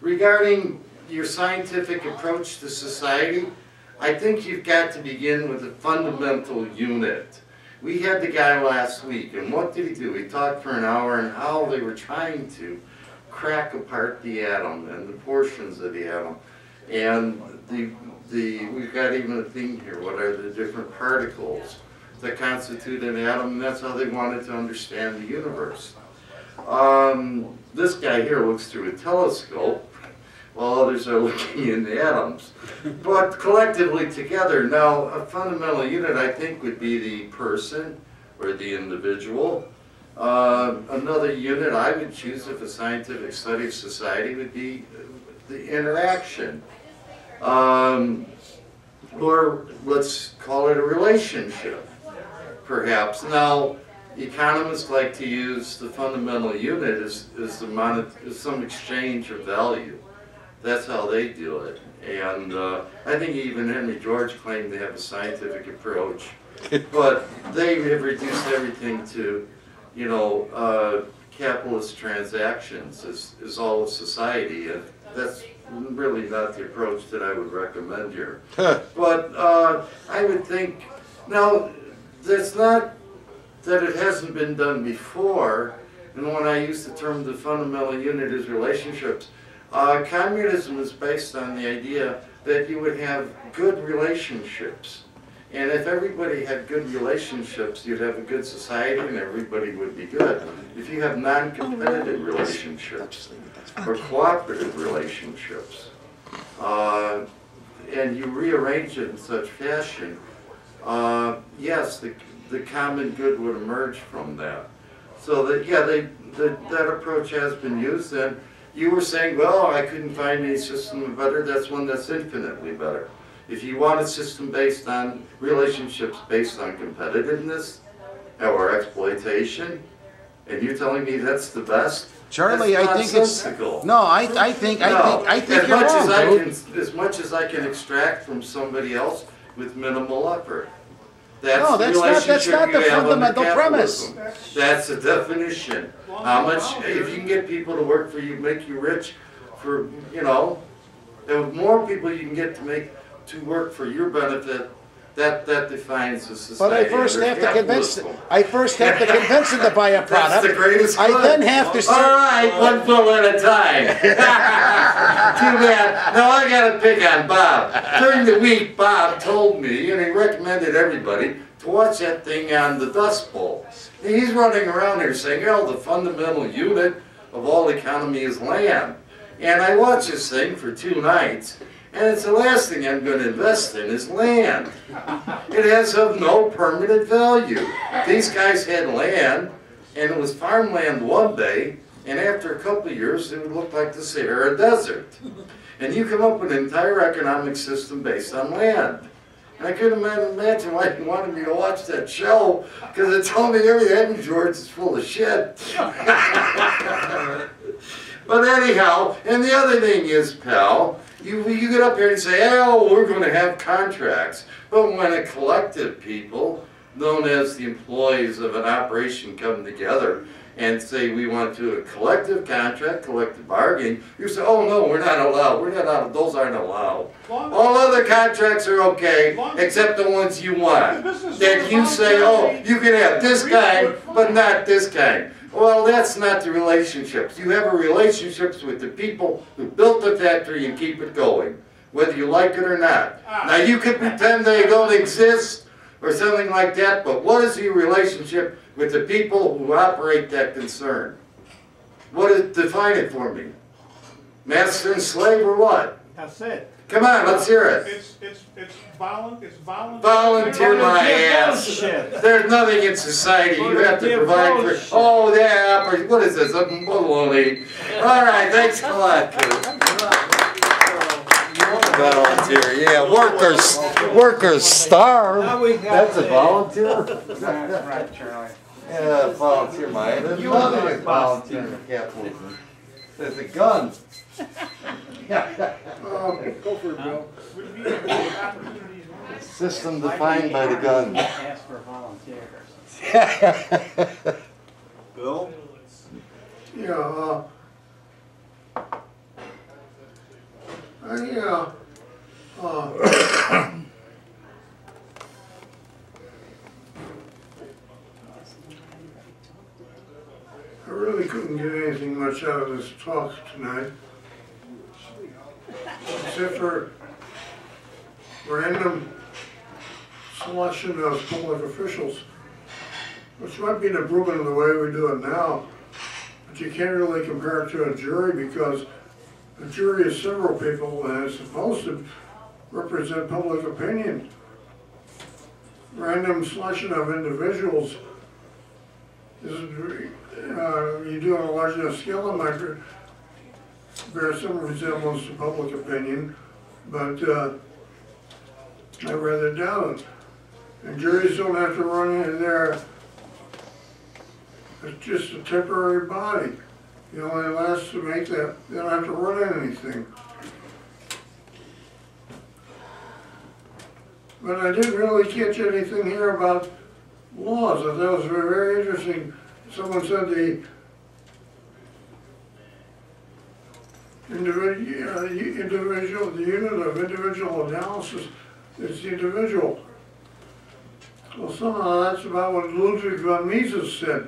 Regarding your scientific approach to society, I think you've got to begin with a fundamental unit. We had the guy last week, and what did he do? He talked for an hour on how they were trying to crack apart the atom and the portions of the atom, and we've got even a thing here. What are the different particles that constitute an atom? And that's how they wanted to understand the universe. This guy here looks through a telescope, while others are looking in the atoms, but collectively together. Now, a fundamental unit, I think, would be the person or the individual. Another unit I would choose if a scientific study of society would be the interaction. Or let's call it a relationship, perhaps. Now, economists like to use the fundamental unit as some exchange of value. That's how they do it. And I think even Henry George claimed to have a scientific approach. But they have reduced everything to, you know, capitalist transactions is all of society, and that's really not the approach that I would recommend here. But I would think, now, that's not that it hasn't been done before, and when I use the term the fundamental unit is relationships, communism is based on the idea that you would have good relationships. And if everybody had good relationships, you'd have a good society and everybody would be good. If you have non-competitive relationships or cooperative relationships, and you rearrange it in such fashion, yes, the common good would emerge from that. So that, yeah, that approach has been used. And you were saying, well, I couldn't find any system better. That's one that's infinitely better. If you want a system based on relationships, based on competitiveness or exploitation, and you're telling me that's the best, Charlie, that's nonsensical. I think you're wrong. As much as I can extract from somebody else with minimal effort. That's that's not the fundamental premise. That's a definition. How much? If you can get people to work for you, make you rich, for you know, the more people you can get to make. To work for your benefit, that defines the society. But I first have to convince them to buy a product. That's the greatest good. I then have to. All right, one foot at a time. Too bad. Now I got to pick on Bob. During the week, Bob told me, and he recommended everybody to watch that thing on the Dust Bowl. And he's running around here saying, "Oh, the fundamental unit of all economy is land." And I watched this thing for 2 nights. And it's the last thing I'm going to invest in is land. It has of no permanent value. These guys had land, and it was farmland one day, and after a couple of years, it would look like the Sahara Desert. and you come up with an entire economic system based on land. And I couldn't imagine why he wanted me to watch that show, because it told me every Henry George is full of shit. But anyhow, and the other thing is, pal, you get up here and say, oh, we're going to have contracts. But when a collective people, known as the employees of an operation, come together and say we want to do a collective contract, collective bargaining, you say, oh no, we're not allowed. We're not allowed. Those aren't allowed. All other contracts are okay, except the ones you want. That you say, oh, you can have this kind, but not this kind. Well, that's not the relationships. You have a relationships with the people who built the factory and keep it going, whether you like it or not. Now, you can pretend they don't exist or something like that, but what is your relationship with the people who operate that concern? What is, define it for me. Master and slave or what? That's it. Come on, let's hear it. It's volunteer. Volunteer my ass. There's nothing in society you have to provide for. Oh, yeah. What is this? I'm baloney. All right, thanks a lot, volunteer. Yeah, workers starve. That's a volunteer. That's right, Charlie. Yeah, volunteer my ass. You love it, volunteer capitalism. There's a gun. Go for it, Bill. System defined by the gun. Ask for volunteers. Bill? Yeah. I really couldn't get anything much out of this talk tonight, except for random selection of public officials, which might be an improvement in the way we do it now, but you can't really compare it to a jury, because a jury is several people and it's supposed to represent public opinion. Random selection of individuals is, you do on a large enough scale, it might bear some resemblance to public opinion, but I rather doubt it. And juries don't have to run in there. It's just a temporary body. You know, they last to make that. They don't have to run anything. But I didn't really catch anything here about laws. I thought it was very interesting. Someone said the individual, the unit of individual analysis is the individual. Well, somehow that's about what Ludwig von Mises said.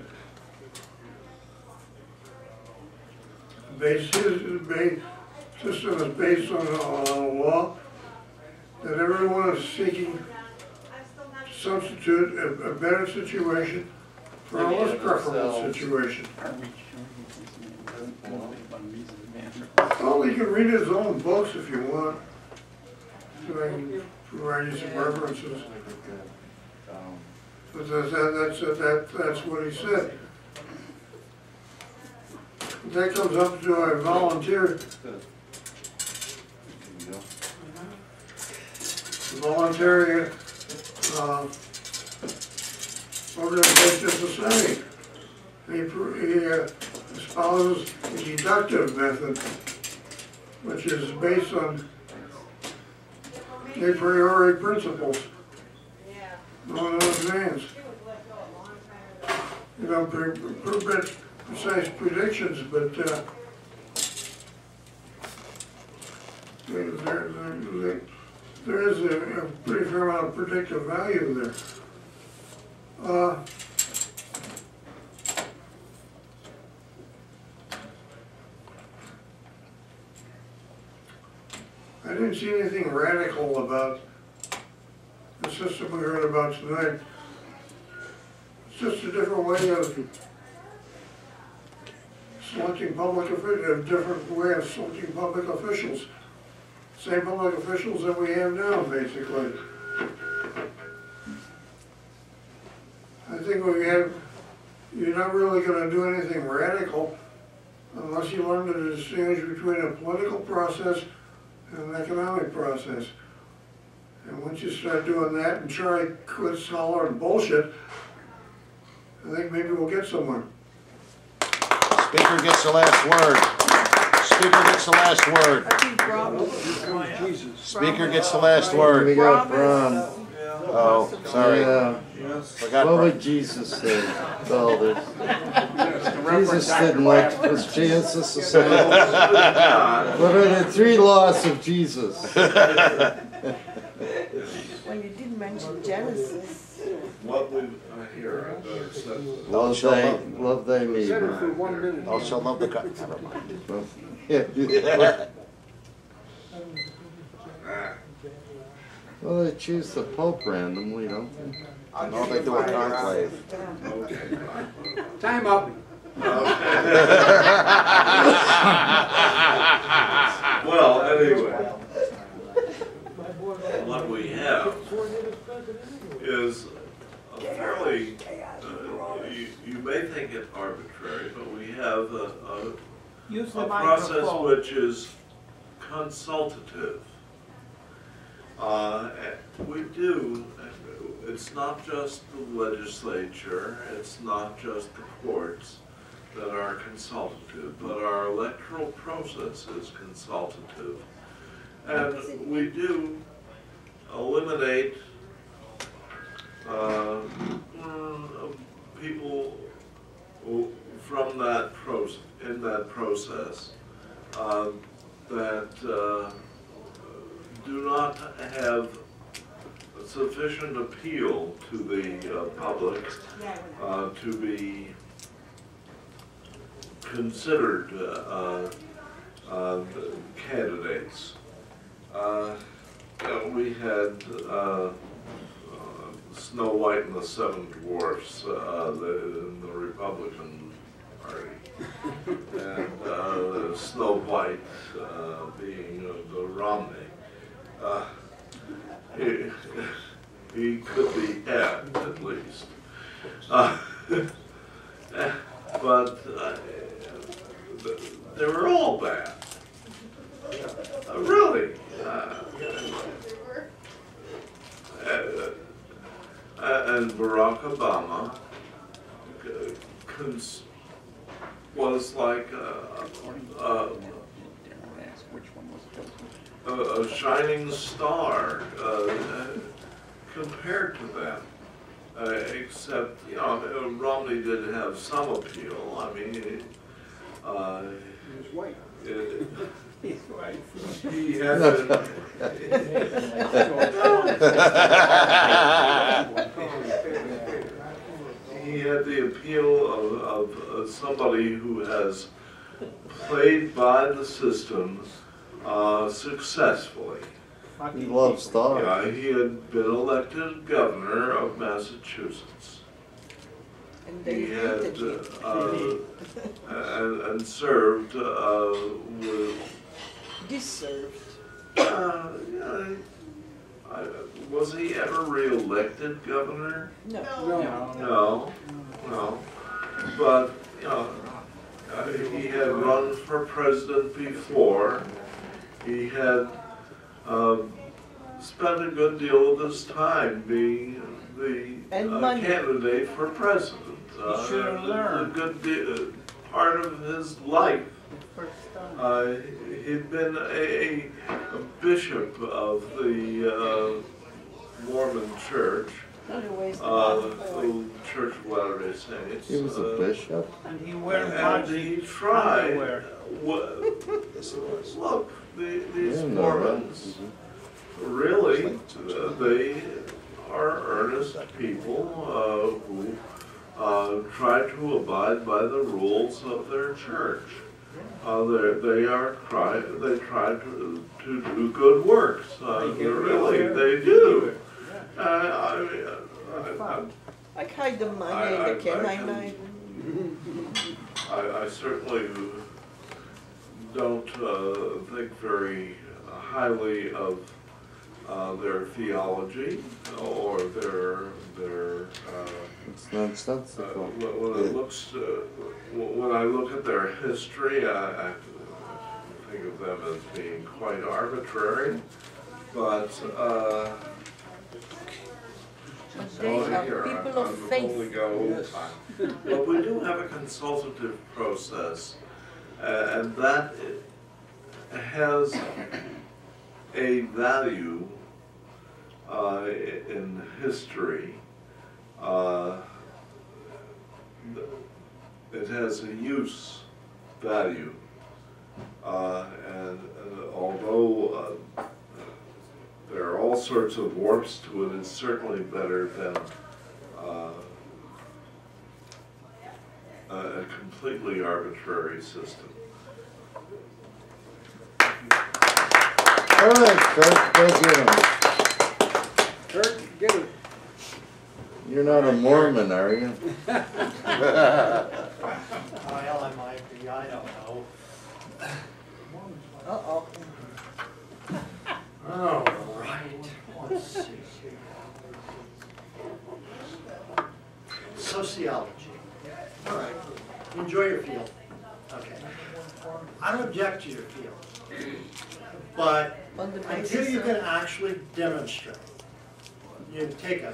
The system is based on a law that everyone is seeking to substitute a better situation for a less preferable situation. Well, you can read his own books if you want, so I can provide you some references. But that's what he said. That comes up to a volunteer. Voluntary organization of society. He espouses the deductive method, which is based on a priori principles. No advance. You know, precise predictions, but there is a pretty fair amount of predictive value there. I didn't see anything radical about the system we heard about tonight. It's just a different way of selecting public officials, a different way of selecting public officials. Same public officials that we have now, basically. I think we have, you're not really going to do anything radical unless you learn to distinguish between a political process an economic process. And once you start doing that and try to quit hollering bullshit, I think maybe we'll get somewhere. Speaker gets the last word. Speaker gets the last word. I think Speaker gets the last word. We got Brom. Oh, sorry. What would Jesus say to all this? Jesus didn't like Christianity society. What are the three laws of Jesus? When you didn't mention Genesis. What would I hear? Thou shalt love thy neighbor. Thou shalt love the God. Never mind. Well, they choose the Pope randomly, don't they? I don't think they do a conclave. Time up. Well, anyway. What we have is a fairly, you may think it arbitrary, but we have a process which is consultative. We do, it's not just the legislature, it's not just the courts that are consultative, but our electoral process is consultative. And we do eliminate people from that process that do not have sufficient appeal to the public to be considered candidates. We had Snow White and the Seven Dwarfs in the Republican Party, and Snow White being the Romney. He could be at least. But they were all bad. Really? And Barack Obama was like a shining star compared to them. Except, you know, Romney did have some appeal. I mean, he was white. He had he had the appeal of somebody who has played by the system successfully. He loves stars. Yeah, he had been elected governor of Massachusetts. He had and served with. Deserved. Was he ever re-elected governor? No. No. But you know, he had run for president before. He had spent a good deal of his time being the candidate for president. A good part of his life. He'd been a bishop of the Mormon Church, the Church of Latter-day Saints. He was a bishop, and he tried. Look, these Mormons, really, they are earnest people who try to abide by the rules of their church. They try to do good works. Really, they do. I hide the money in the can. I certainly don't think very highly of their theology or their. It's nonsensical. When I look at their history, I think of them as being quite arbitrary, but they are people of faith. Yes. But we do have a consultative process, and that has a value in history. It has a use value, and although there are all sorts of warps to it, it's certainly better than a completely arbitrary system. All right, Kurt, get it. You're not a Mormon, are you? Well, I might be. I don't know. Uh-oh. All right. Let's see here. Sociology. All right. Enjoy your field. Okay. I don't object to your field, but until you can actually demonstrate, you take a.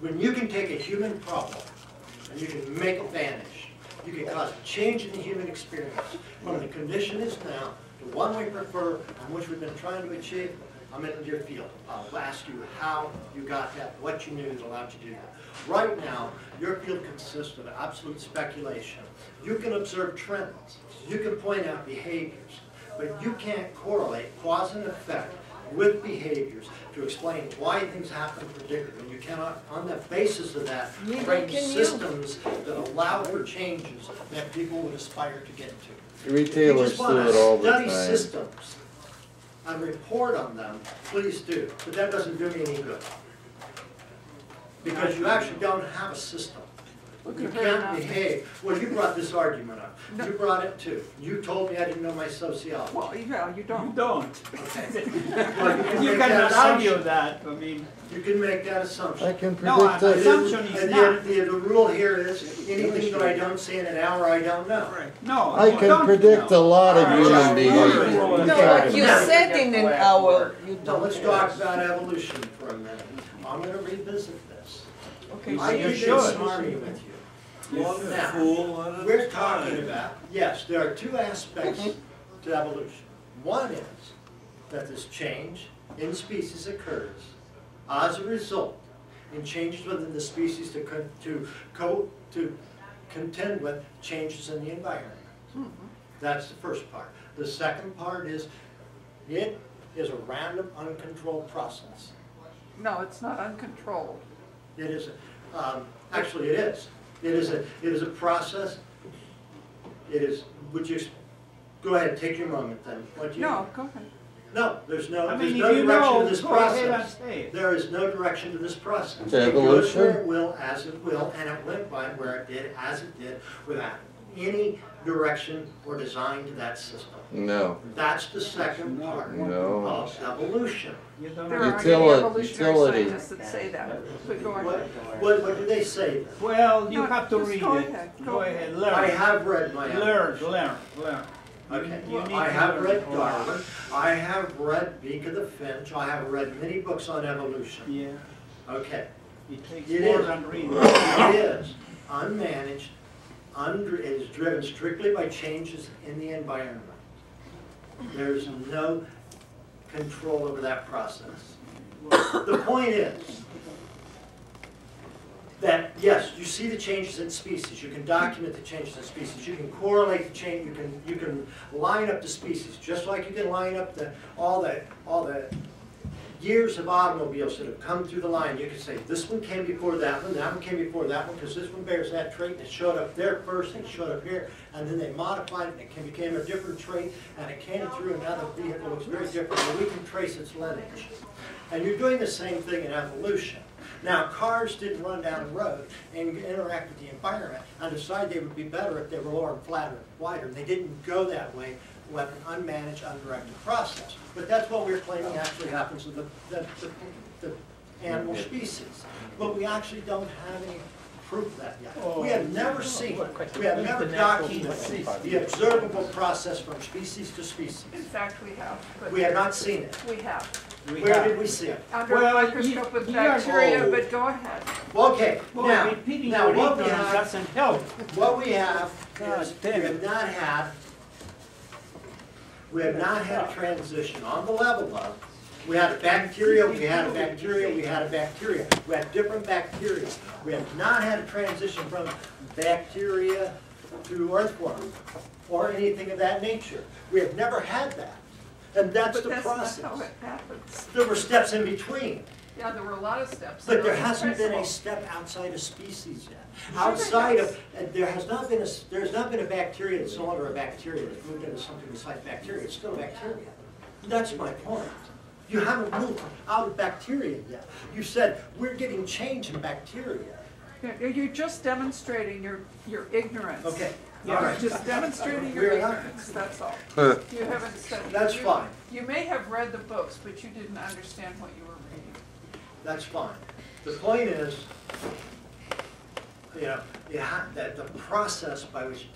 When you can take a human problem and you can make it vanish, you can cause a change in the human experience from the condition it's now to one we prefer and which we've been trying to achieve, I'm in your field. I'll ask you how you got that, what you knew that allowed you to do that. Right now, your field consists of absolute speculation. You can observe trends. You can point out behaviors, but you can't correlate cause and effect with behaviors to explain why things happen predictably. You cannot, on the basis of that, create systems that allow for changes that people would aspire to get to. Retailers do it all the time. Study systems and report on them, please do, but that doesn't do me any good because you actually don't have a system. You can't behave. Well, you brought this argument up. No. You brought it too. You told me I didn't know my sociology. Well, yeah, you don't. You don't. Okay. Well, you cannot argue that. I mean, you can make that assumption. I can predict that. Assumption is not. The rule here is anything that I don't see in an hour, I don't know. Right. No, I can predict a lot of human behavior. No, what you said in an hour, you don't. Let's talk about evolution for a minute. I'm going to revisit this. Okay, so you should. Argue with you. Now, we're talking about, yes, there are two aspects to evolution. One is that this change in species occurs as a result in changes within the species to contend with changes in the environment. That's the first part. The second part is it is a random, uncontrolled process. No, it's not uncontrolled. It is. Actually, it is. It is a process. It is. Would you go ahead and take your moment then? No, go ahead. No, there's no. I mean, there's no direction to this process. There is no direction to this process. It goes where it will, as it will, and it went by where it did, as it did, without any direction or design to that system. No. That's the second part of evolution. There are evolutionary scientists that say that. So go ahead. What do they say? Well, you have to read it. Go ahead. Learn. I have read my evolution. Learn. Okay. I have read Darwin. I have read Beak of the Finch. I have read many books on evolution. Yeah. Okay. It takes more than reading. It is unmanaged. It is driven strictly by changes in the environment. There is no control over that process. The point is that, yes, you see the changes in species. You can document the changes in species. You can correlate the change. You can line up the species, just like you can line up all the years of automobiles that have come through the line. You can say this one came before that one came before that one, because this one bears that trait, and it showed up there first, and it showed up here, and then they modified it, and it became a different trait, and it came through another vehicle. Looks very different, and we can trace its lineage. And you're doing the same thing in evolution. Now, cars didn't run down the road and interact with the environment and decide they would be better if they were lower and flatter and wider. They didn't go that way. With an unmanaged, undirected process. But that's what we're claiming actually happens with the animal species. But we actually don't have any prove that yet. Oh, we have never seen, we have never documented the observable process from species to species. In fact, we have. But we have not seen it. We have. Where did we see it? Under a microscope with bacteria, but go ahead. Okay, now what we have, is we have not had transition on the level of, we had a bacteria. We had different bacteria. We have not had a transition from bacteria through earthworm or anything of that nature. We have never had that. And that's the process. Not how it happens. There were steps in between. Yeah, there were a lot of steps. But there hasn't been a step outside of species yet. Outside of, there has not been a, there's not been a bacteria that's no longer a bacteria that's moved into something besides bacteria. It's still a bacteria. That's my point. You haven't moved out of bacteria yet. You said we're getting change in bacteria. You're just demonstrating your ignorance. Okay. Yeah, all right. Just demonstrating your ignorance, that's all. You haven't studied. That's fine. You may have read the books, but you didn't understand what you were reading. That's fine. The point is, you know, that the process by which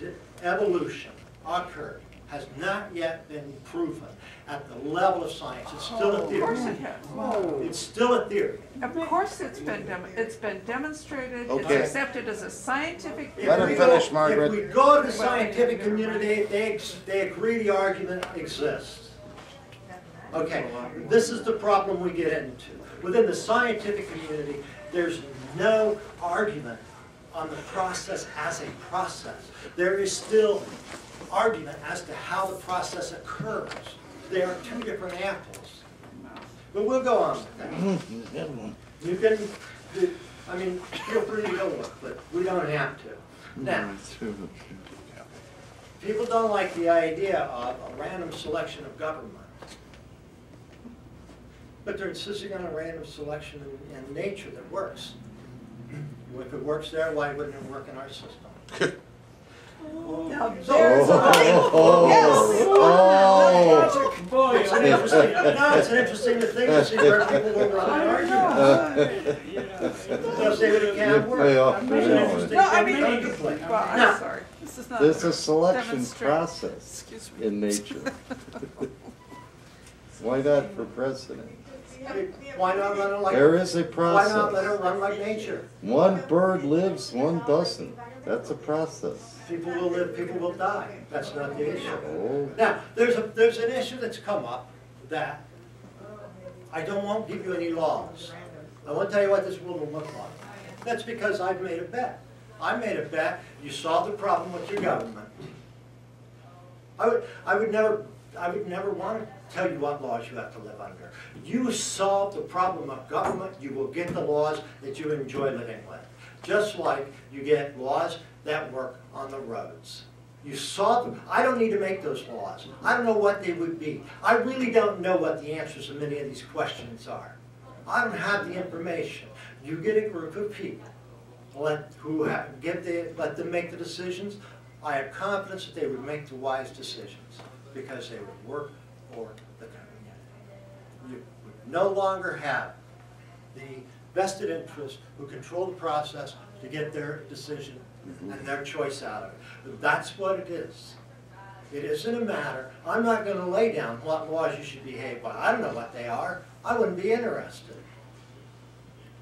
evolution occurred has not yet been proven at the level of science. It's still a theory. Of course it has. Whoa. It's still a theory. Of course it's been demonstrated. Okay. It's accepted as a scientific theory. Let him finish, Margaret. If we go to the scientific community, they agree the argument exists. Okay, this is the problem we get into. Within the scientific community, there's no argument on the process as a process. There is still argument as to how the process occurs. They are two different apples. But we'll go on with that. You can, I mean, feel free to go with, but we don't have to. Now, people don't like the idea of a random selection of government. But they're insisting on a random selection in nature that works. If it works there, why wouldn't it work in our system? Now there's it's an interesting thing to see where people will run an argument. They'll say that it can't work. I'm sorry. This is not. There's a selection process in nature. Why not for president? Why not let it like there is a process. Why not let it run like nature? One bird lives, one doesn't. That's a process. People will live, people will die. That's not the issue. Oh. Now, there's an issue that's come up that I don't want to give you any laws. I won't tell you what this world will look like. That's because I've made a bet. I made a bet. You solve the problem with your government. I would never want to tell you what laws you have to live under. You solve the problem of government, you will get the laws that you enjoy living with. Just like you get laws that work on the roads. You solve them. I don't need to make those laws. I don't know what they would be. I really don't know what the answers to many of these questions are. I don't have the information. You get a group of people let them make the decisions. I have confidence that they would make the wise decisions because they would work for the community. You would no longer have the vested interests who control the process to get their decision and their choice out of it. That's what it is. It isn't a matter, I'm not going to lay down what laws you should behave by. I don't know what they are. I wouldn't be interested.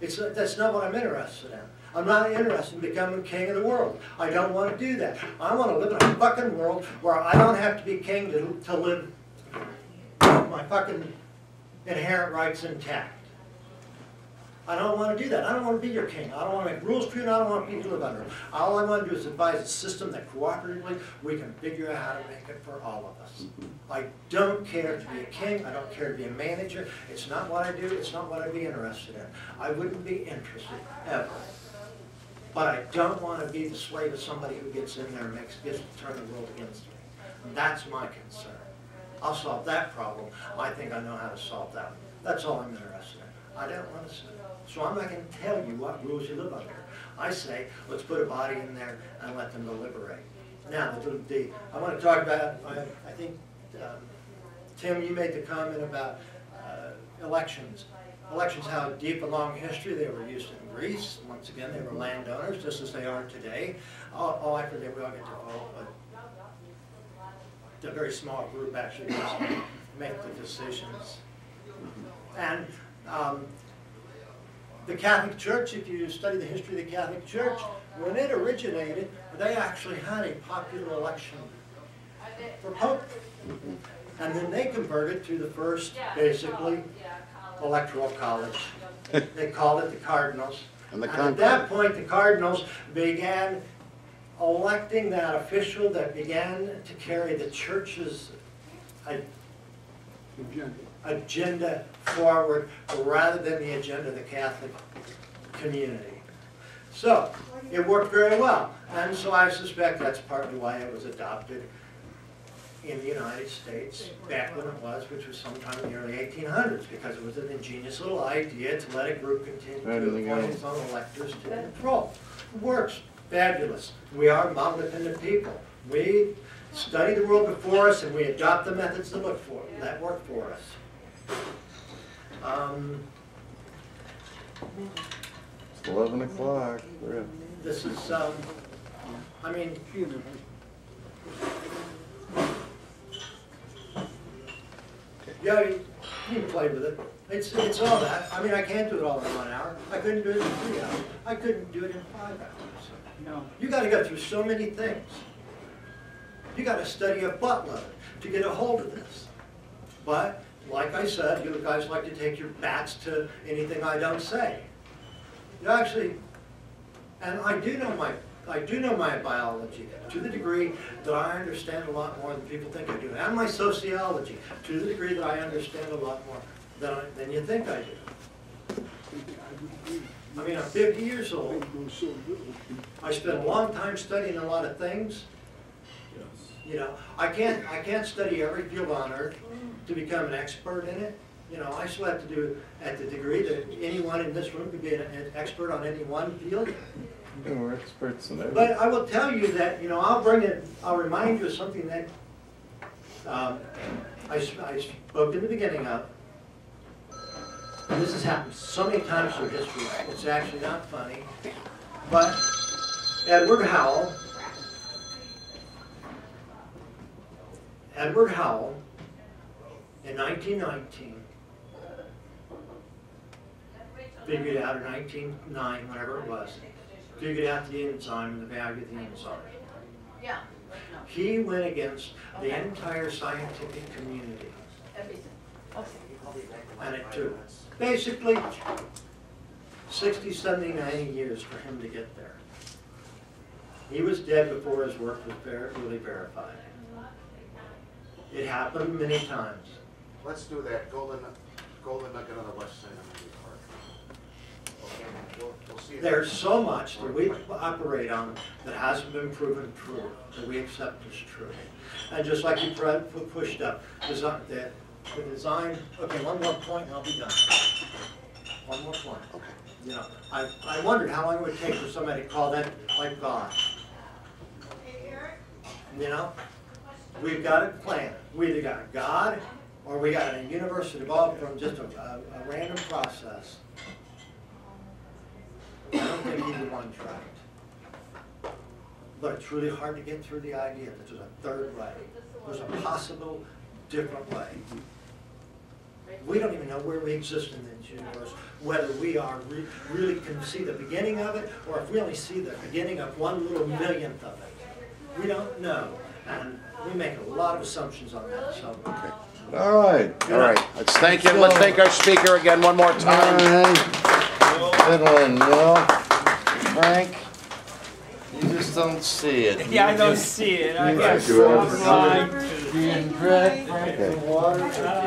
That's not what I'm interested in. I'm not interested in becoming king of the world. I don't want to do that. I want to live in a fucking world where I don't have to be king to live my fucking inherent rights intact. I don't want to do that. I don't want to be your king. I don't want to make rules for you, and I don't want people to live under them. All I want to do is advise a system that cooperatively we can figure out how to make it for all of us. I don't care to be a king. I don't care to be a manager. It's not what I do. It's not what I'd be interested in. I wouldn't be interested, ever. But I don't want to be the slave of somebody who gets in there and gets to turn the world against me. And that's my concern. I'll solve that problem. I think I know how to solve that one. That's all I'm interested in. I don't want to say. So I'm not going to tell you what rules you live under. I say, let's put a body in there and let them deliberate. Now, I want to talk about, I think, Tim, you made the comment about elections. Elections have a deep and long history. They were used in Greece. Once again, they were landowners, just as they are today. All I forget, we all get to vote, but the very small group actually does make the decisions. And the Catholic Church, if you study the history of the Catholic Church, when it originated, they actually had a popular election for Pope. And then they converted to the first, basically, electoral college. They called it the Cardinals. And at that point, the Cardinals began electing that official that began to carry the church's agenda forward rather than the agenda of the Catholic community. So it worked very well. And so I suspect that's partly why it was adopted in the United States back when it was, which was sometime in the early 1800s, because it was an ingenious little idea to let a group continue to appoint its own electors to control. It works. Fabulous. We are mountain-dependent people. We study the world before us and we adopt the methods to look for that work for us. It's 11 o'clock. This is, I mean, yeah, you can play with it. It's all that. I mean, I can't do it all in 1 hour. I couldn't do it in 3 hours. I couldn't do it in 5 hours. No. You got to go through so many things. You got to study a buttload to get a hold of this. But like I said, you guys like to take your bats to anything I don't say. You actually, and I do know my biology to the degree that I understand a lot more than people think I do, and my sociology to the degree that I understand a lot more than you think I do. I mean, I'm 50 years old. I spent a long time studying a lot of things. You know, I can't study every field on earth to become an expert in it. You know, I still have to do at the degree that anyone in this room could be an expert on any one field. Yeah, we're experts in everything. But I will tell you that, you know, I'll remind you of something that I spoke in the beginning of. And this has happened so many times through history, it's actually not funny. But Edward Howell, in 1919, figured out, or 1909, whatever it was, figured out the enzyme and the value of the enzyme. Yeah. He went against the entire scientific community. And it took basically 60, 70, 90 years for him to get there. He was dead before his work was really verified. It happened many times. Let's do that. Golden Nugget on the West Side. Okay, we'll see. There's so much that we operate on that hasn't been proven true, that we accept as true. And just like you pushed up, there's not that. The design, okay, one more point and I'll be done. One more point. Okay. You know, I wondered how long it would take for somebody to call that like God. You know, we've got a plan. We either got a God or we got a universe evolved from just a random process. I don't think either one's right. But it's really hard to get through the idea that there's a third way. There's a possible different way. We don't even know where we exist in this universe, whether we are really can see the beginning of it, or if we only see the beginning of one little millionth of it. We don't know, and we make a lot of assumptions on that. So, okay. All right. All right. Let's thank him. Let's thank our speaker again one more time. Fiddlin', Will, Frank. You just don't see it. Yeah, I don't see it. I got so blind. Being dread, drinking water.